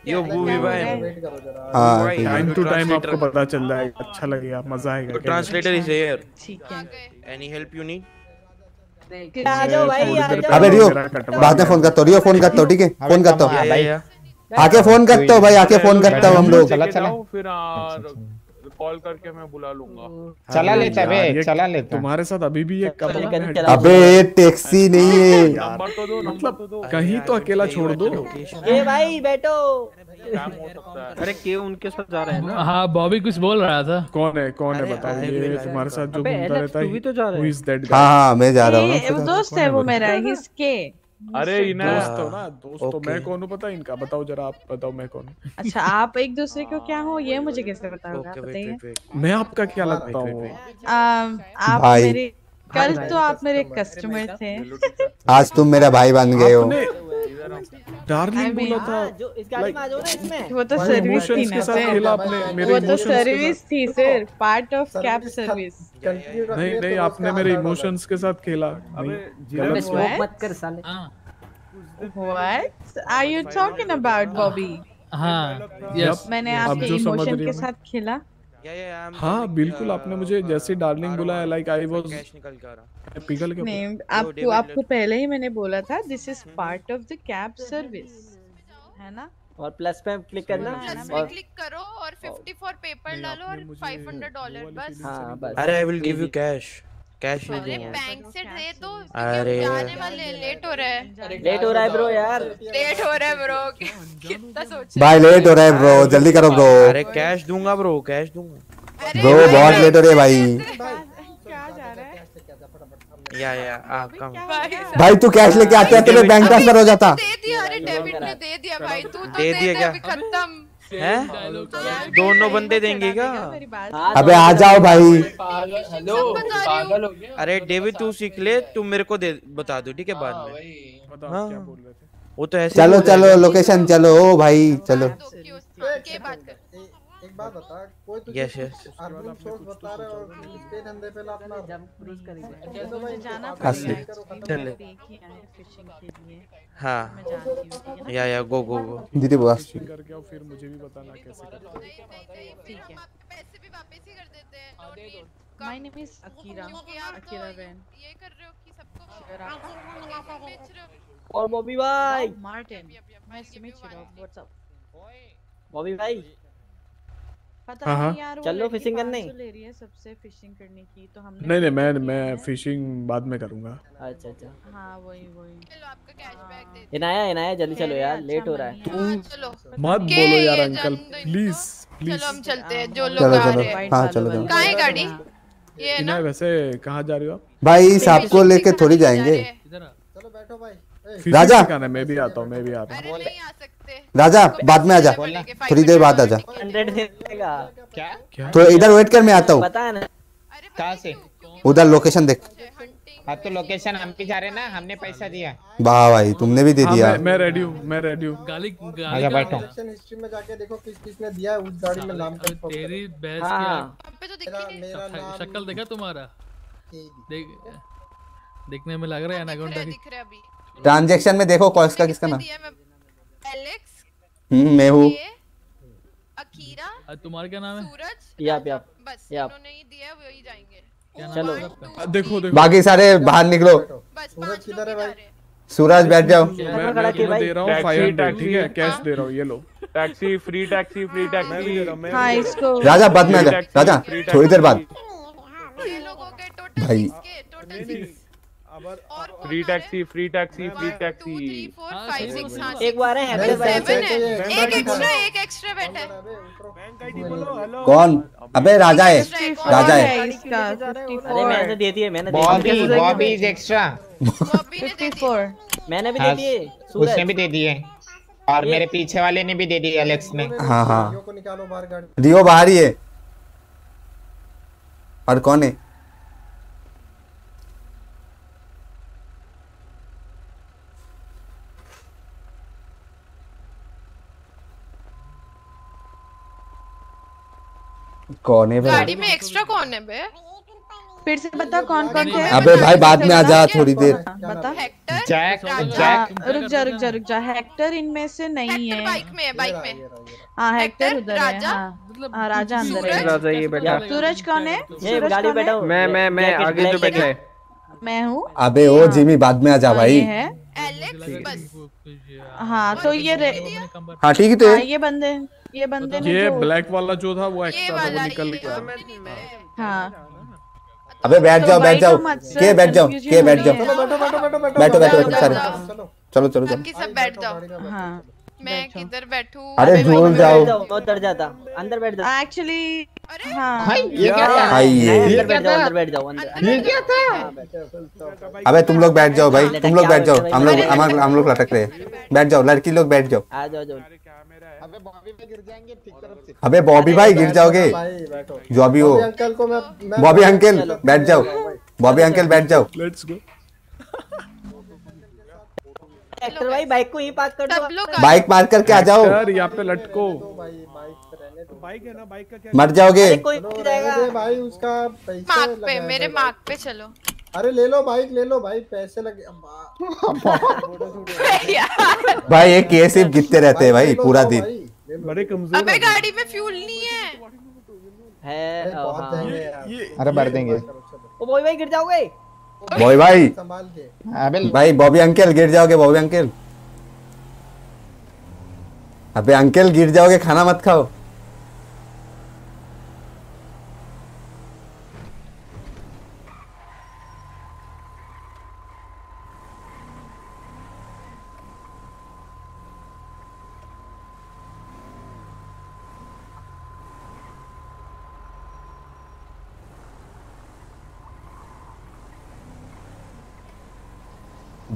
यो वो भी भाई हां टाइम टू टाइम आपको पता चल रहा है। अच्छा लगेगा, मजा आएगा। Translator is here. ठीक है, एनी हेल्प यू नीड? आ जाओ भाई आ जाओ। अबे रियो बाद में फोन करता हूं, रियो फोन करता हूं। ठीक है फोन करता हूं भाई, आके फोन करता हूं भाई, आके फोन करता हूं। हम लोग चला चला फिर कॉल करके मैं बुला लूंगा। चला लेता बे, चला लेता। तुम्हारे साथ अभी भी ये कब? अबे टैक्सी नहीं है नंबर तो दो, मतलब कहीं तो अकेला छोड़ दो। ए भाई बैठो। अरे के उनके साथ जा रहे हैं ना? हाँ बॉबी कुछ बोल रहा था। कौन है कौन है बता? ये तुम्हारे साथ जो घूमता रहता है तो जा रहा है। हाँ मैं जा रहा हूँ, दोस्त है वो मेरा। इसके अरे इन्हें दोस्त हो ना, दोस्त तो मैं कौन हूँ पता इनका? बताओ जरा, आप बताओ मैं कौन हूँ। अच्छा आप एक दूसरे को क्या हो ये मुझे कैसे बताओगे? बताइए। मैं आपका क्या लगता हूँ? आप मेरे कल तो आप मेरे कस्टमर थे, आज तुम मेरा भाई बन गए हो। डार्लिंग बोला था, वो तो सर्विस थी ना, वो तो सर्विस थी sir, part of cab service. नहीं नहीं आपने मेरे इमोशंस के साथ खेला। मत कर साले। What are you talking about, Bobby? हाँ यस मैंने आपके इमोशन के साथ खेला। हाँ बिल्कुल आपने मुझे जैसे डार्लिंग बुलाया लाइक आई वाज पिघल के। नहीं आपको आपको पहले ही मैंने बोला था this is part of the cab service है ना। और प्लस पे क्लिक करना, प्लस पे क्लिक करो और फिफ्टी फोर पेपर डालो और फाइव हंड्रेड डॉलर बस। हाँ बस। अरे I will give you cash, cash नहीं दूंगा। बैंक से दे दो, आने वाले लेट हो रहा है। लेट हो रहा है ब्रो यार, लेट हो रहा है ब्रो। कितना सोच भाई, लेट हो रहा है ब्रो, जल्दी करो ब्रो। अरे कैश दूंगा ब्रो, कैश दूंगा ब्रो, बहुत लेट हो रहे भाई। क्या जा रहा है या या आपका भाई? तू कैश लेके आते आते में बैंक ट्रांसफर हो जाता। दे दिया, अरे डेबिट में दे दिया भाई। तू तो दे दिया क्या? खत्म हैं दोनों बंदे देंगे क्या? अबे आ जाओ भाई। हेलो अरे डेबिट तू सीख ले, तुम मेरे को दे बता दो ठीक है बाद में। वो तो ऐसे चलो चलो लोकेशन चलो। ओ भाई चलो बात बता, कोई तुझे आर्मी सोर्स बता रहा है और इसके धंधे पे अपना जंप क्रूज करेंगे। तो मुझे जाना पड़ेगा, चले फिशिंग के लिए। हां या या गो गो गो दीदी बस करके आओ, फिर मुझे भी बताना कैसे करना है। ठीक है पैसे भी वापस ही कर देते हैं। My name is Akira, Akira बहन। ये कर रहे हो कि सबको? और बॉबी भाई मार्टिन मैं सुमित चिरो। व्हाट्स अप बॉबी भाई? पता नहीं यार, चलो फिशिंग करने ले रही है सबसे। फिशिंग करने की तो हमने नहीं नहीं मैं मैं फिशिंग बाद में करूंगा। अच्छा अच्छा हाँ वही वही। चलो आपका कैशबैक दे दे। इनाया इनाया जल्दी चलो यार, लेट हो रहा है। तू मत बोलो यार अंकल प्लीज प्लीज। चलो हम चलते हैं, जो लोग आ रहे हैं। हां चलो चलो। कहां है गाड़ी ये है ना? वैसे कहां जा रहे हो आप भाई? सांप को लेके थोड़ी जाएंगे। चलो बैठो भाई। राजा मैं भी आता हूं, मैं भी आता हूं। राजा बाद में आजा, थोड़ी देर बाद आजा। क्या? तो इधर वेट कर, मैं आता हूँ। कहाँ से? उधर लोकेशन देख। हाँ तो लोकेशन हम भी जा रहे ना, हमने पैसा दिया। वाह भाई तुमने भी दे दिया। हाँ, मैं रेडी हूँ, मैं रेडी हूँ। आजा बैठो। हिस्ट्री में जाके देखो किस किसने दिया है, उस गाड़ी में नाम करो। तेरी बहस क्या शक्ल देखा तुम्हारा? देखने में लग रहा है एनाकोंडा की। ट्रांजैक्शन में देखो कॉल्स का किसका नाम। एलेक्स मैं हूँ। अकीरा तुम्हारा क्या नाम है? सूरज याप याप। बस उन्होंने ही दिया, वही जाएंगे। चलो देखो देखो बाकी सारे बाहर निकलो। बस सूरज किधर है भाई? सूरज बैठ जाओ। मैं दे रहा हूँ फाइव हंड्रेड ठीक है, कैश दे रहा हूँ। ये लो taxi free, taxi free taxi. Raja बाद में, राजा थोड़ी देर बाद भाई। Free taxi free taxi free taxi. एक बार है एक एक्स्ट्रा, एक एक्स्ट्रा बैठा है। कौन? अबे राजा है, राजा है। अरे मैंने दे दिए, मैंने दे दिए। Bobby is extra. बॉबी ने दे दिए। मैंने भी दे दिए, उसने भी दे दिए और मेरे पीछे वाले ने भी दे दिए एलेक्स ने। हाँ हाँ रियो को निकालो बाहर, रियो बाहर ही है। और कौन है? कौन है गाड़ी में एक्स्ट्रा? कौन है बे? फिर से बता कौन कौन है। अबे भाई बाद में आ जा, थोड़ी देर बता। हेक्टर, जैक, जैक रुक जा रुक जा रुक जा। हेक्टर इनमें से नहीं है, बाइक में है, बाइक में। हाँ हेक्टर उधर है। हाँ राजा अंदर है। राजा ये बैठा। सूरज कौन है? ये गाड़ी बैठा हूँ मैं मैं मैं आगे जो बैठा है मैं हूँ। अबे ओ जिमी बाद में आ जा भाई। एलेक्स बस। हाँ तो ये हाँ ठीक है तो ये बंदे ये बंदे ने ये ब्लैक वाला जो था वो एक्स्ट्रा वो निकल गया। हाँ अबे बैठ जाओ बैठ जाओ के बैठ जाओ के बैठ जाओ बैठो बैठो बैठो सारे चलो चलो चलो सब बैठ जाओ। हाँ मैं किधर बैठूं? अरे झूल जाओ उधर जाता अंदर बैठ जाओ एक्चुअली। हाँ भाई ये क्या था? भाई ये बैठ जाओ अंदर बैठ जाओ अंदर। ये क्या था? अबे तुम लोग बैठ जाओ भाई, तुम लोग बैठ जाओ, हम लोग हम लोग लटक रहे हैं। बैठ जाओ लड़की लोग बैठ जाओ। आ जाओ जाओ। अबे बॉबी भाई गिर जाएंगे ठीक तरफ से। अबे बॉबी भाई गिर जाओगे जो भी हो। अंकल को मैं बॉबी अंकल बैठ जाओ, बॉबी अंकल बैठ जाओ। लेट्स गो एक्टर भाई बाइक को यहीं पार्क कर दो। बाइक पार्क करके आ जाओ यार, यहाँ पे लटको। बाइक है ना, बाइक का क्या? मर जाओगे। कोई जाएगा भाई उसका पैसा पे मेरे मार्क पे चलो। अरे ले लो बाइक ले लो भाई, पैसे लगे भाई। ये केस सिर्फ गिरते रहते हैं भाई पूरा दिन। बड़े कमजोर। अबे गाड़ी में फ्यूल नहीं है है बहुत। अरे भर देंगे। ओ बॉबी भाई गिर जाओगे। बॉबी भाई संभाल के भाई। बॉबी अंकल गिर जाओगे, बॉबी अंकल। अबे अंकल गिर जाओगे, खाना मत खाओ।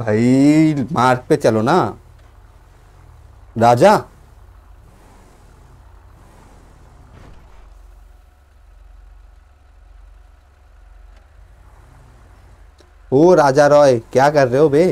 भाई मार्ग पे चलो ना राजा। ओ राजा रॉय क्या कर रहे हो बे?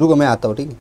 रुको मैं आता हूँ ठीक है।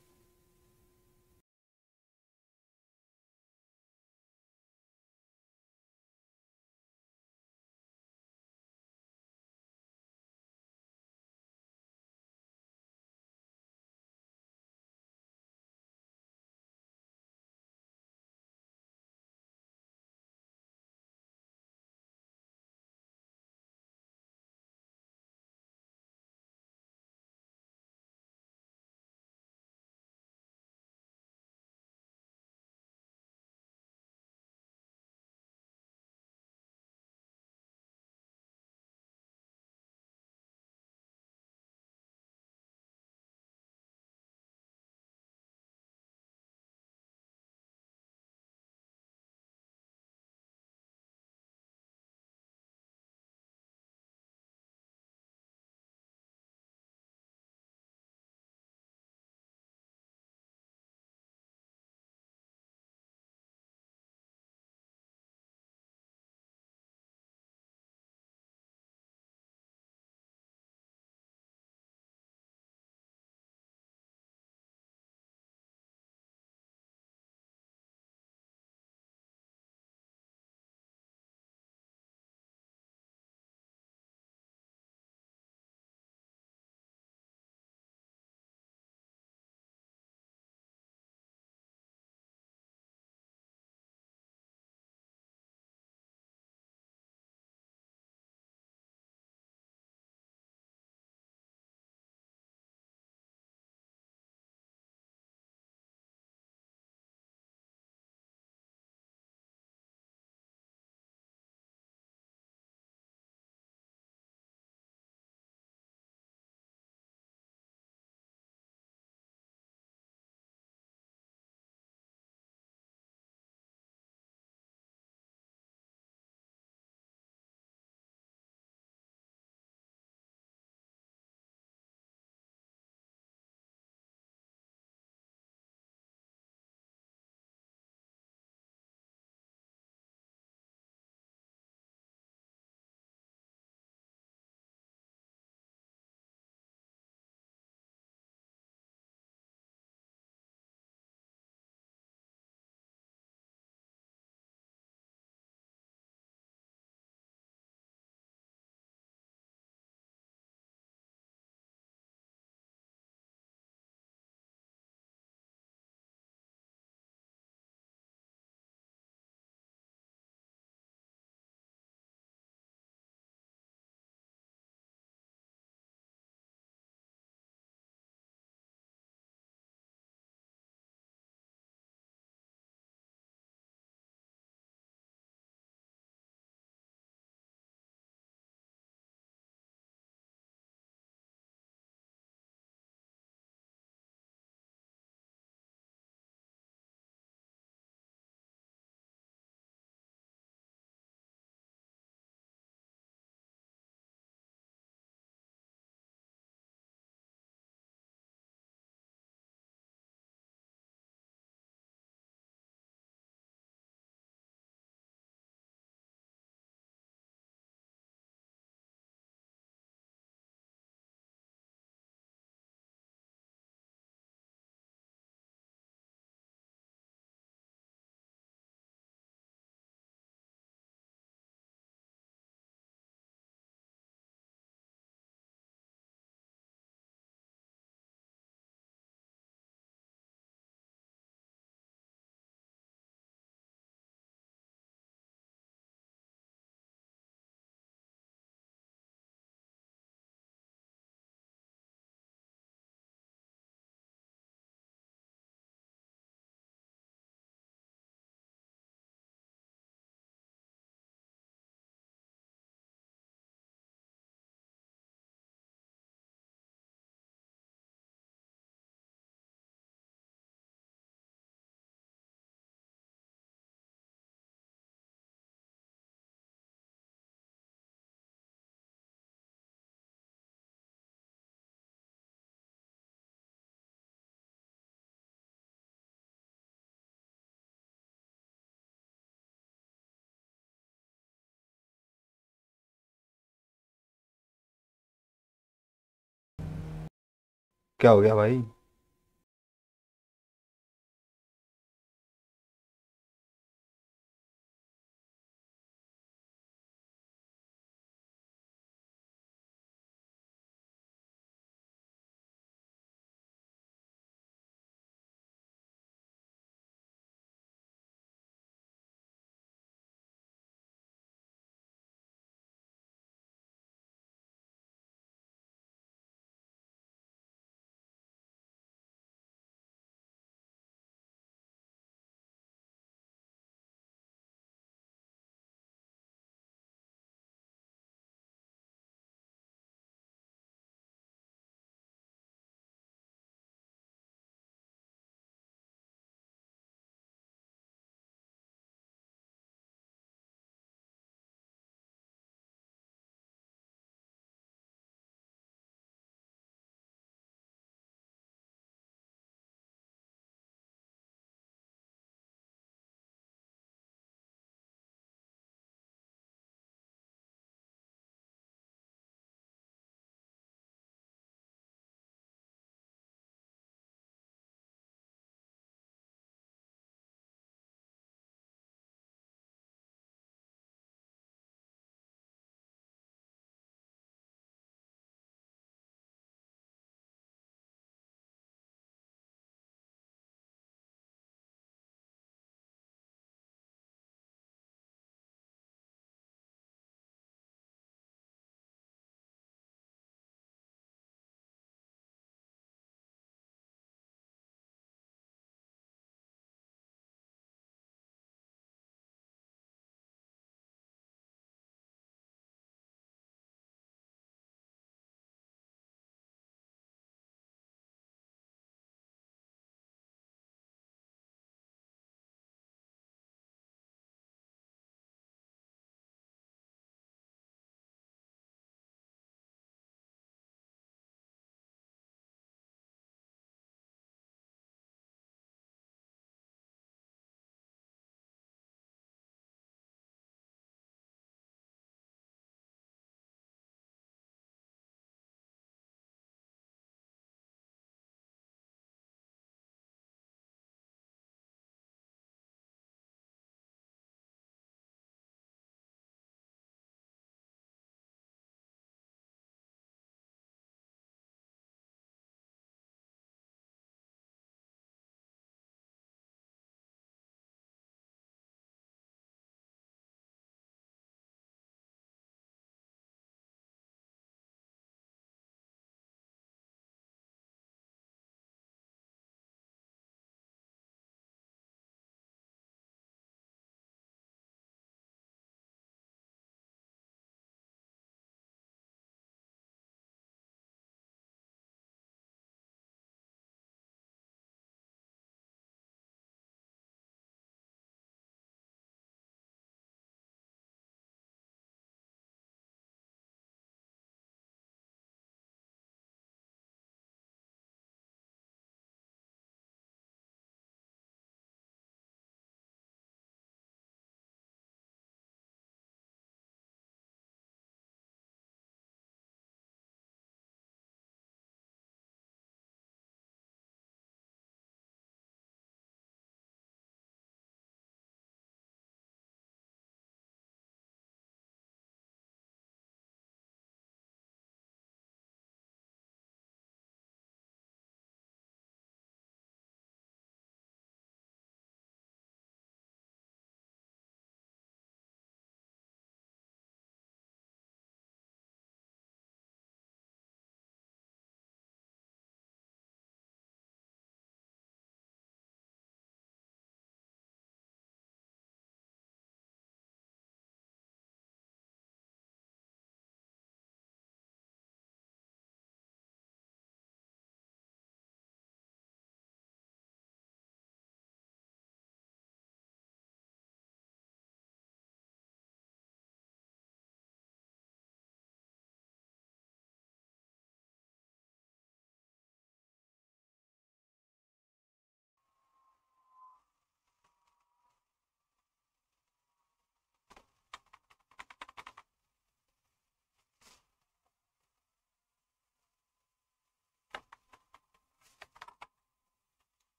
क्या हो गया भाई?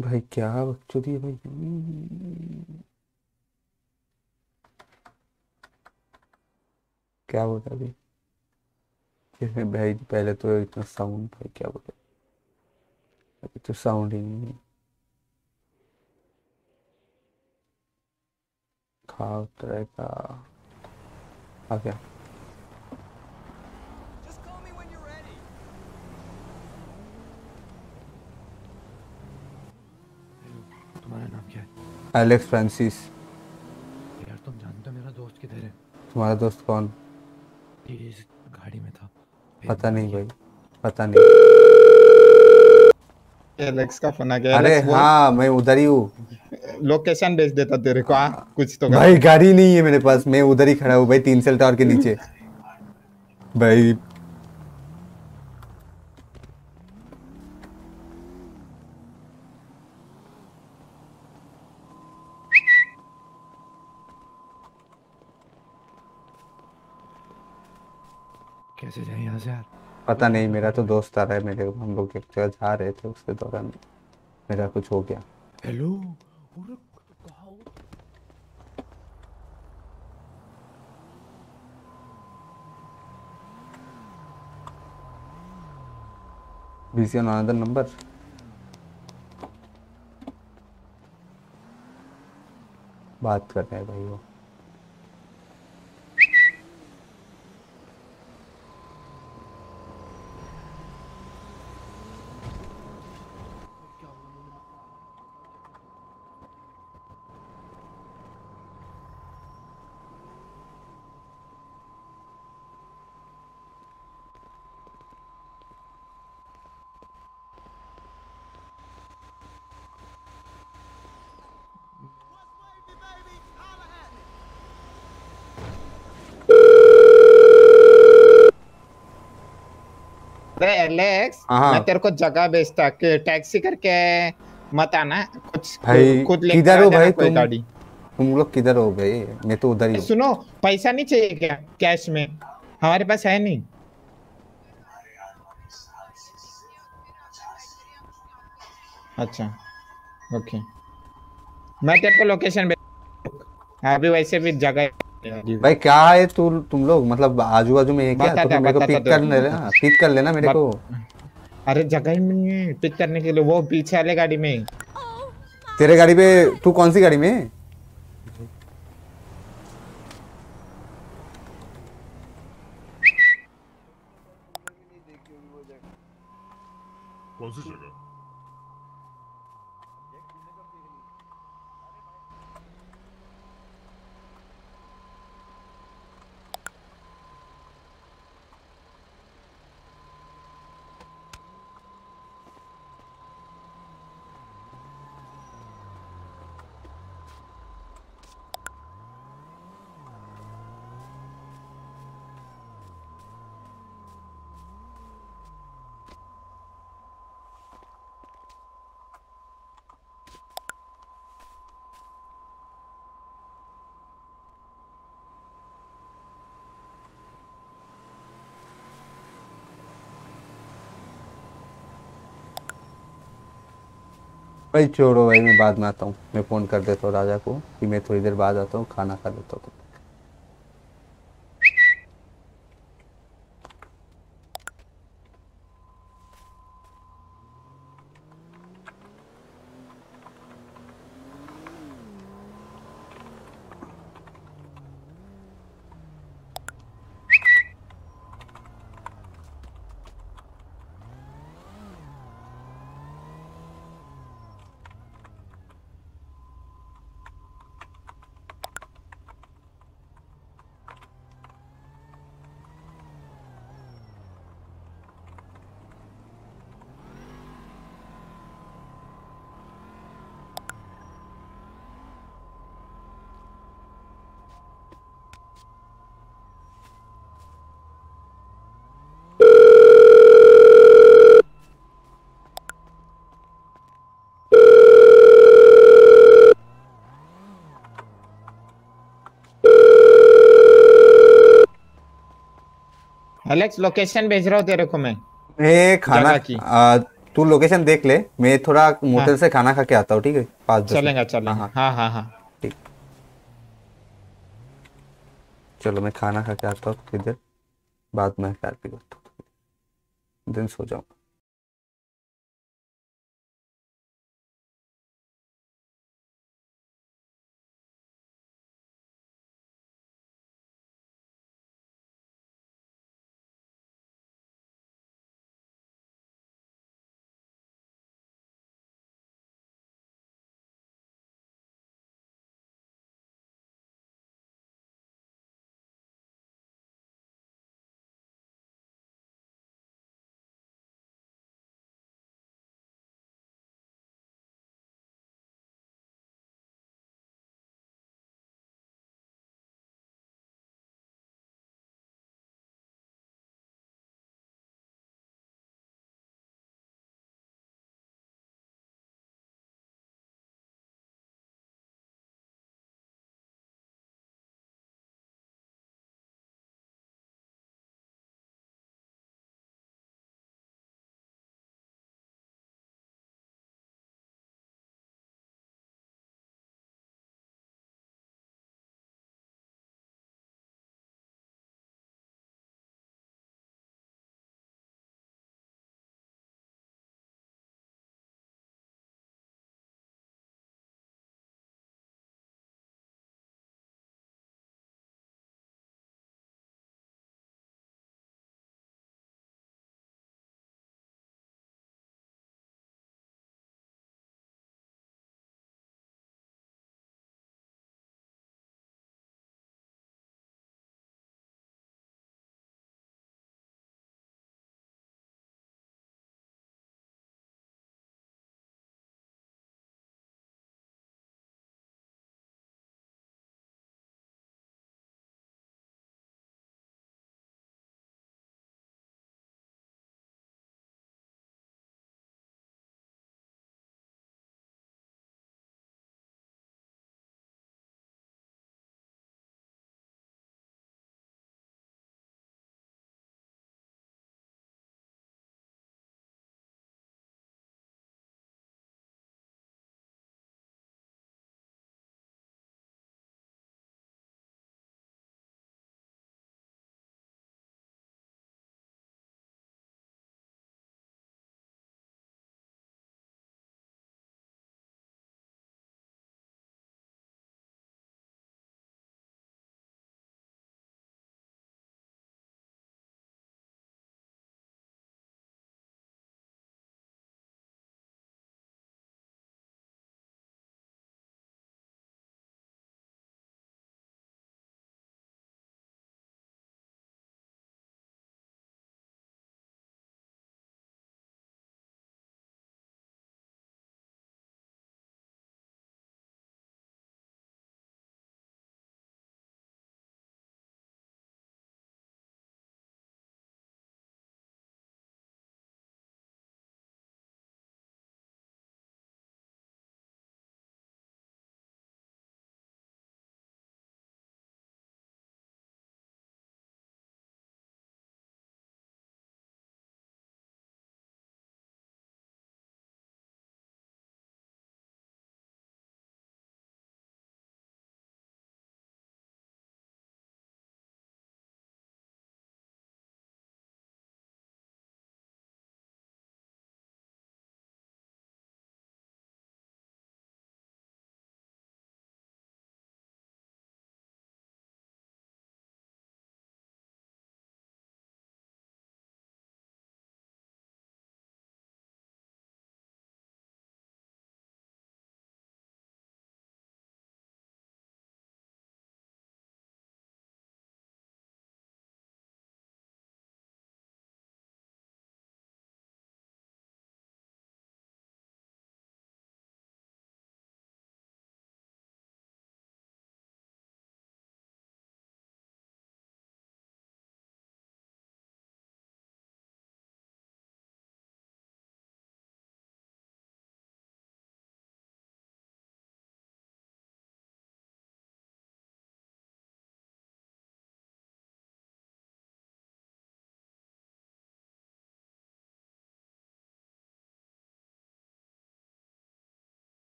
भाई क्या बकचोदी है भाई। क्या बोला भाई जैसे भाई पहले तो इतना साउंड भाई क्या बोला अभी तो साउंड ही नहीं है। खा उतरे का आ गया एलेक्स फ्रांसिस। यार तुम जानते हो मेरा दोस्त किधर है? तुम्हारा दोस्त कौन? इस गाड़ी में था। पता नहीं भाई पता नहीं। एलेक्स का फोन आ गया। अरे हाँ मैं उधर ही हूँ। लोकेशन भेज देता तेरे को। आ, कुछ तो भाई गाड़ी नहीं है मेरे पास। मैं उधर ही खड़ा हूँ भाई तीन सेल टावर के नीचे भाई। कैसे जाए यहाँ से यार? पता नहीं। मेरा तो दोस्त आ रहा है मेरे। हम लोग एक जगह जा रहे थे उसके दौरान मेरा कुछ हो गया। Hello busy on another number. बात कर रहे हैं भाई वो। एलेक्स मैं तेरे को जगह भेजता कि टैक्सी करके मत आना। कुछ भाई खुद ले किधर हो भाई तुम? गाड़ी तुम लोग किधर हो भाई? मैं तो उधर ही। सुनो पैसा नहीं चाहिए क्या? कैश में हमारे पास है नहीं। अच्छा ओके मैं तेरे को लोकेशन भेज। अभी वैसे भी जगह भाई क्या है तू तु, तुम लोग मतलब आजू बाजू में है क्या? तो मेरे को पिक कर लेना। पिक कर लेना मेरे को। अरे जगह ही नहीं है पिक करने के लिए। वो पीछे वाले गाड़ी में। तेरे गाड़ी पे? तू कौन सी गाड़ी में? कौन सी जगह? भाई छोड़ो भाई मैं बाद में आता हूँ। मैं फोन कर देता हूँ राजा को कि मैं थोड़ी देर बाद आता हूँ खाना खा लेता हूँ। एलेक्स लोकेशन भेज रहा हूँ तेरे को मैं। मैं खाना आ, तू लोकेशन देख ले, मैं थोड़ा मोटल से खाना खा के आता हूँ। ठीक है, पाँच चलेंगे चलेंगे। हाँ हाँ हाँ हाँ ठीक, चलो मैं खाना खा के आता हूँ, किधर बाद में प्यार भी करता हूँ, दिन सो जाऊँ।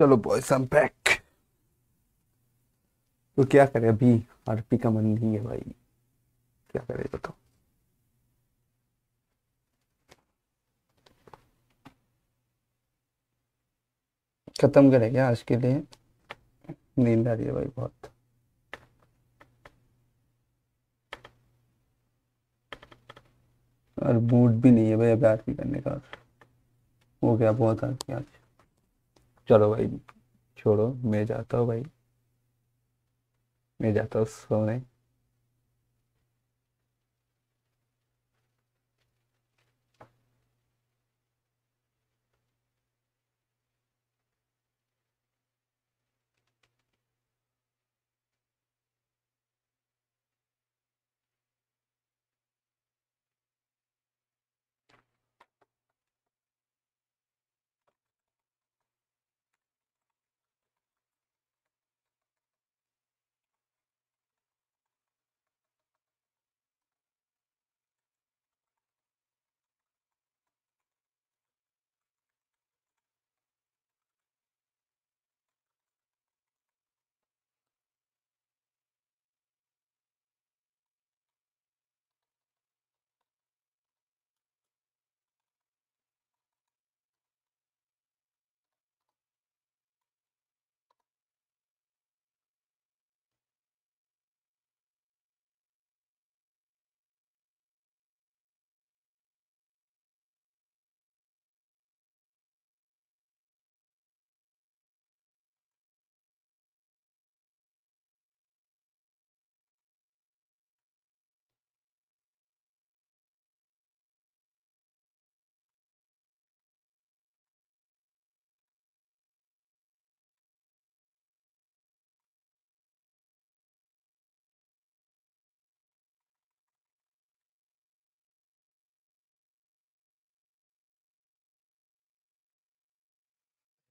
चलो बॉयज आई एम बैक। तो क्या करे अभी, आरपी का मन नहीं है भाई, क्या करे बताओ। खत्म करें क्या आज के लिए, नींद आ रही है भाई बहुत। और मूड भी नहीं है भाई अब आरपी करने का, हो गया बहुत आरपी आज। चलो भाई छोड़ो, मैं जाता हूँ भाई, मैं जाता हूँ सोने।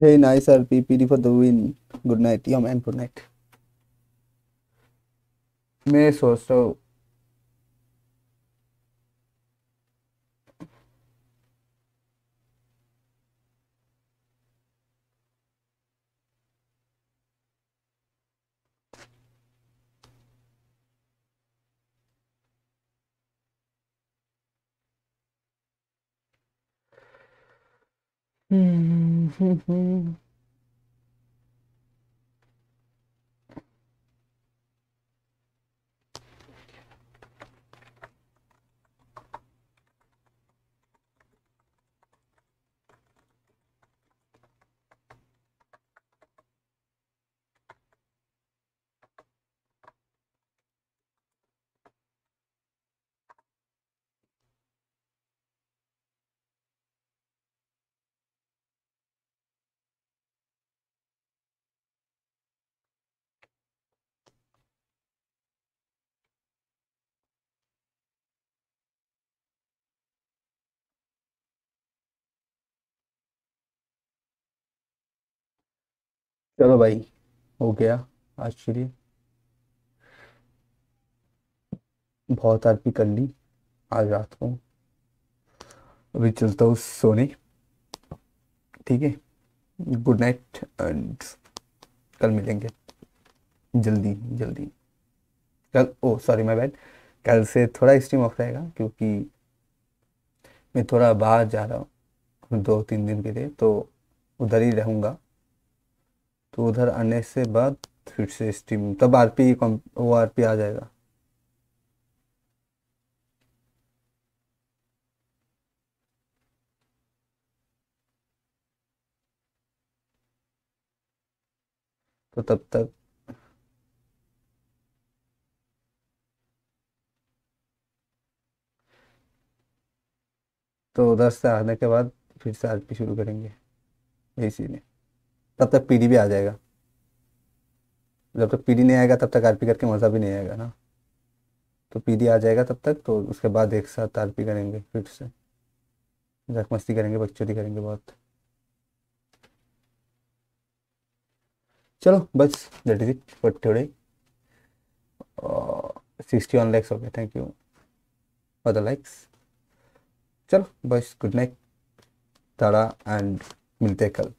Hey, nice R P, P D for the win. Good night, yeah man, good night. मैं सोचता हूँ हम्म हम्म हम्म चलो भाई हो गया आज के लिए, बहुत आरपी कर ली आज रात को। अभी चलता हूँ सोने, ठीक है, गुड नाइट एंड कल मिलेंगे जल्दी जल्दी। कल ओ सॉरी माय बैड, कल से थोड़ा स्ट्रीम ऑफ रहेगा क्योंकि मैं थोड़ा बाहर जा रहा हूँ दो तीन दिन के लिए, तो उधर ही रहूँगा। तो उधर आने से बाद फिर से स्ट्रीम, तब आरपी वो आरपी आ जाएगा। तो तब तक तो उधर से आने के बाद फिर से आरपी शुरू करेंगे इसी ने। तब तक पीडी भी आ जाएगा, जब तक पीडी नहीं आएगा तब तक आरपी करके मज़ा भी नहीं आएगा ना। तो पीडी आ जाएगा तब तक, तो उसके बाद एक साथ आरपी करेंगे फिर से, जख मस्ती करेंगे, बकचोदी करेंगे बहुत। चलो बस that is it for today. Sixty one likes हो गए, thank you for the likes. चलो बस गुड नाइट तारा एंड मिलते कल।